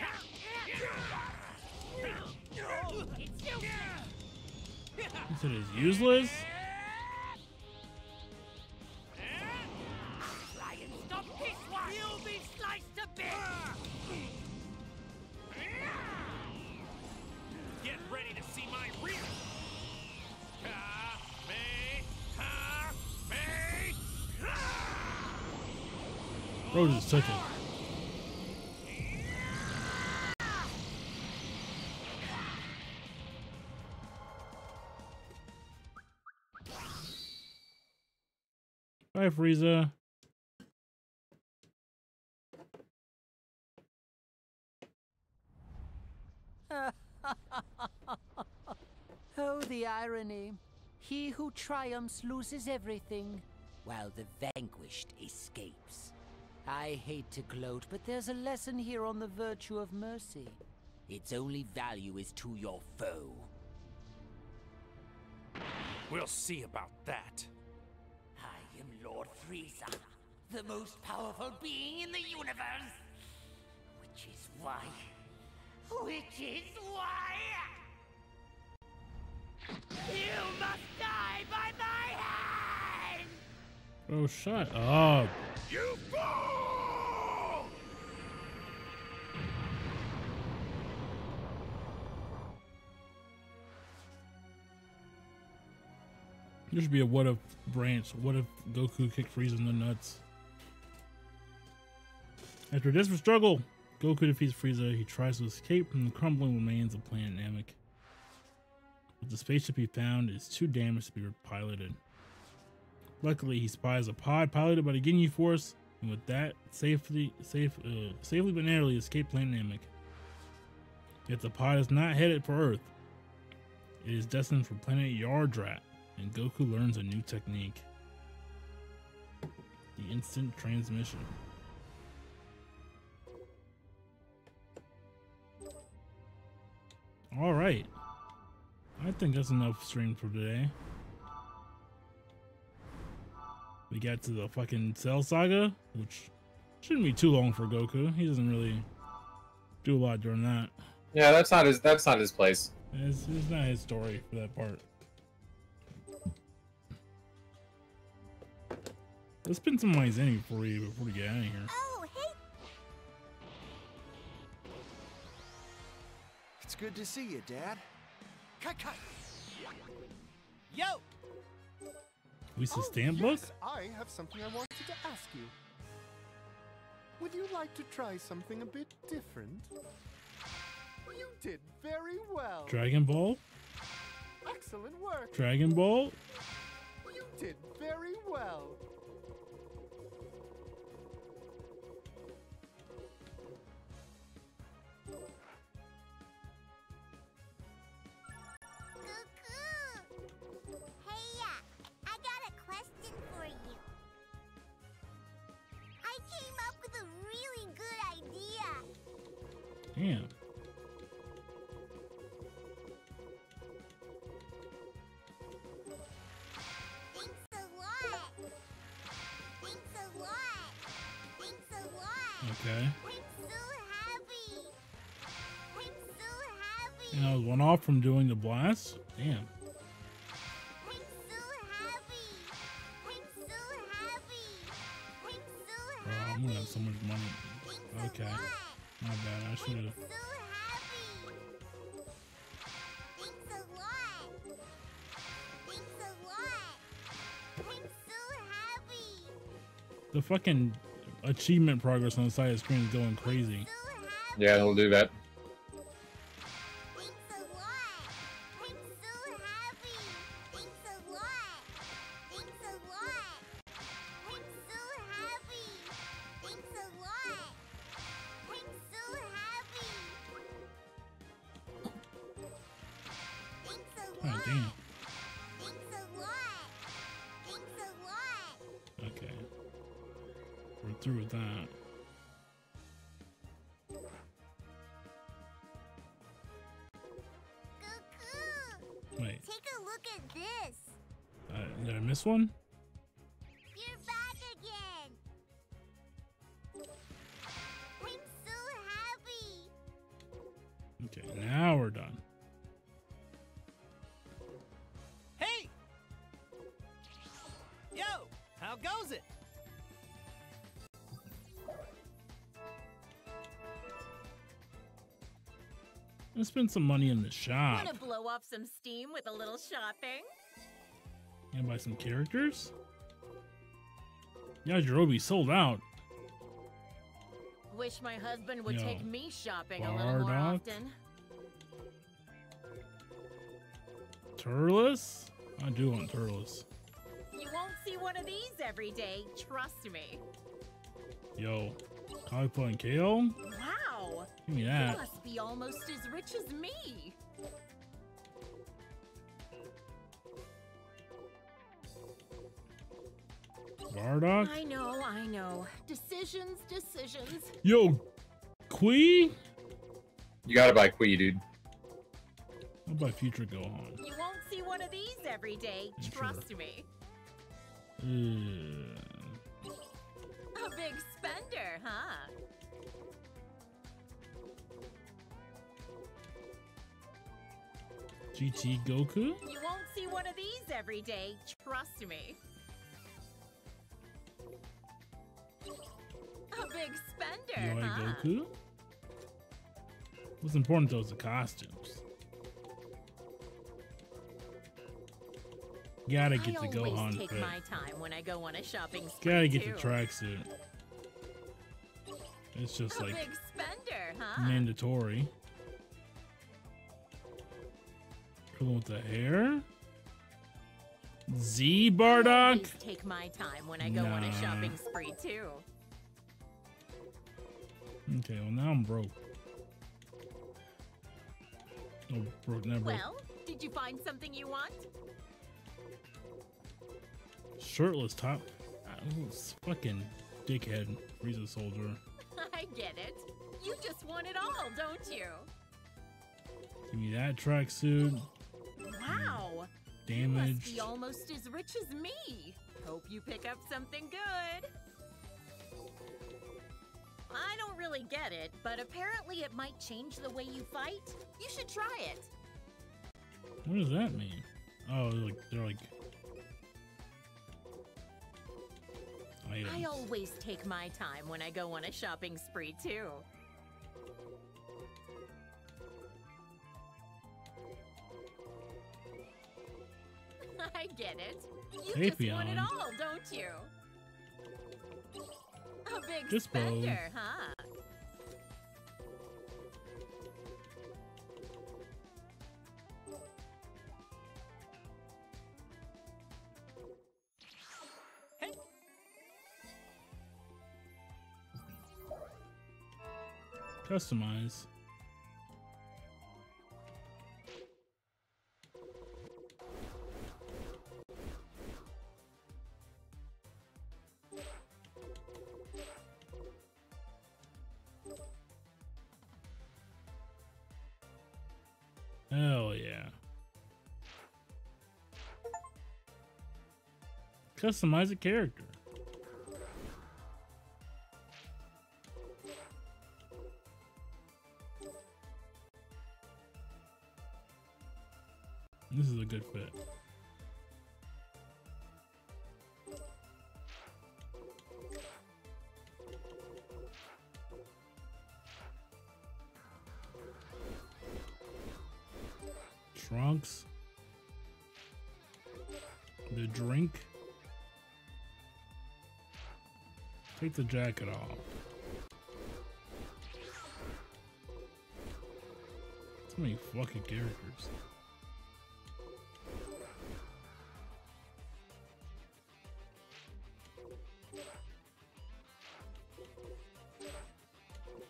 This is useless. Try and stop this one. You'll be sliced to bits. Get ready to see my real. Bro, just took it. Bye, Frieza. Oh, the irony. He who triumphs loses everything, while the vanquished escapes. I hate to gloat, but there's a lesson here on the virtue of mercy. Its only value is to your foe. We'll see about that. Lord Frieza, the most powerful being in the universe. Which is why you must die by my hand. Oh, shut up. You fool! There should be a what if branch. What if Goku kicked Frieza in the nuts? After a desperate struggle, Goku defeats Frieza. He tries to escape from the crumbling remains of Planet Namek. But the spaceship he found is too damaged to be piloted. Luckily, he spies a pod piloted by the Ginyu Force, and with that, safely but narrowly escape Planet Namek. Yet the pod is not headed for Earth. It is destined for Planet Yardrat. And Goku learns a new technique. The instant transmission. Alright. I think that's enough stream for today. We got to the fucking Cell Saga, which shouldn't be too long for Goku. He doesn't really do a lot during that. Yeah, that's not his place. It's not his story for that part. Let's spend some money in before we get out of here. Oh, hey! It's good to see you, Dad. Kai. Yo! Whis' stamp book? Yes, I have something I wanted to ask you. Would you like to try something a bit different? You did very well. Dragon Ball? Excellent work. Dragon Ball? You did very well. Damn. Thanks a lot. Okay. I'm so happy. And I was one off from doing the blast. Damn. Bro, I'm gonna have so much money. Okay. My bad, I should have. I'm so happy. Thanks a lot. I'm so happy. The fucking achievement progress on the side of the screen is going crazy. So yeah, it'll do that. Thanks a lot. I'm so happy. Thanks a lot. I'm so happy. Thanks a lot. Oh, damn. Okay. We're through with that. Goku! Wait. Take a look at this. Did I miss one? You're back again. I'm so happy. Okay, now we're done. Hey! Yo! How goes it? Let's spend some money in the shop. Wanna blow off some steam with a little shopping? And buy some characters? Yajirobe sold out. Wish my husband would take me shopping a little more often. Turles? I do want Turles. You won't see one of these every day, trust me. Yo, Kaipa and Kale? Wow! Give me that. You must be almost as rich as me. Bardock? I know. Decisions. Yo, Kui? You gotta buy Kui, dude. I'll buy Future Gohan. You won't see one of these every day, trust me. A big spender, huh? GT Goku? You won't see one of these every day, trust me. A big spender, Yoi huh? Goku? What's important though is the costumes. Gotta get the Gohan fit. My time when I go on a shopping spree. Gotta get the tracksuit. It's just like big spender, huh? Mandatory. Cool with the hair. Z Bardock. Take my time when I go on a shopping spree too. Okay, well now I'm broke. Oh, broke never. Well, did you find something you want? Shirtless top. Oh, fucking dickhead. Frieza soldier. I get it. You just want it all, don't you? Give me that tracksuit. Wow. Damage. You must be almost as rich as me. Hope you pick up something good. I don't really get it, but apparently it might change the way you fight. You should try it. What does that mean? Oh, they're like items. I always take my time when I go on a shopping spree, too. I get it. You just want it all, don't you? A big just spender, both. Huh? Customize. Hell yeah. Customize a character. This is a good fit. Trunks. The drink. Take the jacket off. So many fucking characters.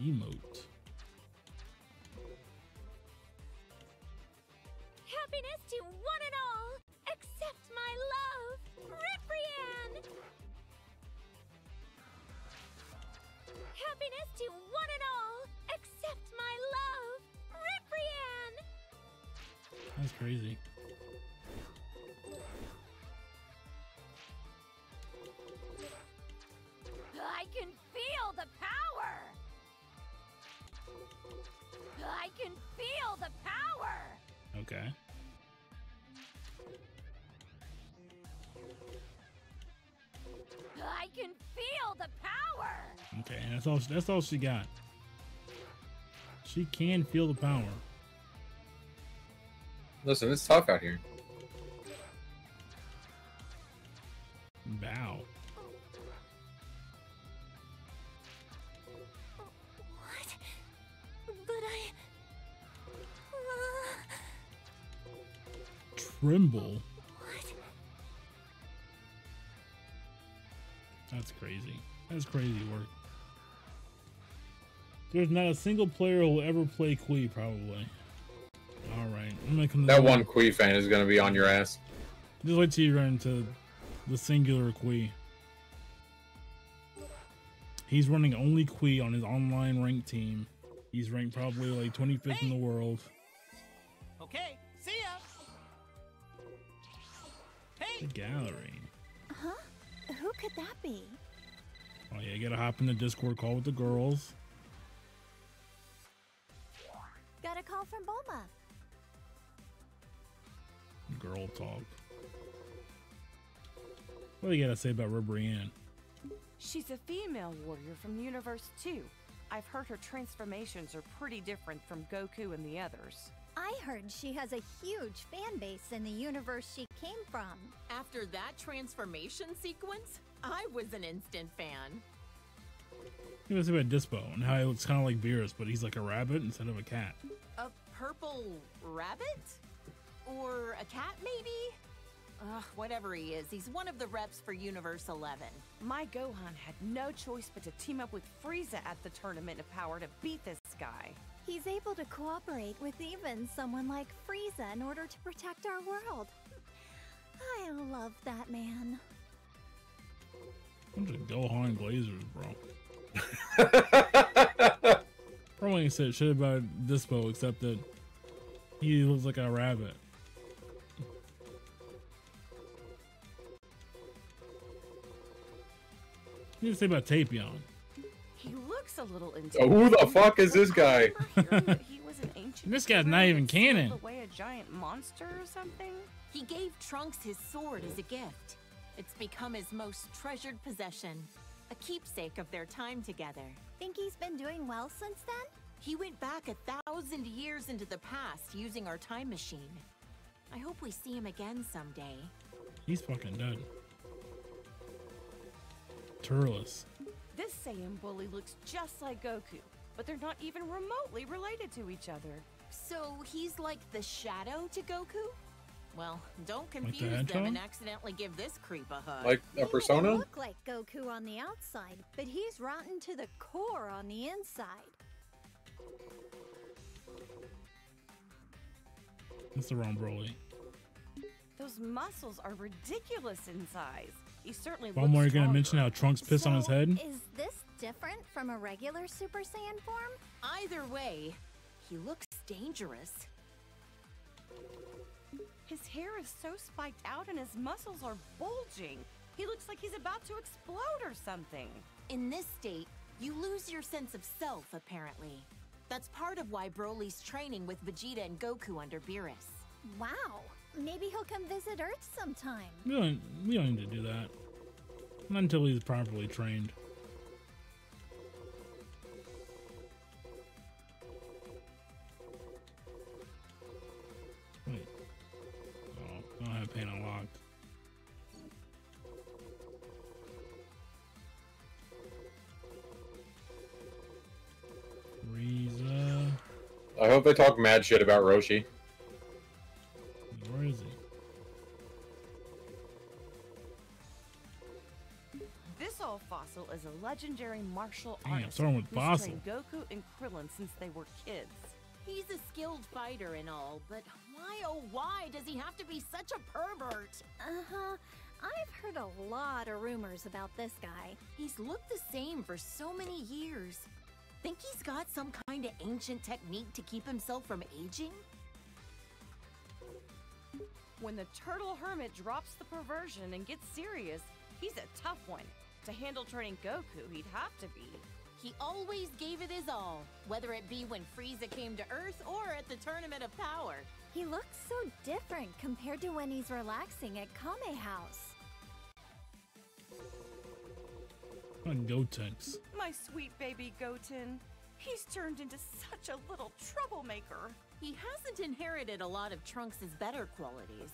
Emote. Happiness to one and all, except my love, Ribrianne. Happiness to one and all, except my love, Ribrianne. That's crazy. I can feel the power. I can feel the power. Okay. I can feel the power. Okay, and that's all she got. She can feel the power. Listen, it's tough out here. Bow. Trimble. What? That's crazy. That's crazy work. There's not a single player who will ever play Kui, probably. Alright. That one Kui fan is going to be on your ass. Just wait till you run into the singular Kui. He's running only Kui on his online ranked team. He's ranked probably like 25th in the world. Okay, see ya! The gallery. Huh? Who could that be? Oh yeah, you gotta hop in the Discord call with the girls. Got a call from Bulma. Girl talk. What do you gotta say about Ribrianne? She's a female warrior from Universe 2. I've heard her transformations are pretty different from Goku and the others. I heard she has a huge fan base in the universe she came from. After that transformation sequence, I was an instant fan. You was about Dispo and how it's kind of like Beerus, but he's like a rabbit instead of a cat. A purple rabbit? Or a cat, maybe? Whatever he is, he's one of the reps for Universe 11. My Gohan had no choice but to team up with Frieza at the Tournament of Power to beat this guy. He's able to cooperate with even someone like Frieza in order to protect our world. I love that man. I'm just Gohan Glazers, bro. Probably ain't said shit about Dispo except that he looks like a rabbit. What do you say about Tapion? He looks a little intimidating. Oh, who the fuck is this guy? He was an ancient this guy's not even canon. Away a giant monster or something? He gave Trunks his sword as a gift. It's become his most treasured possession. A keepsake of their time together. Think he's been doing well since then? He went back 1,000 years into the past using our time machine. I hope we see him again someday. He's fucking dead. Turles. This Saiyan bully looks just like Goku, but they're not even remotely related to each other. So he's like the shadow to Goku? Well, don't confuse them and accidentally give this creep a hug. Like a persona? He look like Goku on the outside, but he's rotten to the core on the inside. That's the wrong Broly. Those muscles are ridiculous in size. He certainly looks stronger. You're gonna mention how Trunks pissed on his head? Is this different from a regular Super Saiyan form? Either way, he looks dangerous. His hair is so spiked out and his muscles are bulging. He looks like he's about to explode or something. In this state, you lose your sense of self, apparently. That's part of why Broly's training with Vegeta and Goku under Beerus. Wow. Maybe he'll come visit Earth sometime. We don't need to do that. Not until he's properly trained. Wait. Oh, I don't have paint unlocked. Frieza. I hope they talk mad shit about Roshi. Where is he? This old fossil is a legendary martial artist who's trained Goku and Krillin since they were kids. He's a skilled fighter and all, but why oh why does he have to be such a pervert? I've heard a lot of rumors about this guy. He's looked the same for so many years. Think he's got some kind of ancient technique to keep himself from aging? When the turtle hermit drops the perversion and gets serious, he's a tough one. To handle training Goku, he'd have to be. He always gave it his all, whether it be when Frieza came to Earth or at the Tournament of Power. He looks so different compared to when he's relaxing at Kame House. On Goten's. My sweet baby Goten. He's turned into such a little troublemaker. He hasn't inherited a lot of Trunks' better qualities.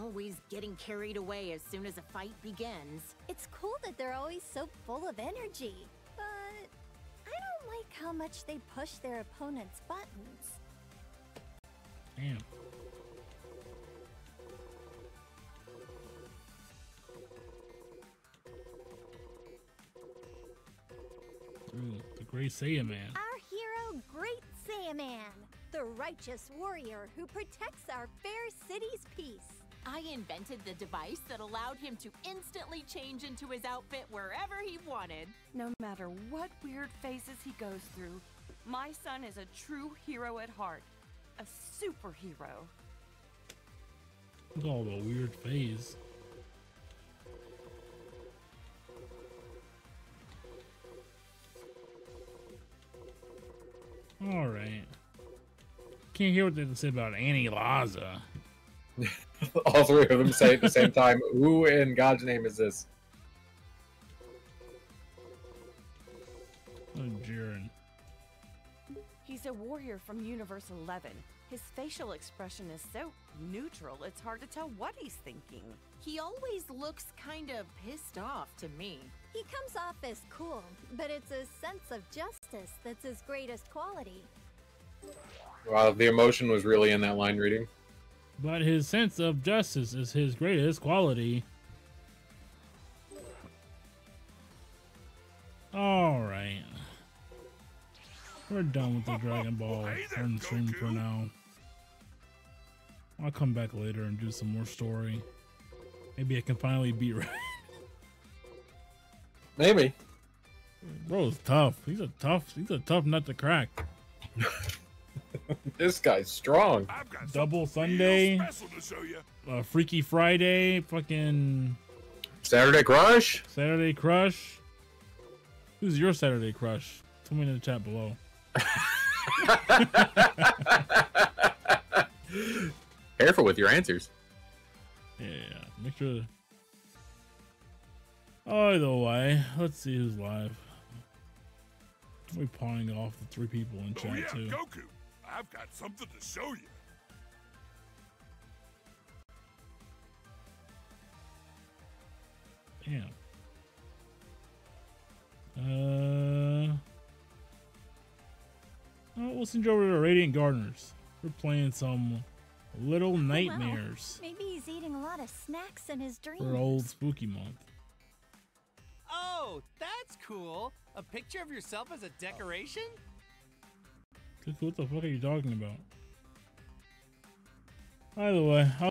Always getting carried away as soon as a fight begins. It's cool that they're always so full of energy, but I don't like how much they push their opponents' buttons. Damn. Ooh, the Great Saiyan Man. Our hero, Great Saiyan Man. The righteous warrior who protects our fair city's peace. I invented the device that allowed him to instantly change into his outfit wherever he wanted. No matter what weird phases he goes through, my son is a true hero at heart. A superhero. Look at all the weird phase. Alright. Can't hear what they said about Anilaza. All three of them say at the same time, who in God's name is this? Oh, Jiren. He's a warrior from Universe 11. His facial expression is so neutral, it's hard to tell what he's thinking. He always looks kind of pissed off to me. He comes off as cool, but it's his sense of justice that's his greatest quality. Wow, the emotion was really in that line reading. But his sense of justice is his greatest quality. Alright. We're done with the Dragon Ball from stream for now. I'll come back later and do some more story. Maybe I can finally beat Raditz. Maybe. Bro's tough. He's a tough nut to crack. This guy's strong. I've got Double Sunday, to show you. Freaky Friday, fucking Saturday Crush. Saturday Crush. Who's your Saturday Crush? Tell me in the chat below. Careful with your answers. Yeah, make sure. Either way, let's see who's live. We're pawing off the three people in chat too. Goku, I've got something to show you. Damn. Oh, we'll send you over to Radiant Gardeners. We're playing some Little Nightmares. Well, maybe he's eating a lot of snacks in his dreams. For old spooky month. Oh, that's cool. A picture of yourself as a decoration? What the fuck are you talking about? By the way,